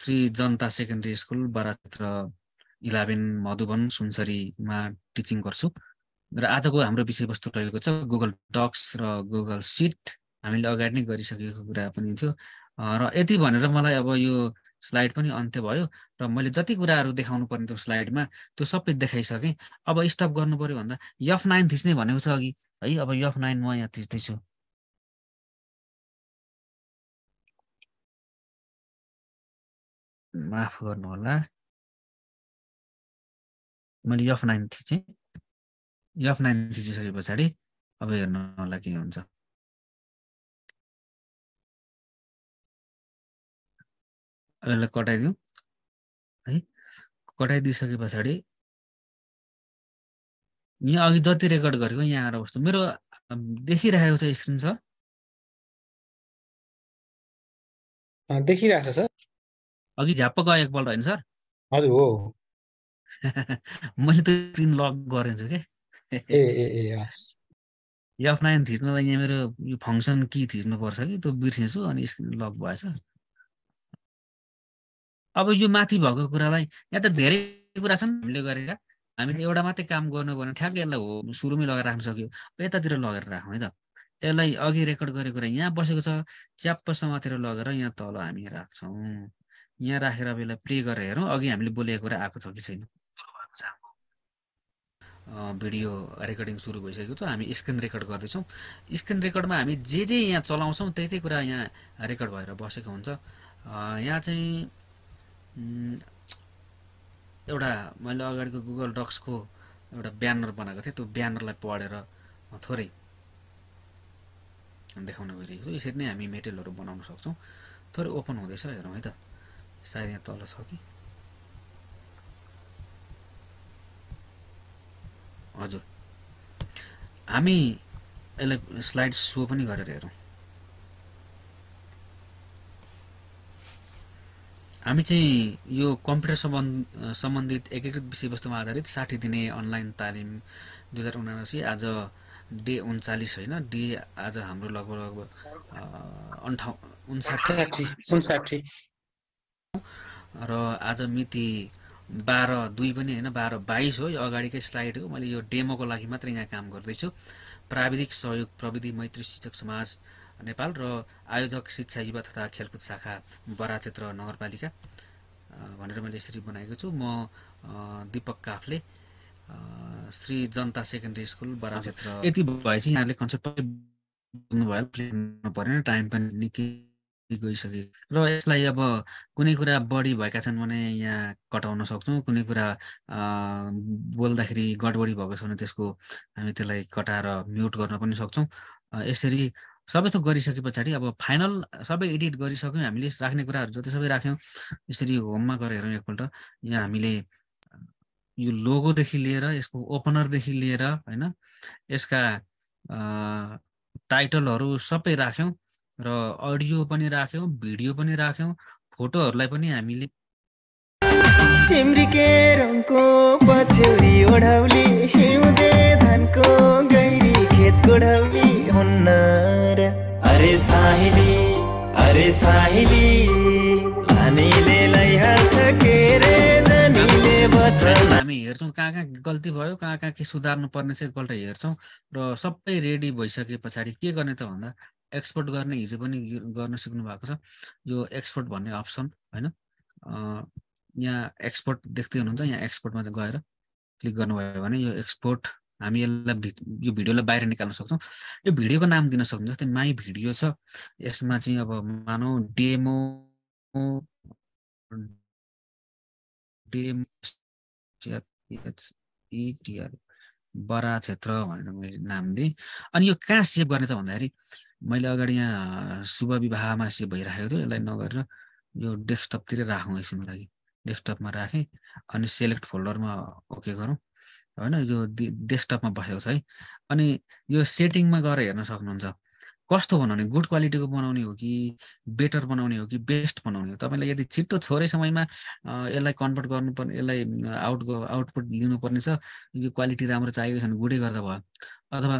श्री जनता सेकेन्डरी स्कुल बराहा क्षेत्र 11 मधुबन सुनसरीमा टिचिङ गर्छु र आजको हाम्रो विषयवस्तु रहेको छ गुगल डक्स र गुगल सिट हामीले अगाडि नै गरिसकेको कुरा पनि थियो र यति भनेर मलाई अब यो स्लाइड पनि अन्त्य भयो र मैले जति कुराहरु देखाउनु पर्ने थियो स्लाइडमा त्यो सबै देखाइसके अब स्टप गर्नु पर्यो भन्दा F9 थिच्ने भनेको छ अघि है अब F9 म यहाँ थिच्दै छु माफ गर्नु होला मैले F9 थिचेँ F9 थिचिसकेपछि अब हेर्नु होला के हुन्छ यसलाई कटाइदिउँ है कटाइदिसकेपछि यहाँ अघि जति रेकर्ड गरेको यहाँ आएर बस्छु मेरो देखिरहेको छ स्क्रिन सर देखिरहेछ सर अघि झ्याप्प गए एकपल्ट हैन सर हजुर हो मैले त स्क्रिन लक गरेछु के यो F9 थिच्नलाई यहाँ मेरो यो फंक्सन की थिच्नु पर्छ कि त्यो बिर्सेछु अनि स्क्रिन लक भएछ अब यो माथि भएको कुरालाई यहाँ त धेरै कुरा छन् हामीले गरेका हामीले एउटा मात्रै काम गर्नु भने ठ्याक्कै यसलाई हो सुरुमै लगाएर राख्न सकियो यतातिर लगाएर राखौं है त यसलाई अघि रेकर्ड गरेको कुरा यहाँ बसेको छ च्याप्प समातिर लगेर यहाँ तल हामी राख्छौं यहाँ राखेर बेला प्ले गरेर हेरौं अघि हामीले बोलेको कुरा आएको छ कि छैन भिडियो रेकर्डिङ सुरु भइसकेको छ हामी स्क्रिन रेकर्ड गर्दै छौं स्क्रिन रेकर्डमा हामी जे जे यहाँ चलाउँछौं त्यतै कुरा यहाँ रेकर्ड भएर बसेको हुन्छ यहाँ चाहिँ एउटा मैले अगाडिको गुगल डक्स को एउटा ब्यानर बनाएको थिए त्यो ब्यानरलाई पढेर म थोरै देखाउन गइरहेको छु यसरी नै हामी मेटेलहरु बनाउन सक्छौं थोरै ओपन हुँदैछ हेरौं है त सायद यहाँ तल छ कि हजुर हामी यसलाई स्लाइड शो पनि गरेर हेरौं हामी चाहिँ यो कम्प्युटर सम्बन्धित एकीकृत विषयवस्तुमा आधारित 60 दिने अनलाइन तालिम 2079 आज डे 39 हैन डे आज हाम्रो लगभग 59 र आज मिति 12/2 पनि हैन 12/22 हो यो अगाडिकै स्लाइड हो मैले यो डेमोको लागि मात्र यहाँ काम गर्दै छु प्राविधिक सहयोग प्रविधि मैत्री शिक्षक समाज नेपाल र आयोजक शिक्षा युवा तथा खेलकुद शाखा बराहा क्षेत्र नगरपालिका भनेर मैले यसरी बनाएको छु म दीपक काफले श्री जनता सेकेन्डरी स्कुल बराहा क्षेत्र यति भएपछि यहाँले कन्सेप्ट बुझ्नु भयो प्लेन पर्ने टाइम पनि निकै गइसक्यो र यसलाई अब कुनै कुरा बढी भएका छन् भने यहाँ कटाउन सक्छौं कुनै कुरा बोल्दाखेरि गडबडी भएको छ भने त्यसको हामी त्यसलाई कटाएर म्युट गर्न पनि सक्छौं यसरी सबै त गरिसके पछाडी अब फाइनल सबै एडिट गरिसक्यौं हामीले राख्ने कुराहरु जति सबै राख्यौं यसरी होममा गएर हेरौं एकपल्ट यहाँ हामीले यो लोगो देखि लिएर यसको ओपनर देखि लिएर हैन यसका टाइटलहरु सबै राख्यौं र अडियो पनि राख्यौं भिडियो पनि राख्यौं फोटोहरुलाई पनि हामीले सिमरिके रङको पछौरी ओढौली हिउँदे धानको गैरी खेत गोढौली हुन्नर अरे साहिली हामीले लैहाल्छ के रे जनीले बचन हामी हेर्छौं कहाँ कहाँ गल्ती भयो कहाँ कहाँ के सुधार्नु पर्ने छ एकपल्ट हेर्छौं र सबै रेडी भइसकेपछि के गर्ने त भन्दा एक्सपोर्ट गर्ने हिजो पनि गर्न सिक्नु भएको छ यो एक्सपोर्ट भन्ने अप्सन हैन यहाँ एक्सपोर्ट देख्दै हुनुहुन्छ यहाँ एक्सपोर्टमा गएर क्लिक गर्नुभयो भने यो एक्सपोर्ट हामी यसलाई यो भिडियोलाई बाहिर निकाल्न सक्छौं यो भिडियोको नाम दिन सक्नुहुन्छ जस्तै माइ भिडियो छ यसमा चाहिँ अब मानौ डेमो एचईटीआर बराहा क्षेत्र भनेर मैले नाम दिए अनि यो कहाँ सेभ गर्ने त भन्दाखेरि मैले अगाडि यहाँ शुभ विवाहमा सेभ भइराखेको थियो यसलाई नगरेर यो डेस्कटपतिर राखौं यसको लागि डेस्कटपमा राखे अनि सिलेक्ट फोल्डरमा ओके गरौं हैन यो डेस्कटपमा बसेको छ है अनि यो सेटिङमा गएर हेर्न सक्नुहुन्छ कस्तो बनाउने गुड क्वालिटीको बनाउने हो कि बेटर बनाउने हो कि बेस्ट बनाउने हो तपाईलाई यदि छिटो थोरै समयमा यसलाई कन्भर्ट गर्नुपर्ने यसलाई आउटपुट लिनु पर्ने छ यो क्वालिटी राम्रो चाहिएको छ भने गुडै गर्दा भयो अथवा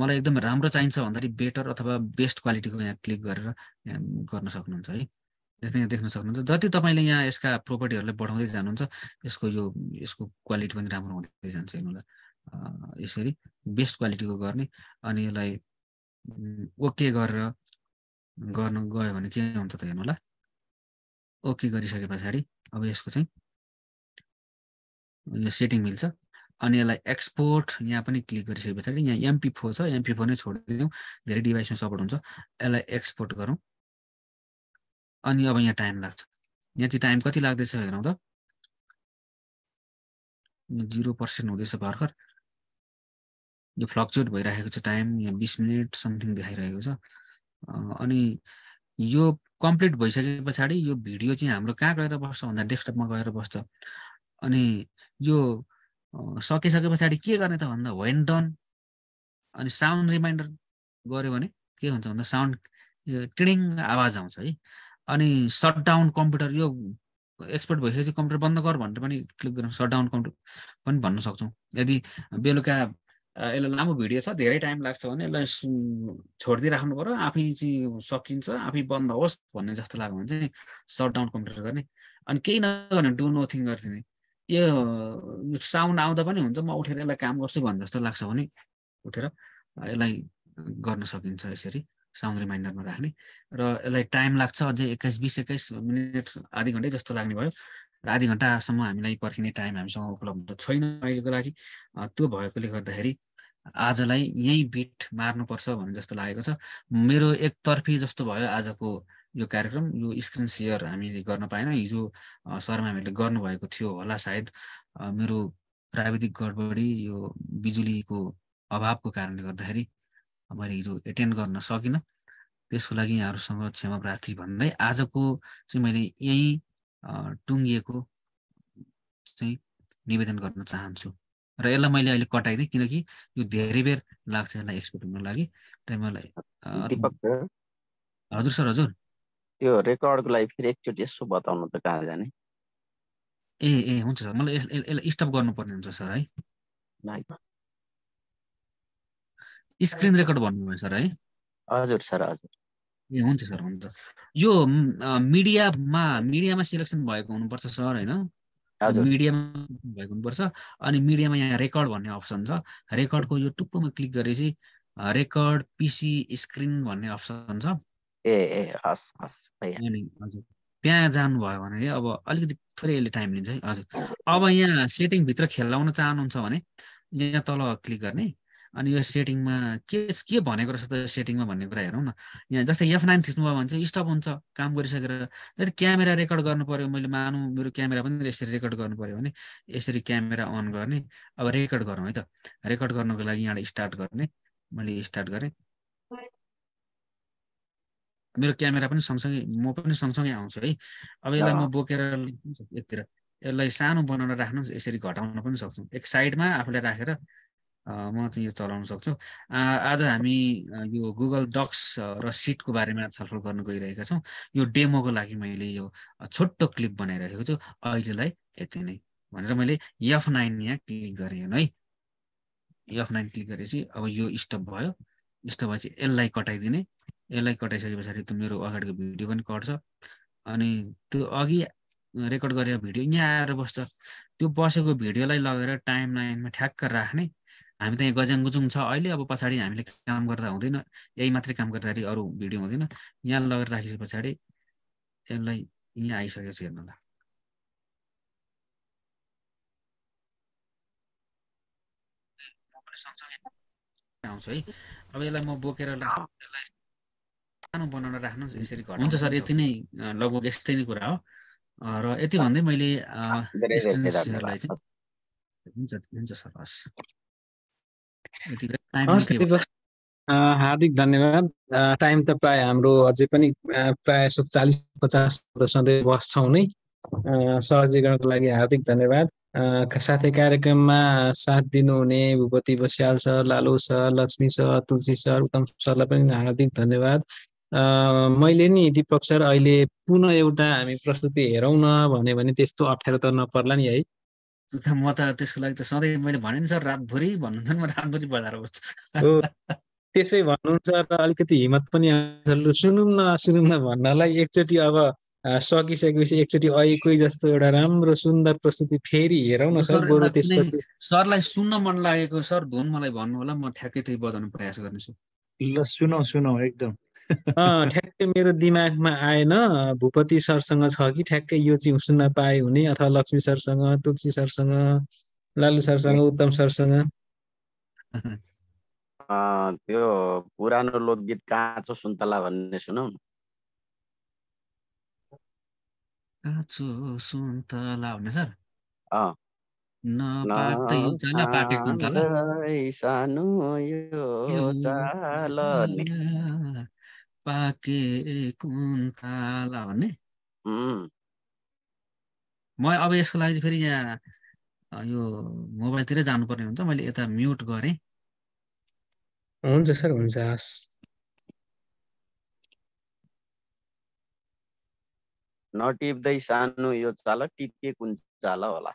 मलाई एकदम राम्रो चाहिन्छ भन्दाखेरि बेटर अथवा बेस्ट क्वालिटीको यहाँ क्लिक गरेर यहाँ गर्न सक्नुहुन्छ है जस्तै यहाँ देख्न सक्नुहुन्छ जति तपाईले यहाँ यसका प्रोपर्टीहरुलाई बढाउँदै जानुहुन्छ यसको यो यसको क्वालिटी पनि राम्रो हुँदै जान्छ हैनला यसरी बेस्ट क्वालिटीको गर्ने अनि यसलाई ओके गरेर गर्न गयो भने के हुन्छ त हेर्नुला ओके गरिसकेपछि अब यसको चाहिँ यो सेटिङ मिल्छ अनि यसलाई एक्सपोर्ट यहाँ पनि क्लिक गरिसकेपछि यहाँ MP4 छ MP4 नै छोड्दियौ धेरै डिभाइसमा सपोर्ट हुन्छ यसलाई एक्सपोर्ट गरौं अनि अब यहाँ टाइम लाग्छ यहाँ चाहिँ टाइम कति लाग्दैछ हेरौं त 0% हुँदैछ भर्खर यो फ्लक्चुएट भइराखेको छ टाइम यहाँ 20 मिनेट समथिङ देखाइरहेको छ अनि यो कम्प्लिट भइसकेपछि यो भिडियो चाहिँ हाम्रो कहाँ गएर बस्छ भन्दा डेस्कटपमा गएर बस्छ अनि यो सकिसकेपछि के गर्ने त भन्दा व्हेन डन अनि साउन्ड रिमाइन्डर गर्यो भने के हुन्छ भन्दा साउन्ड टिडिङ आवाज आउँछ है अनि शटडाउन कम्प्युटर यो एक्सपोर्ट भइसकेपछि कम्प्युटर बन्द गर भनेर पनि क्लिक गर्न शटडाउन कम्प्युटर पनि भन्न सक्छौं यदि बेलुका एला लामो भिडियो छ धेरै टाइम लाग्छ भने एला छोड्दै राख्नु पर्यो आफै चाहिँ सकिन्छ आफै बन्द होस् भन्ने जस्तो लाग्यो भने चाहिँ शटडाउन कम्प्युटर गर्ने अनि केही नगर्ने डु नथिङ गर्दिने यो साउन्ड आउँदा पनि हुन्छ म उठेर एला काम गर्छु भन्ने जस्तो लाग्छ भने उठेर एलाई गर्न सकिन्छ यसरी साउन्ड रिमाइन्डरमा राख्ने र यसलाई टाइम लाग्छ अझै 21 मिनेट आधी घण्टा जस्तो लाग्ने भयो आधी घण्टासम्म हामीलाई पर्खिने टाइम हामीसँग उपलब्ध छैन अहिलेको लागि त्यो भएकोले गर्दाखेरि आजलाई यही बिट मार्नुपर्छ भन्ने जस्तो लागेको छ मेरो एकतर्फी जस्तो भयो आजको यो कार्यक्रम यो स्क्रिन शेयर हामीले गर्न पाएन हिजो शर्मा हामीले गर्नु भएको थियो होला सायद मेरो प्राविधिक गडबडी यो बिजुलीको अभावको कारणले गर्दाखेरि मैले हिजो अटेन्ड गर्न सकिन त्यसको लागि यहाँहरुसँग क्षमा प्रार्थी भन्दै आजको चाहिँ मैले यही टुंगिएको चाहिँ निवेदन गर्न चाहन्छु र यसलाई मैले अहिले कटाइदिए किनकि यो धेरै बेर लाग्छ यसलाई एक्सपोर्ट गर्न लागि टाइमलाई दीपक सर हजुर सर हजुर त्यो रेकर्डको लागि फेरि एकचोटी यसो बताउनु त कहाँ जाने ए ए हुन्छ सर मलाई यसलाई स्टप गर्नु पर्ने हुन्छ सर है स्क्रिन रेकर्ड भन्नु भयो सर है हजुर सर हजुर ए हुन्छ सर हुन्छ यो मिडियामा सिलेक्सन भएको हुनुपर्छ सर हैन हजुर मिडियामा भएको हुनुपर्छ अनि मिडियामा यहाँ रेकर्ड भन्ने अप्सन छ रेकर्डको यो टुप्पोमा क्लिक गरेपछि रेकर्ड पीसी स्क्रिन भन्ने अप्सन छ ए ए हस हस हजुर त्यहाँ जानु भयो भने अब अलिकति थोरै अहिले टाइम लिन्छ है हजुर अब यहाँ सेटिङ भित्र खेलाउन चाहनुहुन्छ भने यहाँ तल क्लिक गर्ने अनि यो सेटिङमा के भनेको रहेछ त सेटिङमा भन्ने कुरा हेरौँ न यहाँ जस्तै F9 थिच्नु भयो भने चाहिँ स्टप हुन्छ काम गरिसकेर जति क्यामेरा रेकर्ड गर्नु पर्यो मैले मानु मेरो क्यामेरा पनि यसरी रेकर्ड गर्नु पर्यो भने यसरी क्यामेरा अन गर्ने अब रेकर्ड गरौँ है त रेकर्ड गर्नको लागि यहाँ स्टार्ट गर्ने मैले स्टार्ट गरे मेरो क्यामेरा पनि सँगसँगै म पनि सँगसँगै आउँछु है अब यसलाई म बोकेर एकतिर यसलाई सानो बनाउन राख्नु यसरी घटाउन पनि सक्छौँ एक साइडमा आफूले राखेर म चाहिँ यो चलाउन सक्छु आज हामी यो Google डक्स र सिटको बारेमा छलफल गर्न गइरहेका छौं यो डेमोको लागि मैले यो छोटो क्लिप बनाइराखेको छु अहिलेलाई यति नै भनेर मैले F9 यहाँ क्लिक गरे है F9 क्लिक गरेपछि अब यो स्टप भयो स्टप भएपछि यसलाई कटाइदिने यसलाई कटाइसके पछाडी त मेरो अगाडिको भिडियो पनि कट्छ अनि त्यो अघि रेकर्ड गरेको भिडियो यहाँ आएर बस्छ त्यो बसेको भिडियोलाई लगेर टाइम लाइनमा ठ्याक्क राख्ने हामी त यहाँ गजङगुजुङ छ अहिले अब पछाडी हामीले काम गर्दा हुँदैन यही मात्रै काम गर्दाखेरि अरु भिडियो हुँदैन यहाँ लगेर राखिसके पछाडी यसलाई यहाँ आइसकेको छ हेर्नुला आउँछ है अब यसलाई म बोकेर यसलाई सानो बनाउन राख्नु यसरी घटाउनु हुन्छ सर यति नै लगभग यस्तै नै कुरा हो र यति भन्दै मैले स्टुडेन्ट्सहरुलाई चाहिँ हुन्छ हुन्छ सर हस् हार्दिक धन्यवाद टाइम त प्राय हाम्रो अझै पनि प्राय 40-50 सधैँ बस्छौँ नै सहजीकरणको लागि हार्दिक धन्यवाद साथै कार्यक्रममा साथ दिनुहुने Bhupati Basyal sir Lalu sir Laxmi sir Tulsi sir Uttam सरलाई पनि हार्दिक धन्यवाद मैले नि दीपक सर अहिले पुनः एउटा हामी प्रस्तुति हेरौँ न भन्यो भने त्यस्तो अप्ठ्यारो त नपर्ला नि है म त त्यसको लागि त सधैँ मैले भने नि सर रातभरि भन्नुहुन्छ म रातभरि बजार बस्छु त्यसै भन्नुहुन्छ र अलिकति हिम्मत पनि आउँछ सुनौँ न भन्नलाई एकचोटि अब सकिसकेपछि एकचोटि अहिलेकै जस्तो एउटा राम्रो सुन्दर प्रस्तुति फेरि हेरौँ न सर बरु त्यसपछि सरलाई सुन्न मन लागेको सर धुन मलाई भन्नु होला म ठ्याक्कै त्यही बजाउन प्रयास गर्नेछु ल सुनौ एकदम ठ्याक्कै मेरो दिमागमा आएन भूपति सरसँग छ कि ठ्याक्कै यो चाहिँ सुन्न पाए हुने अथवा लक्ष्मी सरसँग तुलसी सरसँग लालु सरसँग उत्तम सरसँग त्यो पुरानो लोकगीत काँचो सुन्तला भन्ने सुनौ न काँचो सुन्तला भन्ने सर न पाके कुन्तला भन्ने म अब यसको लागि फेरि यहाँ यो मोबाइलतिरै जानुपर्ने हुन्छ मैले यता म्युट गरेँ हुन्छ सर हुन्छ नटिप्दै सानो यो चाल टिपे कुन चाल होला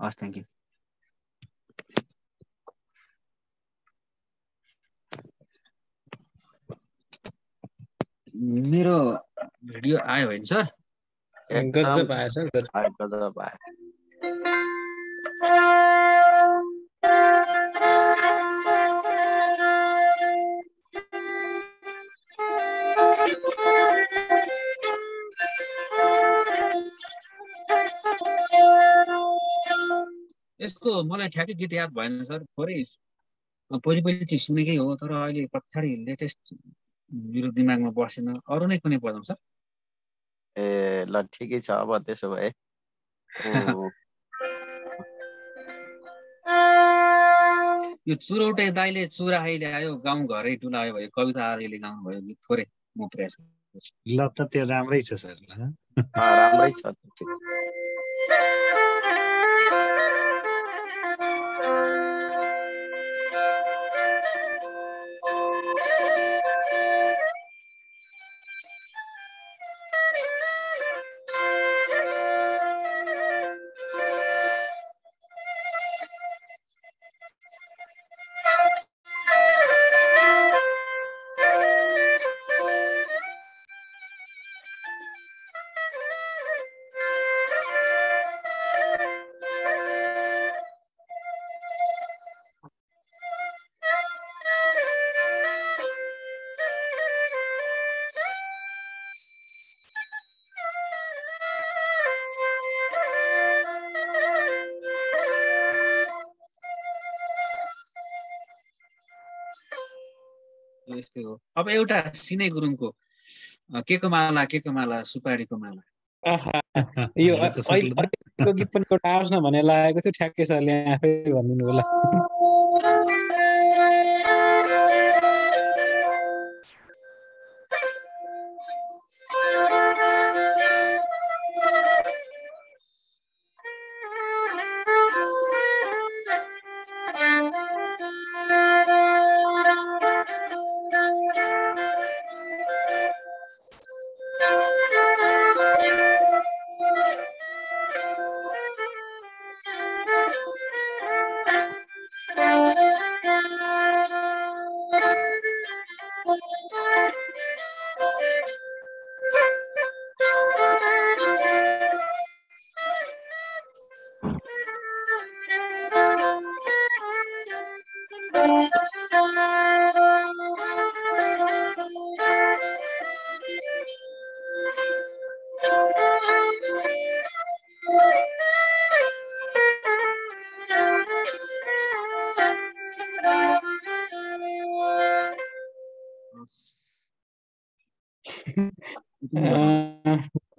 Yes, thank you. मेरो भिडियो आयो हैन सर गजब आया सर गजब आया यसको मलाई ठ्याक्कै गीत याद भएन सर थोरै पहिले पहिले चाहिँ सुनेकै हो तर अहिले पछाडी लेटेस्ट मेरो दिमागमा बसेन अरु नै कुनै बजाउँ सर ए ल ठीकै छ अब त्यसो भए यो चुरौटे दाइले चुरा ल्यायो गाउँ घरै डुलायो भयो कविता आर्यले गाउँ भयो गीत थोरै म प्रयास गर्छु ल त त्यो राम्रै छ सर ल राम्रै छ ठीक छ अब एउटा सिने गुरुङको केको माला सुपारीको माला यो अहिलेको गीत पनि एउटा आउस न भने लागेको थियो ठ्याक्कै सरले आफै भनिदिनु होला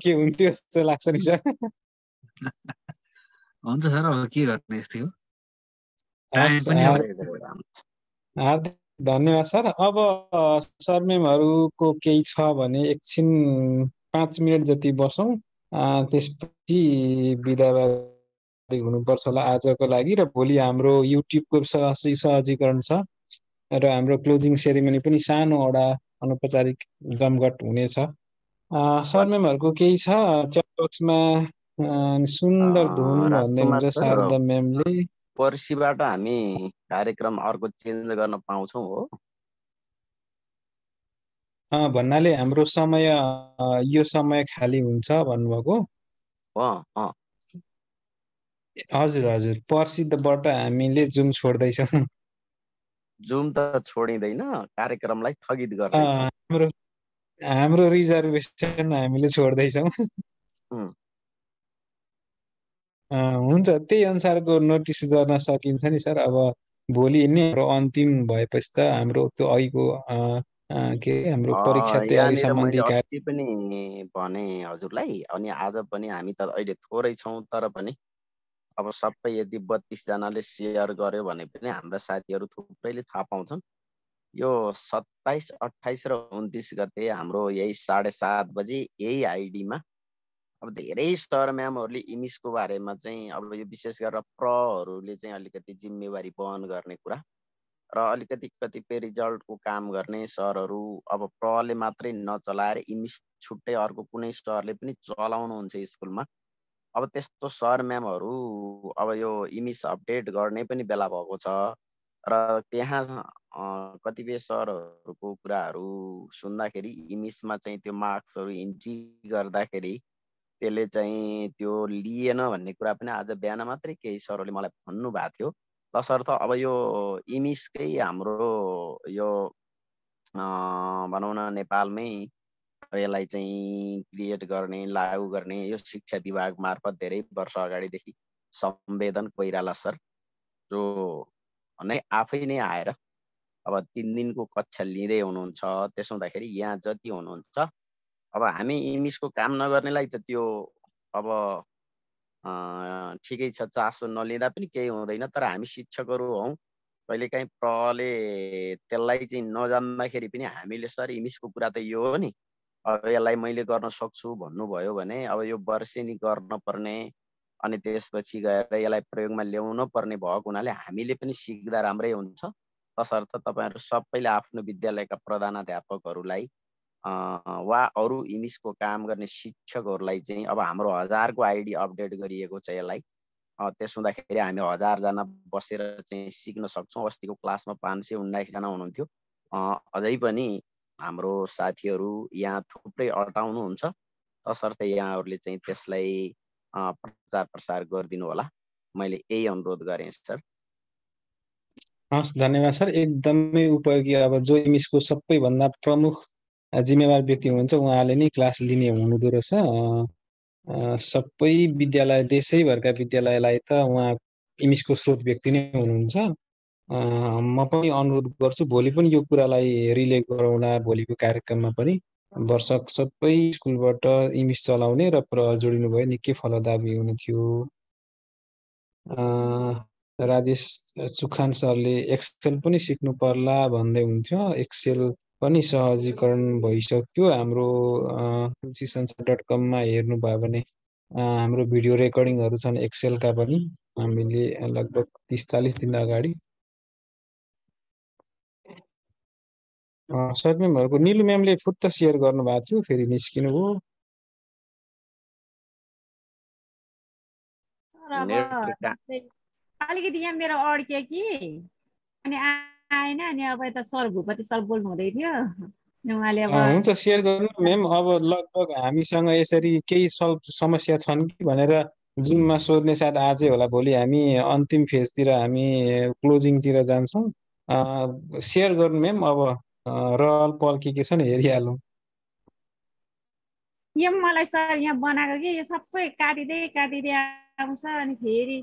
के हुन्थ्यो जस्तो लाग्छ नि सर हुन्छ सर अब के गर्ने यस्तै हो हार्दिक धन्यवाद सर अब सरमेमहरुको केही छ भने एकछिन 5 मिनेट जति बसौं त्यसपछि बिदा हुनु पर्छ होला आजको लागि र भोलि हाम्रो YouTube को सहजीकरण छ र हाम्रो क्लोजिङ सेरेमनी पनि सानो एउटा अनौपचारिक जमघट हुनेछ सरमेमहरुको केही छ च्याट बक्समा सुन्दर धुन भन्दै हुन्छ शारदा मेमले पर्सिबाट हामी कार्यक्रम अर्को चेन्ज गर्न पाउँछौ हो भन्नाले हाम्रो समय यो समय खाली हुन्छ भन्नुभएको अ अ हजुर हजुर पर्सिबाट हामीले जुम छोड्दै छौ जुम त छोडिदैन कार्यक्रमलाई थगित गर्दै छौ हाम्रो हाम्रो रिजर्भेसन हामीले छोड्दै छौ हुन्छ त्यही अनुसारको नोटिस गर्न सकिन्छ नि सर अब भोलि नै हाम्रो अन्तिम भएपछि त हाम्रो त्यो अघिको के हाम्रो परीक्षा तयारी सम्बन्धी कार्य पनि भने हजुरलाई अनि आज पनि हामी त अहिले थोरै छौं तर पनि अब सबै यदि 32 जनाले शेयर गर्यो भने पनि हाम्रा साथीहरु थुप्रैले थाहा पाउँछन् यो 27 28 र 29 गते हाम्रो यही 7:30 बजे यही आईडीमा अब धेरै सर म्यामहरुले इमिसको बारेमा चाहिँ अब यो विशेष गरेर प्रहरुले चाहिँ अलिकति जिम्मेवारी बहन गर्ने कुरा र अलिकति कतिपय रिजल्टको काम गर्ने सरहरु अब प्रहले मात्रै नचलाएर इमिस छुट्टै अर्को कुनै सरले पनि चलाउनु हुन्छ स्कुलमा अब त्यस्तो सर म्यामहरु अब यो इमिस अपडेट गर्ने पनि बेला भएको छ र त्यहाँ कतिपय सरहरुको कुराहरु सुन्दाखेरि इमिसमा चाहिँ त्यो मार्क्सहरु इन्ट्री गर्दाखेरि त्यसले चाहिँ त्यो लिएन भन्ने कुरा पनि आज बयान मात्रै केही सरले मलाई भन्नु भएको थियो तसर्थ अब यो इमेजकै हाम्रो यो भनौँ न नेपालमै यसलाई चाहिँ क्रिएट गर्ने लागू गर्ने यो शिक्षा विभाग मार्फत धेरै वर्ष अगाडि देखि संवेदन कोइराला सर जो नै आफै नै आएर अब 3 दिनको कक्षा लिदै हुनुहुन्छ त्यसो हुँदाखेरि यहाँ जति हुनुहुन्छ अब हामी इमेजको काम नगर्नेलाई त त्यो अब ठिकै छ चासो नलिँदा पनि केही हुँदैन तर हामी शिक्षकहरु हौं कहिलेकाहीँ प्रले त्यसलाई चाहिँ नजान्दाखेरि पनि हामीले सर इमेजको कुरा त यो हो नि अब यसलाई मैले गर्न सक्छु भन्नु भयो भने अब यो वर्षेनी गर्न पर्ने अनि त्यसपछि गएर यसलाई प्रयोगमा ल्याउन पर्ने भएको हुनाले हामीले पनि सिक्दा राम्रै हुन्छ तसर्थ तपाईहरु सबैले आफ्नो विद्यालयका प्रधानाध्यापकहरुलाई वा अरु इमेजको काम गर्ने शिक्षकहरुलाई चाहिँ अब हाम्रो 1000 को आईडी अपडेट गरिएको छ यसलाई त्यस हुँदाखेरि हामी 1000 जना बसेर चाहिँ सिक्न सक्छौं अस्तिको क्लासमा 519 जना हुनुहुन्थ्यो अझै पनि हाम्रो साथीहरु यहाँ थुप्रै अटाउनु हुन्छ तसर्थ यहाँहरुले चाहिँ त्यसलाई प्रचार प्रसार गर्दिनु होला मैले यही अनुरोध गरे सर हस् धन्यवाद सर एकदमै उपयोगी अब जो इमेजको सबैभन्दा प्रमुख जिम्मेवार व्यक्ति हुनुहुन्छ उहाँले नै क्लास लिने हुनुहुँदो रहेछ सबै विद्यालय देशैभरका विद्यालयलाई त उहाँ इमेजको स्रोत व्यक्ति नै हुनुहुन्छ म पनि अनुरोध गर्छु भोलि पनि यो कुरालाई रिले गरौँला भोलिको कार्यक्रममा पनि वर्षक सबै स्कुलबाट इमेज चलाउने र जोडिनु भए निकै फलदायी हुने थियो राजेश सुखान सरले एक्सेल पनि सिक्नु पर्ला भन्दै हुन्थ्यो एक्सेल पनि सहजीकरण भइसक्यो हाम्रो filmora.com मा हेर्नु भयो भने हाम्रो भिडियो रेकर्डिङहरु छन् एक्सेल का पनि हामीले लगभग 30-40 दिन अगाडि सर मेमहरुको नीलु म्यामले फुट्ट शेयर गर्नु भएको थियो फेरि निस्किनु हो अलिकति यहाँ मेरो अड्क्यो कि अनि आएन अनि अब यता सर भूपति सर बोल्नु हुँदै थियो उहाँले अब हुन्छ शेयर गर्नु मेम अब लगभग हामीसँग यसरी केही समस्या छन् कि भनेर जुममा सोध्ने साथ आजै होला भोलि हामी अन्तिम फेजतिर हामी क्लोजिङतिर जान्छौं शेयर गर्नु मेम अब रहल पल के छन् हेरिहालौं यो मलाई सर यहाँ बनाएको के यो सबै काटिदै आउँछ अनि फेरि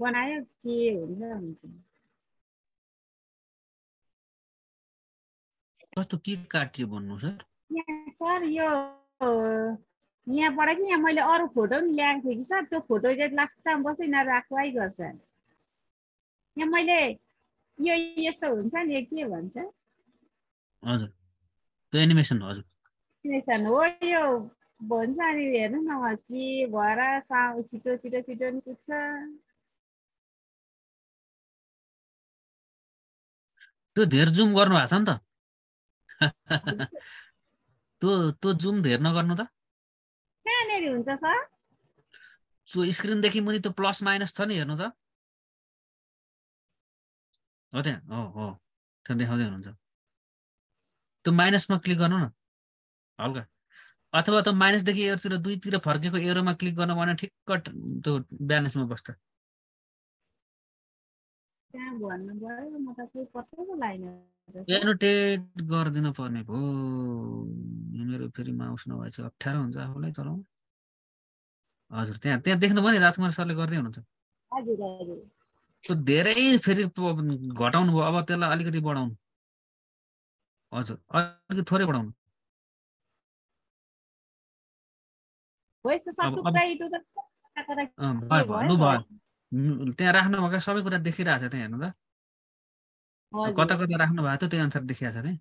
बनायो के हुन्छ कस्तो के काटियो भन्नु सर यहाँ सर यो यहाँ पढा कि यहाँ मैले अरु फोटो नि ल्याएको थिए कि सर त्यो फोटो चाहिँ लास्ट टाइम बसै न राख्वाई गर्छ यहाँ मैले यो यस्तो हुन्छ नि के भन्छ हजुर त्यो एनिमेसन हजुर एनिमेसन हो यो भन्छ अनि हेर्नु न वा के भरा छिटो छिटो छिटो नि कुछ त्यो धेर जुम गर्नु भएको छ नि त तो जूम धेर नगर्नु त के नेरी हुन्छ सर सो स्क्रिन देखि मुनि त प्लस माइनस छ नि हेर्नु त हो त्यहाँ हो त्यहाँ देखाउँदै हुन्छ त्यो माइनसमा क्लिक गर्नु न हल्का अथवा त माइनस देखि एरोतिर दुई तिर फर्केको एरोमा क्लिक गर्न भने ठिक्क त्यो ब्यालेन्समा बस्छ त्यहाँ भन्नु भयो म त के पत्तो लाइन एनोटेट गर्दिन पर्ने भो मेरो फेरि माउस नभएछ अप्ठ्यारो हुन्छ आफुलाई चलाउँ हजुर त्यहाँ देख्नु भयो नि राजकुमार सरले गर्दै हुनुहुन्छ हजुर हजुर त्यो धेरै फेरि घटाउनु भयो अब त्यसलाई अलिकति बढाउनु हजुर अलिकति थोरै बढाउनु वैस त सब टुक्राइटु त भन्नु भयो त्यहाँ राख्नु भएको सबै कुरा देखिरहेछ त्यहाँ हेर्नु त कता कता राख्नु भएको त्यो अनुसार देखिया छ नि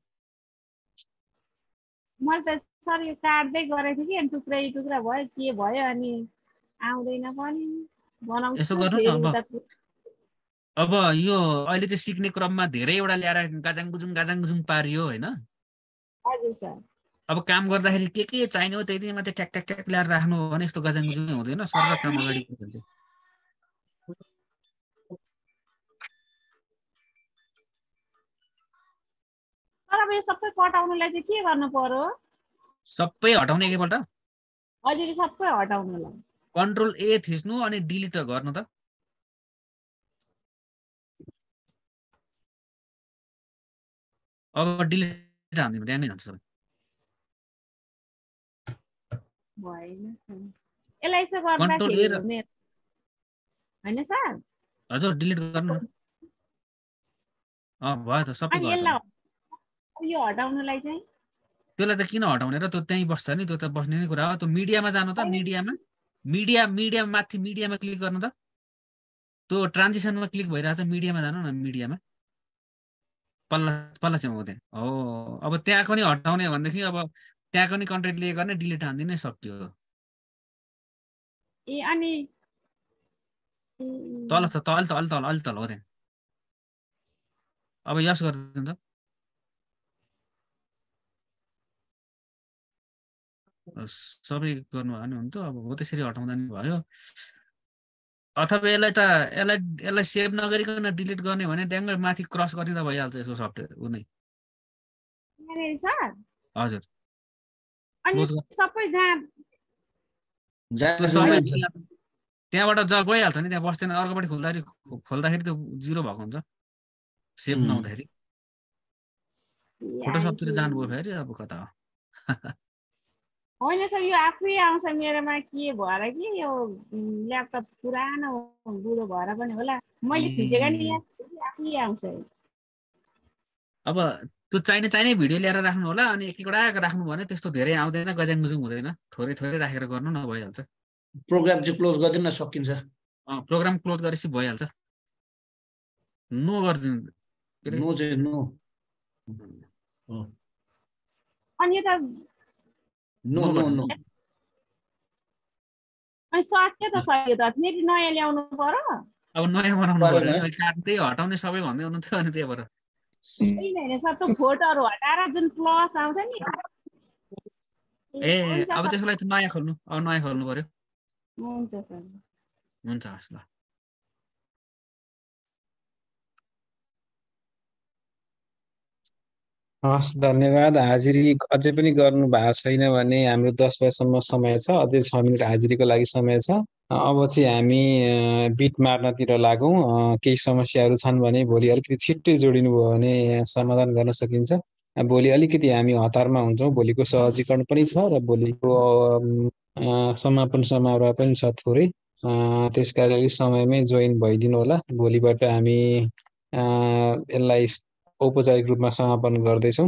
मैले त सर यो काट्दै गरेथे कि अनि टुक्रा टुक्रा भयो के भयो अनि आउँदैन पनि बनाउँ यसो गर्नु अब यो अहिले चाहिँ सिक्ने क्रममा धेरै एउटा ल्याएर गाजाङ गुजुङ पारियो हैन हजुर सर अब काम गर्दाखेरि के चाहिने हो त्यही चाहिँ मात्र ट्याक ट्याक ट्याक ल्याएर राख्नु भने यस्तो गाजाङ गुजुङ हुँदैन सर र काम अगाडि हुन्छ अब यो सबै कटाउनलाई चाहिँ के गर्नु पर्यो सबै हटाउने एकैपल्ट अहिले सबै हटाउनु ल कन्ट्रोल ए थिच्नु अनि डिलिट गर्नु त अब डिलिट हान्दिम ड्यामेज हुन्छ भएन एलाई यसो गर्दाखेरि हैन सर हजुर डिलिट गर्नु अ भयो त सबै यो हटाउनलाई चाहिँ त्यसलाई त किन हटाउने र त्यो त्यही बस्छ नि त्यो त बस्ने नै कुरा हो त्यो मिडियामा जानु त मिडियामा मिडिया माथि मिडियामा क्लिक गर्नु त त्यो ट्रान्जिसनमा क्लिक भइराछ मिडियामा जानु न मिडियामा पल्ला पल्ला चमाउँदैन हो अब त्यहाँको नि हटाउने भन्दाखेरि अब त्यहाँको नि कन्टेन्ट ले गर्ने डिलिट हान्दिनै सक्यो ए अनि तल छ तल तल तल अल तल हो त अब यस गर्दिन त सबै गर्नु भने हुन्छ अब हो त्यसरी हटाउँदा नि भयो अथवा यसलाई सेभ नगरिकन डिलिट गर्ने भने ड्याङ्गर माथि क्रस गरिदा भइहाल्छ यसको सफ्टवेयर उनी अरे सर हजुर अनि सबै जा त्यहाँबाट जग भइहाल्छ नि त्यहाँ बस्दैन अर्कोपटि खोल्दाखेरि त जिरो भएको हुन्छ सेभ नहुँदाखेरि फोटोसपतिर जानुभयो फेरि अब कता हो होइन सर यो आफै आउँछ मेरोमा के भएर कि यो ल्यापटप पुरानो बुढो भएर पनि होला मैले खिचेको नि आफै आउँछ अब त्यो चाहिने भिडियो ल्याएर राख्नु होला अनि एकैवटा राख्नु भने त्यस्तो धेरै आउँदैन गज्याङगुजुङ हुँदैन थोरै थोरै राखेर गर्नु न भइहाल्छ प्रोग्राम चाहिँ क्लोज गर्दिन न सकिन्छ प्रोग्राम क्लोज गरेपछि भइहाल्छ नो गर्दिनु नो चाहिँ नो हो अनि त No, no, no. I saw it as I thought. Maybe no, I don't know. I would know everyone. I can't be out on the subway on the alternative. It's up to quarter or what? I don't floss out any. Eh, I would just like to my home or my home over it. Muntasla. हस् धन्यवाद हाजिरी अझै पनि गर्नु भएको छैन भने हाम्रो 10 बजेसम्म समय छ अझै 6 मिनेट हाजिरीको लागि समय छ अब चाहिँ हामी बिट मार्नतिर लागौं केही समस्याहरू छन् भने भोलि अलिकति छिट्टै जोडिनु भयो भने समाधान गर्न सकिन्छ भोलि अलिकति हामी हतारमा हुन्छौं भोलिको सहजीकरण पनि छ र भोलिको समापन समारोह पनि छ थोरै त्यसकारण समयमै जोइन भइदिनु होला भोलिबाट हामी यसलाई औपचारिक रूपमा समापन गर्दै छौं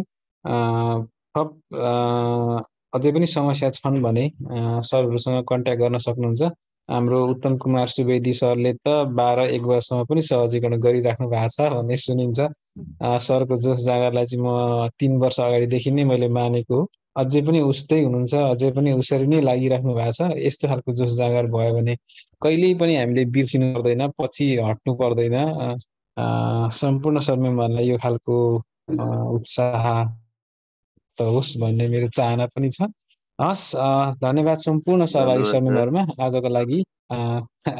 अझै पनि समस्या छन् भने सरहरुसँग कन्ट्याक्ट गर्न सक्नुहुन्छ हाम्रो उत्तम कुमार सुवेदी सरले त 12-1 वर्षसम्म पनि सहजीकरण गरिराख्नु भएको छ भन्ने सुनिन्छ सरको जोस जागरलाई चाहिँ म 3 वर्ष अगाडि देखि नै मैले मानेको हो अझै पनि उस्तै हुनुहुन्छ अझै पनि उसरी नै लागिराख्नु भएको छ यस्तो खालको जोस जागर भयो भने कहिल्यै पनि हामीले बिर्सिनु पर्दैन पछि हट्नु पर्दैन सम्पूर्ण शर्मामालाई यो खालको उत्साह त होस् भन्ने मेरो चाहना पनि छ हस् धन्यवाद सम्पूर्ण सहभागी शर्माहरुमा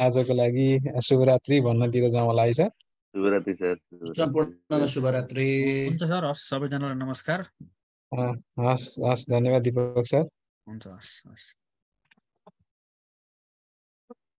आजको लागि शुभरात्रि भन्नतिर जाउँला है सर शुभरात्रि सर सम्पूर्णमा शुभरात्रि हुन्छ सर हस् सबैजनालाई नमस्कार हस् धन्यवाद दीपक सर हुन्छ हस्